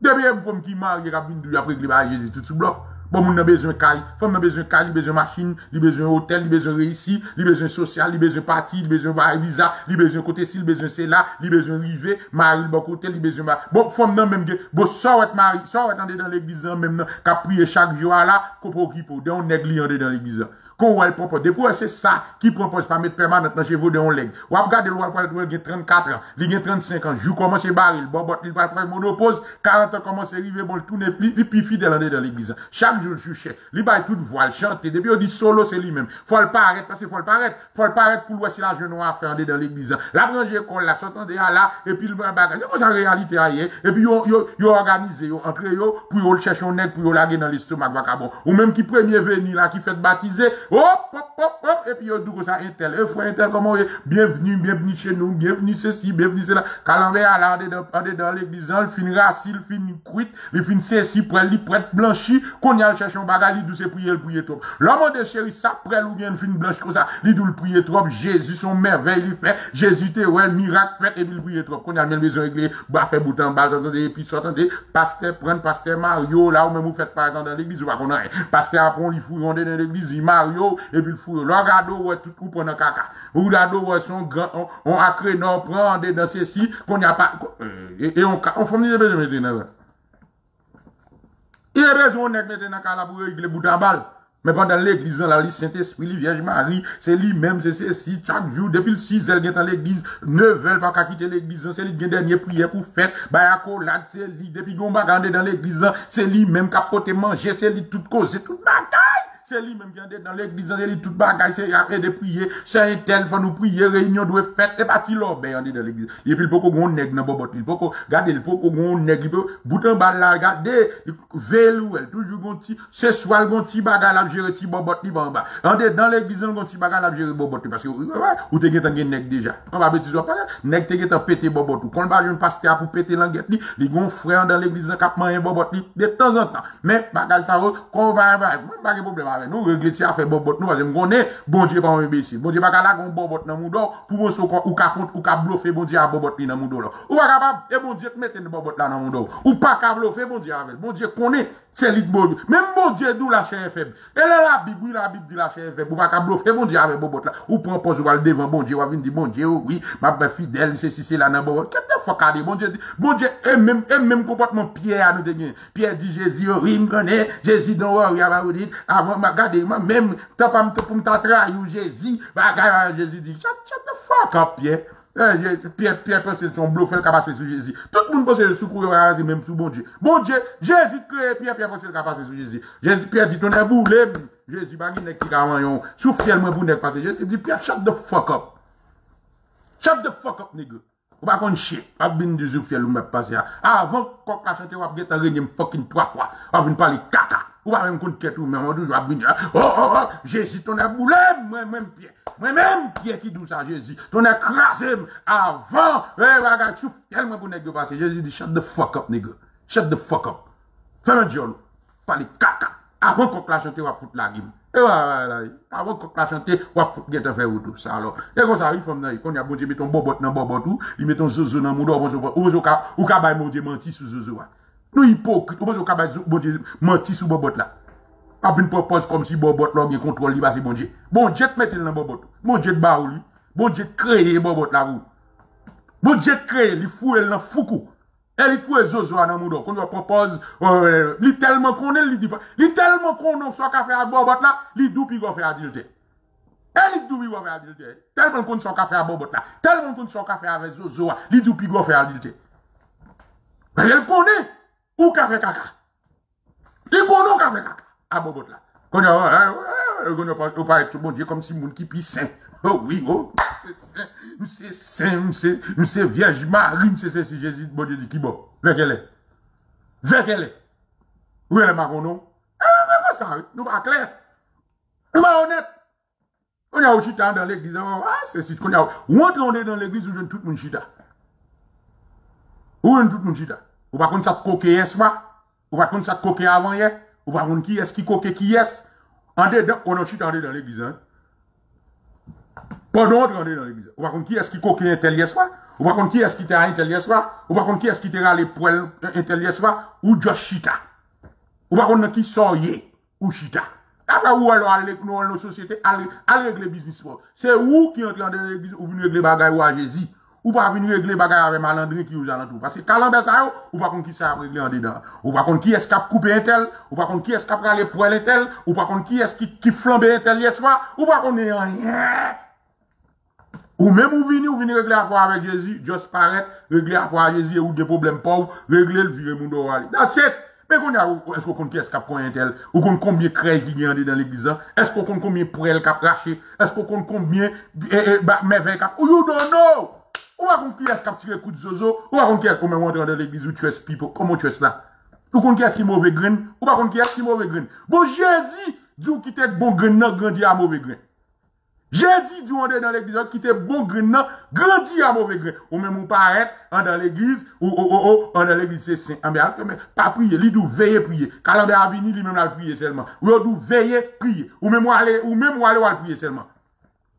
Depuis, une femme qui marie, il a vu après qu'il va Jésus tout sous bloc. Bon, on a besoin de caille, femme a besoin de caille, il a besoin de machine, il a besoin d'hôtel, il a besoin de réussite, il a besoin social, il a besoin de parti, il a besoin de visa, il a besoin de côté ci, il a besoin de cela, il a besoin de river, mari, bon côté, il a besoin de bon, femme non, même, bon, ça être mari, ça va être dans l'église, même, qu'à prier chaque jour là, qu'on peut occuper, on néglige dans l'église. Qu'on va le proposer. Des fois, c'est ça qui propose pas mettre permanent dans chez vous de on leg. Ou à regarder le roi, il a trente-quatre ans, il a trente-cinq ans, je commence à barrer, bon, il va faire monopause, quarante ans commence à arriver, bon, tout n'est plus fidèle dans l'église. Chaque jour, je cherche. Il va tout voile, chanter. Depuis, on dit solo, c'est lui-même. Faut le paraître, parce qu'il faut le paraître. Faut le paraître pour voir si la jeune a fait dans l'église. La branche école, la sortant de là, et puis le bagage. C'est quoi sa réalité ailleurs? Et puis, ils ont organisé, ils ont entré, pour le chercher un nec, pour le laguer dans l'estomac, vacabon. Ou même qui premier venu là, qui fait baptiser, hop, hop, hop, hop, et puis, ils ont dit que ça un tel. Et frère, un tel, comment, bienvenue, bienvenue chez nous, bienvenue ceci, bienvenue cela. Calenvé à la, on est dans l'église, on finit racine, on finit cuite, on finit ceci, prêt, prêt, blanchi. Qu'on y a cherché un bagage, d'où c'est prier, le prier trop. L'homme de chéri, ça prêle ou bien une fine blanche comme ça, il doit le prier trop. Jésus, son merveille, il fait. Jésus, t'es, ouais, miracle fait, et puis le prier trop. Qu'on y a même besoin d'église, bah, fait bout en bas, attendez, et puis s'entendez, pasteur, prendre pasteur Mario, là, ou même vous faites par exemple dans l'église, ou pas qu'on a, pasteur apprend, il fouillonde dans l'église, il Mario, et puis il fouillonde. L'orgado, ouais, tout, ou prend un caca. Ou l'orgado, ouais, son grand, on a créé, non, prend, dans ceci, qu'on n'y a pas, et on, on forme des besoins maintenant. Il y a raison, on est maintenant qu'à la bourre, il est bout balle. Mais pendant l'église, dans la liste Saint-Esprit, la Vierge Marie, c'est lui-même, c'est ceci, chaque jour, depuis le six, elle est dans l'église, neuf, elle va pas quitter l'église, c'est lui qui dernier prière pour faire, bah, accolade, c'est lui, depuis qu'on va regarder dans l'église, c'est lui-même qui a poté manger, c'est lui, toute cause, c'est toute bataille. c'est lui-même qui est dans l'église, il dit tout bagaille, c'est après de prier, c'est un tel, faut nous prier, réunion doit faire, et parti l'obé, on est dans l'église. Et puis, il faut qu'on nègre dans bobotte, il faut qu'on, regardez, il faut qu'on nègre, il faut, bout en bas là, regardez, vélo, elle, toujours gonti, ce soir, gonti bagaille, la gérer, ti bobotte, en bas. On est dans l'église, on gonti bagaille, la gérer, bobotte, parce que, ou t'es guetant nègre déjà. On va bêtiser, nègre t'es guetant pété bobotte, ou quand le bas, une pasteur pour péter l'anguette, les gon frère dans l'église, un capement, un bobotte, de temps en temps. Mais, bagaille, ça, qu'on va, pas de problème avec nous, régler ça fait bobot nous parce que nous connaissons bon Dieu pas un imbécile. Bon Dieu pas là qu'on bobot dans mon dos pour mon so ou ka compte ou ka bluffer bon Dieu à bobot dans mon dos là. Ou pas capable et bon Dieu te mettre bobot là dans mon dos. Ou pas capable bluffer bon Dieu avec. Bon Dieu connaît c'est lui bon Dieu. Même bon Dieu d'où la chair est faible. Et là la Bible, la Bible dit la chair est faible. Ou pas capable bluffer bon Dieu avec bobot là. Ou prend pose ou va devant bon Dieu, ou va dire bon Dieu oui, m'a fidèle c'est si c'est là dans bobot. Qu'est-ce que faut garder bon Dieu. Bon Dieu et même et même comportement Pierre à nous tenir. Pierre dit Jésus oui me connaît, Jésus dans vous dit avant m'a gardé moi même t'as pas pour me trahir Jésus bah Jésus dit shut the fuck up Pierre Pierre Pierre pense son bluff elle capable sur Jésus tout le monde pense le secours même sous bon Dieu bon Dieu Jésus créé Pierre Pierre pense capable sur Jésus Jésus Pierre dit ton est boulé Jésus pas qui qui caman souffle moi pour ne pas Jésus dit Pierre shut the fuck up shut the fuck up nigga ou pas qu'on chie pas bin du souffle ou m'a passer avant qu'on la chanter ou pas get régner fucking trois fois on vient parler caca. Ou pas même contre tout, mais on doit venir. Oh, oh, oh, Jésus, ton a boulé, moi-même, Pierre. Moi-même, Pierre qui douce à Jésus. Ton a crassé avant. Eh, regarde, souffle, tellement pour nègre passer. Jésus dit, shut the fuck up, nègre. Shut the fuck up. Fais un diolo. Pas les caca. Avant qu'on la chante, on va foutre la guime. Et voilà, avant qu'on la chante, on va foutre guette à faire ou tout ça, alors. Et comme ça, il faut me dire, quand il y a bon Dieu, met ton bobot dans bobot tout, il met ton zozo dans mon dos, ou qu'à baille mon Dieu menti sous zozo. Nous hypocrites, on peut pas mentir sur bobot là. Pas une propose comme si bobot là on contrôle lui, c'est bon Dieu. Bon Dieu te mette dans bobot. Bon Dieu te barre lui. Bon Dieu te crée bobot là vous. Bon Dieu te crée, il fout elle dans foukou. Elle fout zozo dans mon dos. Qu'on lui propose lui tellement qu'on est lui dit pas. Lui tellement qu'on on soit qu'à faire bobot là, lui dou puis qu'on fait adultère. Elle dou puis qu'on fait adultère. Tellement qu'on soit qu'à faire bobot là. Tellement qu'on soit qu'à faire avec zozo, lui dou puis qu'on fait adultère. Elle connaît ou café caca. Il connaît café caca. À bobot là. Quand on parle de bon Dieu comme si mon qui pisse saint. Oh oui, oh. C'est saint, c'est c'est Vierge Marie, c'est c'est si Jésus bon Dieu dit qui bon. Vers qu'elle est. Vers qu'elle est. Où est le marron non? Eh, ça, nous pas clair. Nous pas honnête. On a au chita dans l'église. Ah, c'est si qu'on a. Où on est dans l'église où tout le monde chita. Où on tout le monde chita. Ou pas qu'on s'attend coquer est pas, ou pas qu'on s'attend coquer avant hier, ou pas qu'on qui est qui coquer qui est. En dedans, on a chuté en dedans l'église. Pendant on est dans l'église. Ou pas qu'on qui est qui coquer un tel yes pas, ou pas qu'on qui est qui t'a un tel yes pas, ou pas qu'on qui est qui t'a râlé poil un tel yes pas, ou just chita. Ou pas qu'on qui sorye ou chita. Après ou alors aller nous dans nos sociétés, aller aller régler business. C'est où qui entre dans l'église ou venir régler bagaille ou à Jésus. Ou pas venir régler bagaille avec malandrin qui nous a l'entour. Parce que calendrier ça, ou pas contre qui ça a réglé en dedans. Ou pas contre qui est-ce qui a coupé un tel. Ou pas contre qui est-ce qui a râlé pour un tel. Ou pas contre qui est-ce qui flambait un tel hier soir. Ou pas contre rien. Ou même ou venir, ou venir régler à fois avec Jésus. Just paraître, régler à fois avec Jésus. Ou des problèmes pauvres, régler le vieux monde oral. That's it. Mais qu'on a, est-ce qu'on compte qui est-ce qui a pris un tel? Ou qu'on combien de crèves qui gagnent dans l'église? Est-ce qu'on compte combien de prêles qui a craché? Est-ce qu'on compte combien de merveilles qui a. You don't know! Ou va qu'on qui est capturé coup de zozo, ou va qu'on qui est qu'on même rentre dans l'église où tu es people, comment tu es là? Ou qu'on qui est qui mauvais grain, ou va qu'on qui est qui mauvais grain. Bon Jésus, d'où qui t'es bon grain non grandi à mauvais grain. Jésus d'où on est dans l'église qui t'es bon grain non grandi à mauvais grain. Ou même on paraît en dans l'église, ou oh oh oh, en dans l'église c'est saint. Mais pas prier, lui d'où veiller prier. Calendrier a venu lui même la prier seulement. Ou d'où veiller prier. Ou même aller, ou même aller ou prier seulement.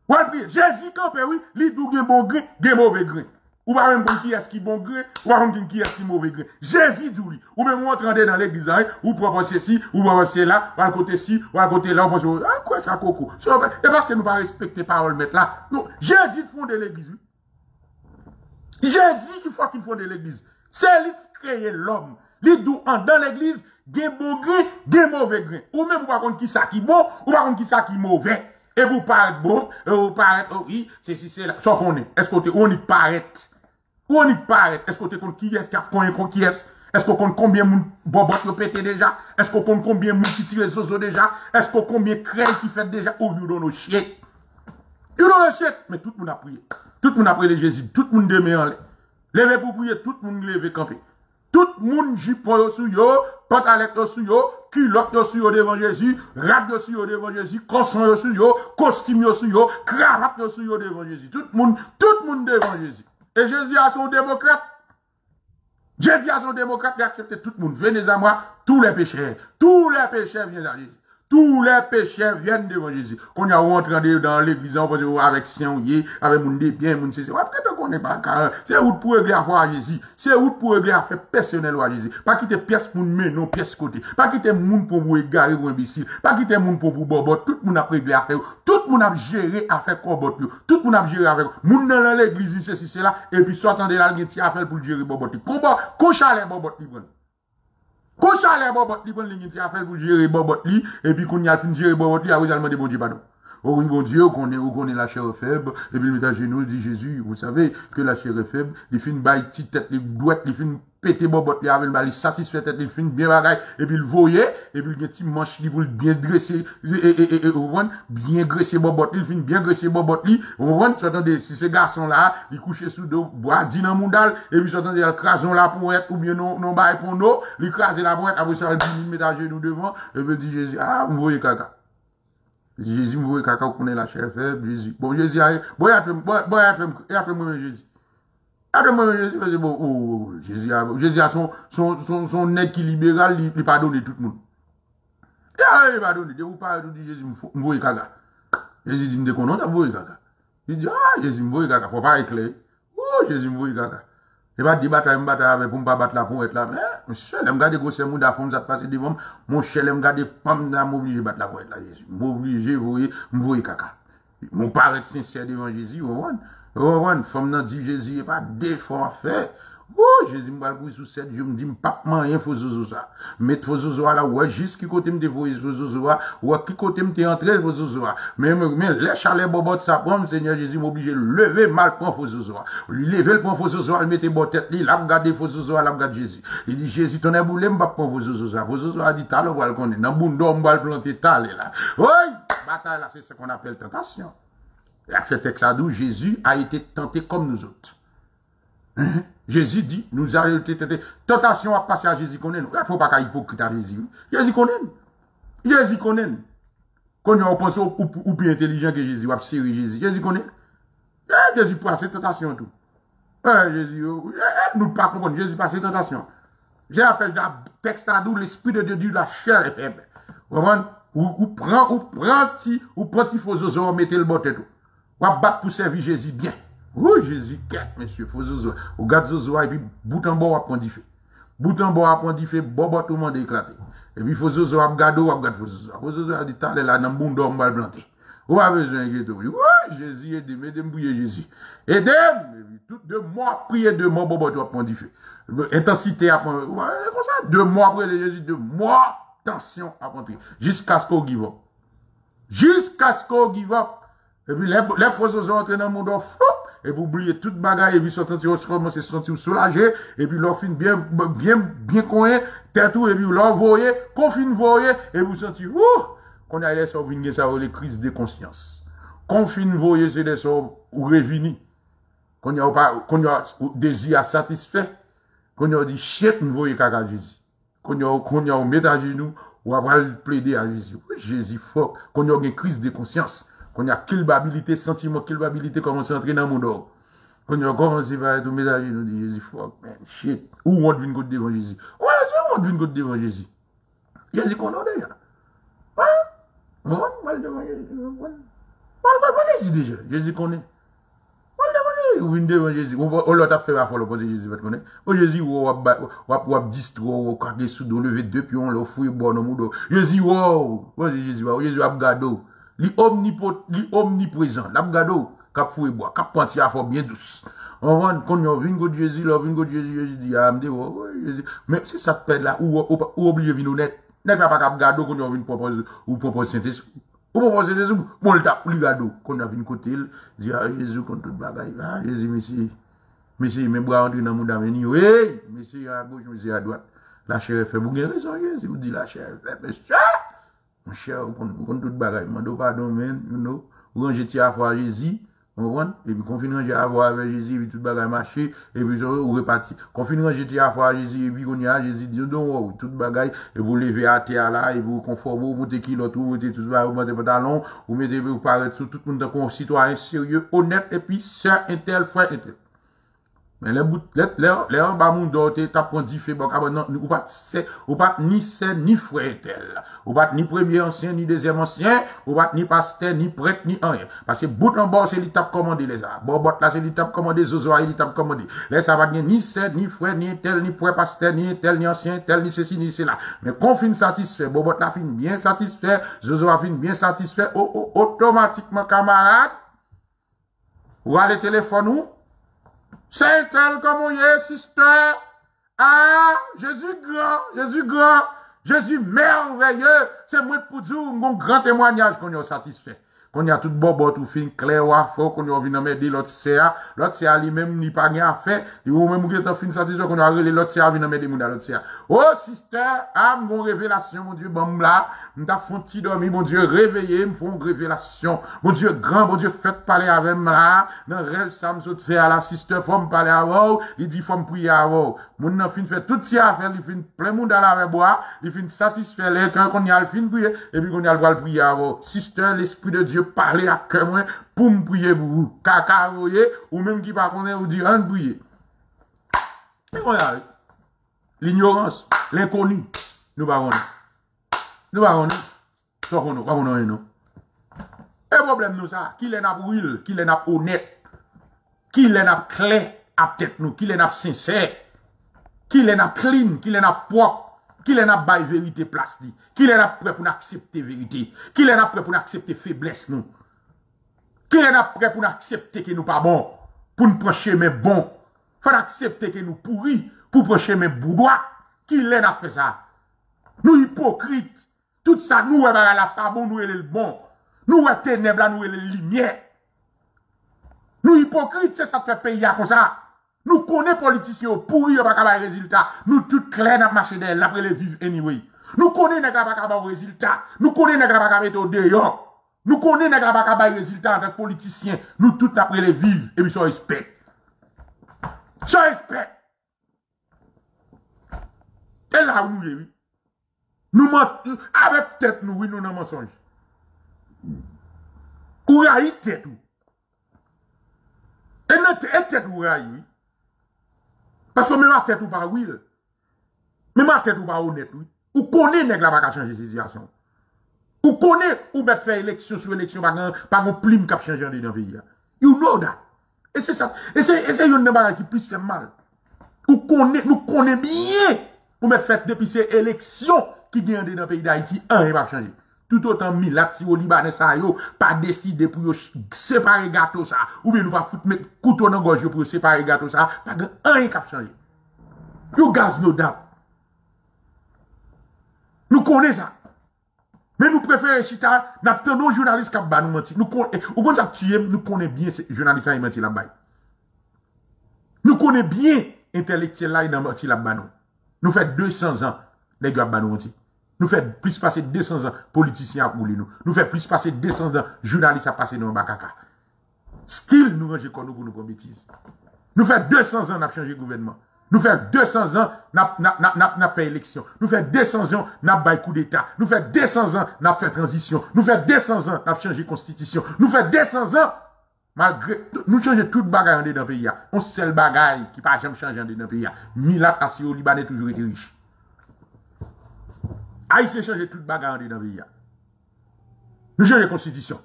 Ou puis, Jésus campé, oui, lui d'où gen bon grain, gen mauvais grain. Ou pas même qui est-ce qui bon grain, ou pas même qui est-ce qui mauvais grain. Jésus d'où lui. Ou même on rentre dans l'église, ou propose ceci, ou propose là, ou à côté ci, ou à côté là, ou propose, ah, quoi ça, coco? C'est parce que nous pas respecter parole, mettre là. Non, Jésus fonde l'église, oui. Jésus qui faut qu'il fonde l'église. C'est lui qui crée l'homme. Lui d'où dans l'église, gen bon grain, gen mauvais grain. Ou même ou pas contre qui ça qui bon, ou pas contre qui ça qui mauvais. Et vous paraît bon, et vous paraît, oh oui, c'est si c'est là. Soit qu'on est. Est-ce qu'on est, on y paraît. On y paraît. Est-ce qu'on est contre qui est-ce qu'on est contre qui est-ce Est-ce qu'on compte combien de monde bobote pété déjà? Est-ce qu'on compte combien de monde qui tire zozo déjà? Est-ce qu'on compte combien de crèves qui fait déjà? Oh, you don't know shit. You don't know shit. Mais tout le monde a prié. Tout le monde a prié les Jésus. Tout le monde demeure en l'air. Levez pour prier. Tout le monde levez camper. Tout le monde jupon sur yo, pantalette sur yo, culotte sur yo devant Jésus, rap sur yo devant Jésus, cosson sur yo, costume sur yo, cravate sur yo devant Jésus. Tout le monde, tout le monde devant Jésus. Et Jésus a son démocrate. Jésus a son démocrate, il a accepté tout le monde. Venez à moi, tous les pécheurs. Tous les pécheurs viennent à Jésus. Tous les pécheurs viennent devant Jésus. Quand on a rentré dans l'église, on peut avec Sion-Yé, avec mon débien, mon ceci. Après, on n'est pas carré. C'est route pour régler à voir Jésus. C'est route pour régler à faire personnel à Jésus. Pas quitter pièce pour nous, mais non pièce côté. Pas quitter moun pour vous égarer ou imbécile. Pas quitter moun pour vous bobot. Tout le monde a réglé à faire. Tout le monde a géré à faire bobot. Tout le monde a géré avec. Moun dans l'église, ceci, cela. Et puis, soit attendez là, il y a affaire pour gérer bobot. Combat, cocha les bobot. Quand j'allais bobotli, bon l'ingénieur a fait pour gérer bobotli, et puis qu'on y a fini gérer bobotli, à vous allez demander bon Dieu pardon. Oh oui, bon Dieu, qu'on est, qu'on est la chair faible, et puis il met à genoux, dit Jésus, vous savez que la chair est faible, il fait une baille petite tête, il doit, il fait une pété bobotli avec le bal, il satisfait tête, il fait une bien bagaille, et puis il voyait, et puis il y a un petit manche, il voulait bien dresser, et, et, et, et, bien dresser bobotli, il fait une bien dresser bobotli, on voit, tu attendez, si ces garçons-là, ils couchaient sous dos, bois, dîner en mondal, et puis tu attendez, ils crasent la pointe, ou bien non, non, baille pour nous, ils crasent la pointe, après ça, ils mettent à genoux devant, et puis dit Jésus, ah, vous voyez caca. Jésus me voit caca qu'on est la chair faible, Jésus. Bon, Jésus a, bon, il a fait, bon, il a fait, il a fait moi-même Jésus. Il a fait moi-même Jésus, parce que bon, oh, Jésus a, Jésus a son, son, son, son nez qui libéral, il pardonne tout le monde. Il pardonne, de vous parlez de Jésus, me voit caca. Jésus dit, me déconne, t'as voulu caca. Il dit, ah, Jésus me voit caca, faut pas éclairer. Oh, Jésus me voit caca. Il va débattre, il me battre avec, pour me pas battre la pour être là. Mais, monsieur, il me garde gros, c'est mon d'affaire, ça passe devant, mon chèque, il me garde, femme, là, m'oblige de battre la pour être là, Jésus. M'oblige, vous voyez, m'voyez caca. Mon paraître sincère devant Jésus, vous voyez, vous voyez, femme, n'a dit Jésus, il pas deux fois fait. Oh, Jésus me parle pour sous sept, je me dis, pas rien, faut zozo ça. Mettre faut zozo là, ouais, juste qui côté me dévoyer, faut zozo là, ouais, qui côté me t'entrer, faut zozo là. Mais, mais, les chalets bobot sa pomme, Seigneur Jésus m'oblige, lever mal prend faut zozo là. Lui, lever le prend faut zozo là, il mette bon tête, il a regardé faut zozo là, il a regardé Jésus. Il dit, Jésus, ton éboulé, m'bap prend faut zozo là. Faut zozo là, dit, t'as le voile qu'on est, dans boundon, m'bap planter, t'as le là. Oui, bataille là, c'est ce qu'on appelle tentation. La fête exadou, Jésus a été tenté comme nous autres. Jésus dit, nous allons tenter. Tentation à passer à Jésus qu'on aime. Il ne faut pas qu'il hypocrite à Jésus. Jésus qu'on aime. Jésus qu'on aime. Quand on pense au plus intelligent que Jésus, on serre Jésus. Jésus qu'on aime. Jésus passe tentation tout. Jésus, nous ne pas comprendre. Jésus passe tentation. J'ai fait le texte à nous, l'esprit de Dieu, la chair est faible. Ou prend, ou prend, ou prend, il faut zozo, mettez le bon tête. Ou battre pour servir Jésus bien. Oh, Jésus, qu'est-ce, monsieur, faut zozo. Ou garde zozo, et puis, bout en bord, apprend d'y faire. Bout en bord, apprend d'y faire, bobo, tout le monde éclaté. Et puis, faut zozo, abgado, ou abgade, faut zozo. Faut zozo, a dit, t'as là, dans le bon d'or, m'bal planté. Ou pas besoin, gueto. Oui, Jésus, aidez, aidez, m'bouillez, Jésus. Aidez, et puis, tout deux mois, priez deux mois, bobo, tout apprend d'y faire. Intensité, apprend, ou pas, comme ça, deux mois, après Jésus, deux mois, tension, apprend d'y faire. Jusqu'à ce qu'on give up. Jusqu'à ce qu'on give up. Et puis, les faux zozo entrent dans le monde, et vous oubliez toute bagaille, et puis sortant sur autrement, c'est sortir soulagé, et puis l'offre bien, bien, bien coin, tête tout, et puis l'envoyer, confine voyer, et vous sentez, ouh, qu'on a laissé venir ça, les crises de conscience. Confine voyer, c'est des sorts, ou révini. Qu'on a pas, qu'on a désir satisfait. Qu'on a dit, chèque, nous voyez caca Jésus. Qu'on a, qu'on a mis à genoux, ou à plaider à Jésus. Jésus fort. Qu'on a une crise de conscience. Qu'on a culpabilité, sentiment culpabilité, commence à entrer dans mon dos. Qu'on a commencé par être au message, nous dit Jésus, fuck, man, shit. Où on devine côté devant Jésus? Ouais, on devine côté devant Jésus. Jésus qu'on a déjà. Ouais. On va devant Jésus. On Jésus déjà. Jésus qu'on est. On va devant Jésus. On l'a fait à follow, parce que Jésus va te connaître. Oh, Jésus, on va distraire, on va caguer sous, on lever deux pions, on l'a fouillé, bon, on l'a Jésus, wow. Jésus, Jésus, on va Li omniprésent, l'abgado, cap foué bois, cap panti à fort bien douce. On va, quand on vient de Jésus, là, vient de Jésus, Jésus dit, ah, m'de, oh, Jésus. Mais c'est ça te fait là, ou, ou, ou obligé de venir honnête. N'est-ce pas qu'abgado, quand on vient proposer, ou proposer Saint-Esprit. Ou proposer Jésus, bon, le tap, l'igado, quand on vient de côté, dit, ah, Jésus, quand tout bagaille, ah, Jésus, monsieur. Monsieur, mes bras entrent dans mon avenir. Oui, monsieur à gauche, monsieur à droite. La chère fait, vous avez raison, si vous dites la chère fait, monsieur, mon cher, vous comptez tout bagaille. Mando pardon, man, you know. Vous rangez à voir Jésus, vous comprenez? Et puis, confinez à voir avec Jésus, et puis tout bagaille marché, et puis vous repartez. Confinez à voir Jésus, et puis on y a Jésus, disons, donc, tout bagaille, et vous levez à terre là, et vous conformez, vous mettez qui l'autre, vous mettez tout bagaille, vous mettez pantalon, vous mettez, vous paraissez tout le monde comme citoyen sérieux, honnête, et puis, sœur, un tel, frère, un tel. Mais les bouts, les, les, les, en bas, mon doté, tapons dix faits, bon, non, ou pas, c'est, ou pas, ni c'est, ni frère, tel. Ou pas, ni premier ancien, ni deuxième ancien, ou pas, ni pasteur, ni prêtre, ni rien. Parce que bout en bas, c'est l'étape commandée, les arts. Bon, bot là, c'est l'étape commandée, zozoa, c'est l'étape commandée. Les ça va ni c'est, ni frère, ni tel, ni prêtre, pasteur, ni tel, ni ancien, tel, ni ceci, ni cela. Mais qu'on finit satisfait, bon, bot là, finit bien satisfait, zozoa, finit bien satisfait, oh, oh, automatiquement, camarade, ou à le téléphone, ou, c'est tel comme on y est, sister. Ah, Jésus grand, Jésus grand, Jésus merveilleux. C'est moi pour dire, mon grand témoignage qu'on est satisfait. Qu'on y a tout bobo, tout fin, clair, ou à faux, qu'on y a vu nommer l'autre C A. L'autre C A lui-même n'y pas rien à faire. Il ou même qui est fin satisfait, qu'on a relé l'autre C A, vu nommer des mouns à l'autre C A. Oh, sister, ah, mon révélation, mon Dieu, bon, là, m'ta font petit dormir, mon Dieu, réveillé, m'font révélation. Mon Dieu, grand, mon Dieu, faites parler avec moi, là. Dans rêve, ça m'saute faire à la sister, faut m'parler à vous. Il dit, faut m'prier à vous. Mon n'a fin fait tout ces affaires, il fin plein monde à la reboire, il fin satisfait les cœurs, qu'on y a le fin prier, et puis qu'on y a le prier à vous. Sister, l'esprit de Dieu, parler à cœur moi pour me prier pour vous. Kaka, vous voyez, ou même qui par contre, vous dit, on prier. Et regardez, l'ignorance, l'inconnu, nous parlons. Nous parlons. Nous parlons, nous non. Et problème, nous, ça, qui l'est n'a pas huile, qui l'est n'a pas honnête, qui l'est n'a pas clair à tête nous, qui l'est n'a pas sincère, qui l'est n'a pas clean, qui l'est n'a pas propre. Qu'il est n'a pas vérité place li. Qu'il est n'a prêt pour accepter vérité. Qu'il est n'a prêt pour accepter faiblesse nous. Qu'il est n'a prêt pour accepter que nous pas bon. Pour nous prêcher mais bon. Faut accepter que nous pourris. Pour prêcher mais bourgeois. Qu'il est n'a fait ça. Nous hypocrites. Tout ça nous est la pas bon, nous est le bon. Nous est ténèbres, nous est la lumière. Nous hypocrites, c'est ça fait pays comme ça. Nous connaissons les politiciens pourris, pas capable de résultat. Nous tous clairs dans le marché d'elle, après les vivre anyway. Nous connaissons pas capable de résultat. Nous connaissons pas capable de dehors. Nous connaissons pas capable de résultat en tant que politiciens. Nous tous après les vivre et puis ça respect. Ça respect. Et là, nous, oui. Nous mentons, avec tête, nous, oui, nous, dans mensonge. Ou raille tête, oui. Et notre tête, ou raille, oui. Parce que même à tête ou pas, oui. Même à tête ou pas honnête, oui. Ou connaît, nèg la va changer de situation. Ou connaît, ou mettre faire élection sur élection, par un plume qui a changé dans le pays. You know that. Et c'est ça. Et c'est une bagarre qui plus fait mal. Ou connaît, nous connaît bien. Ou mettre faire depuis ces élections qui gagnent dans le pays d'Haïti, un, il va changer. Tout autant, mille si au Libanais, ça, yo, pas décider pour séparer gâteau, ça. Ou bien, nous pas foutre, mettre couteau dans gorge pour séparer gâteau, ça. Pas de un cap changé. Yo, gaz nos dames. Nous connaissons ça. Mais nous préférons, chita, n'attendons nos journalistes qui nous mentir. Nous connaissons, au moins, nous connaissons bien ces journalistes qui mentir là-bas. Nous connaissons bien intellectuels là, qui mentir là-bas, nous. Nous faisons deux cents ans, les gars, nous mentir. Nous faisons plus passer deux cents ans politiciens à couler nous. Nous faisons plus passer deux cents ans journalistes à passer dans le bakaka. Style nous ranger comme nous pour nous prendre bêtises. Nous faisons deux cents ans n'a changé gouvernement. Nous faisons deux cents ans n'a n'a n'a n'a fait élection. Nous faisons deux cents ans n'a bail coup d'état. Nous faisons deux cents ans n'a fait transition. Nous faisons deux cents ans n'a changé constitution. Nous faisons deux cents ans malgré nous changer toute bagaille dans le pays. On seul bagaille qui pas jamais changer dans le pays. Milat assis au Libanais toujours été riche. Haïti change toute bagarre dans le pays. Nous changeons la constitution.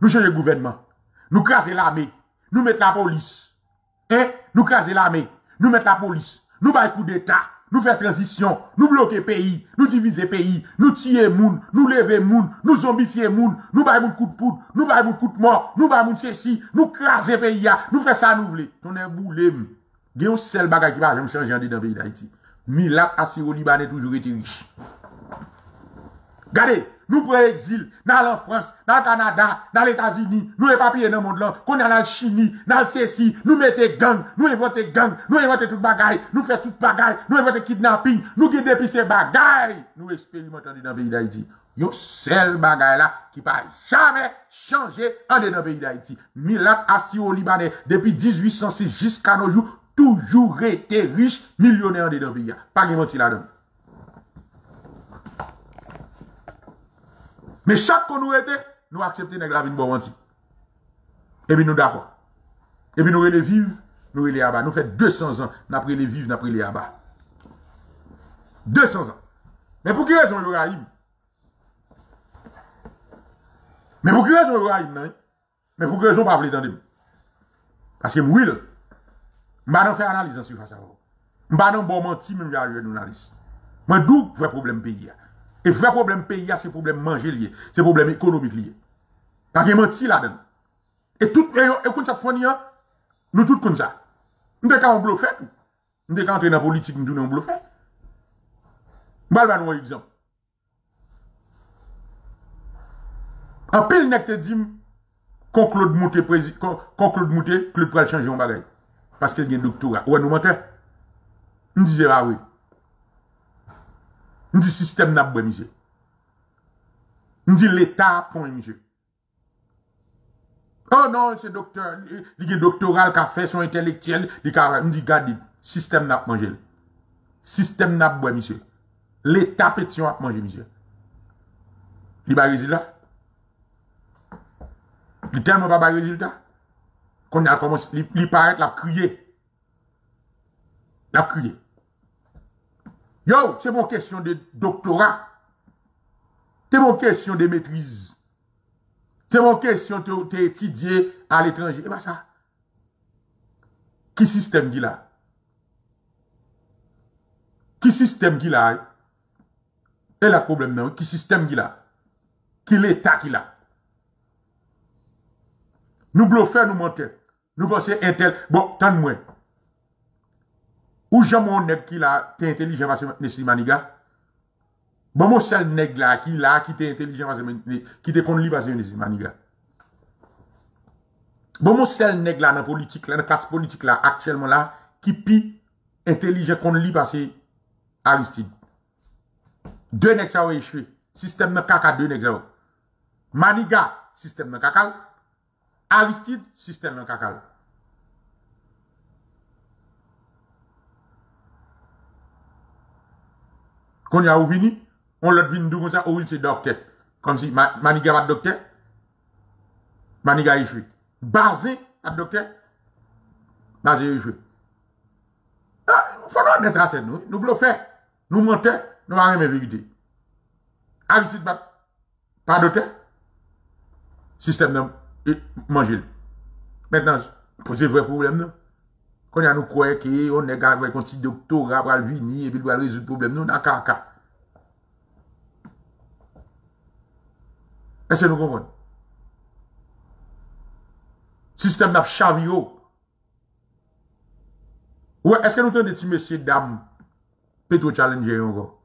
Nous changeons le gouvernement. Nous crasons l'armée. Nous mettons la police. Et nous crasons l'armée. Nous mettons la police. Nous baillons coup d'État. Nous faisons transition. Nous bloquons le pays. Nous divisons le pays. Nous tuons moun. Nous levons moun. Nous zombifions moun. Nous baillons coup de poudre. Nous baillons coup de mort. Nous baillons ceci. Nous crasons le pays. Nous faisons ça, nous voulons. Nous sommes boulés. Il y a un seul bagarre qui va jamais changer dans le pays d'Haïti. Milat, assis au Libanais, toujours été riche. Regardez, nous prenons exil, nous allons en France, dans le Canada, dans les États-Unis, nous les papiers dans le monde là, qu'on est dans la Chine, dans le ceci, nous mettons gang, nous inventons gang, nous inventons toute bagaille, nous faisons toute bagaille, nous inventons kidnapping, nous guidons depuis ces bagailles, nous expérimentons dans le pays d'Haïti. Yo seul bagay là qui va jamais changer en dans le pays d'Haïti. Milan assis au Libanais depuis mille huit cent six jusqu'à nos jours, toujours été riche, millionnaire en dans le pays. Pas de menti là-dedans. Mais chaque qu'on nous était, nous acceptons de la vie de Boranti. Et puis nous d'accord. Et puis nous allons vivre, nous allons là-bas. Nous faisons deux cents ans, nous allons vivre, nous allons là-bas. deux cents ans. Mais pour quelle raison nous allons? Mais pour quelle raison, non? Mais pour quelle raison, pas vous l'étendez? Parce que moi, je ne fais pas analyse sur face à vous. Je ne fais pas mentir, même si je suis journaliste. Mais d'où vrai problème pays? Et vrai problème pays, c'est le problème manger lié, c'est le problème économique lié. Parce que mentir là-dedans. Et tout, et comme ça, nous tous comme ça. Nous devons bluffer. Nous devons entrer dans la politique, nous devons bluffer. Je vais vous donner un exemple. En pile nek te dit qu'on Claude Mouté président qu'on Claude Mouté Claude pral changer en bagay parce qu'il y a un doctorat. Ouais nous mentait. On disait ah oui. On dit système n'a pas misé. On dit l'état point misé. Oh non, c'est docteur, il y a doctorat qu'a fait son intellectuel, il on dit garde système n'a pas mangé. Système n'a pas misé. L'état pétion a mangé misé. Li ba là. Il tellement pas de résultat qu'on a commencé, il paraît la crier. La crier. Yo, c'est mon question de doctorat. C'est mon question de maîtrise. C'est mon question de étudier à l'étranger. Et bien ça. Qui système qui là? Qui système qui là? Et le problème non, qui système qui là? Qui l'état qui là? Nous bluffons, nous mentons. Nous pensons intel. Bon, tant de moins. Ou jamais on nèg qui là, t'es intelligent, parce que Nesli Maniga. Bon, mon seul nèg là, qui là, qui t'es intelligent, parce que qui t'es connu, parce que Nesli Maniga. Bon, mon seul nèg là, dans la politique, dans la classe politique là, actuellement là, qui pi intelligent, connu, parce que Aristide. Deux nèg ça ont échoué. Système nan kaka, deux nèg ça ont. Maniga, système nan kakal. Aristide, système de cacal. Quand il y a ouvini, on l'a vu comme ça, ou il c'est docteur. Comme si Maniga va docteur. Maniga échoué. Basé à docteur. Basé échoué. Il faut nous mettre à tête, nous. Nous bluffons, nous mentons, nous n'avons rien de vérité. Aristide va pas docteur. Système de et manger. Maintenant, posez vrai problème, non? Quand on a nous croyons qu'on est avec un petit doctorat pour venir et puis pour résoudre le problème, non, on a caca. Est-ce que nous comprenons? Système de chavio. Ouais, est-ce que nous entendons des petits messieurs, dames, pétro challenger encore?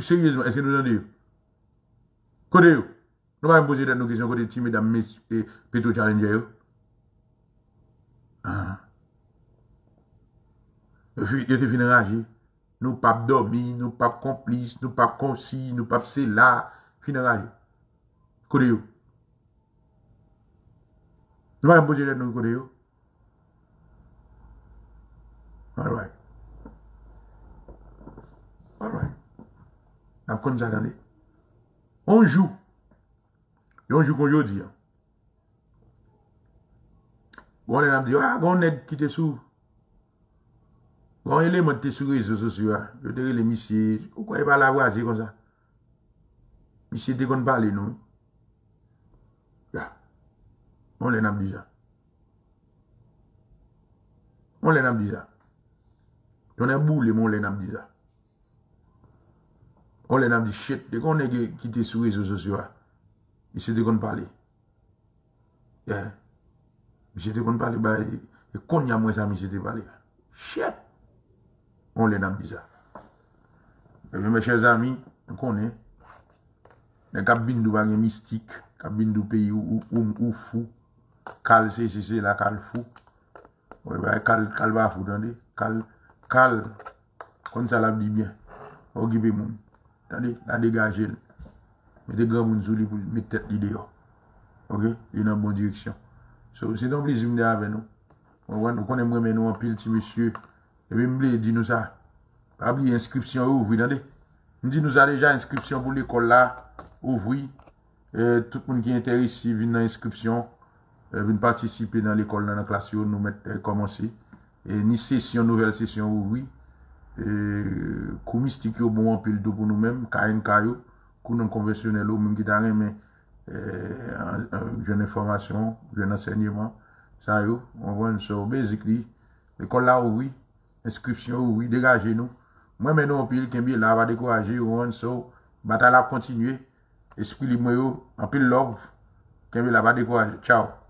Sérieusement, est-ce que nous entendons? Connaissez-vous? Nous allons poser des questions côté de mesdames et Petro Challenger. Je te finis rager. Nous pas dormi, nous pas complices, nous pas concis, nous pas c'est là. Finis rager. Côté yo. Nous allons poser des questions côté yo. All right. All right. Nous allons ça dans on joue. Yon jou kon jodi an. Gon nan di ah gon nèg ki te sou. Gon élément te sou réseaux sociaux. Yo te rele monsieur, pourquoi il va la voiser comme ça? Monsieur te kon parler non. Ya. On lè nan di ça. On lè nan di ça. Yon nan boule mon lè nan di ça. On lè nan di chèt de gon nèg ki te sou réseaux sociaux. Monsieur de qu'on parle. Yeah. Monsieur de qu'on parle, bah, et qu'on y a moins ça, monsieur de parler. Chef. On les nomme bizarre. Et mes chers amis, on connaît, les cap vinn dou bagay mystique, cap vinn dou pays ou ou fou, cal c'est c'est la cal fou. Ouais bah cal cal va fou tande, cal cal comme ça l'a dit bien. Occupez moun. Tande, la dégager. Mettez grand moun sous lui pour mettre tête li dehors. OK, il est dans bonne direction. So, c'est un plaisir de venir avec nous. On connaît moi nous en pile petit monsieur. Et puis me dit nous ça. Pas oublier inscription ouvri tande. Nous dit nous a déjà inscription pour l'école là ouvri. Euh tout le monde qui est intéressé vient dans inscription. Vin participer dans l'école dans la classe nous mettre commencer et ni session nouvelle session oui euh cours mystique bon en pile tout pour nous même K N K yo cours non conventionnel ou même qui t'a remet euh jeune information jeune enseignement ça yo on voit sur basically l'école là oui inscription oui dégager nous moi mais nous en pile qu'embien là va décourager on so bataille à continuer esprit libre yo en pile love qu'embien là va décourager ciao.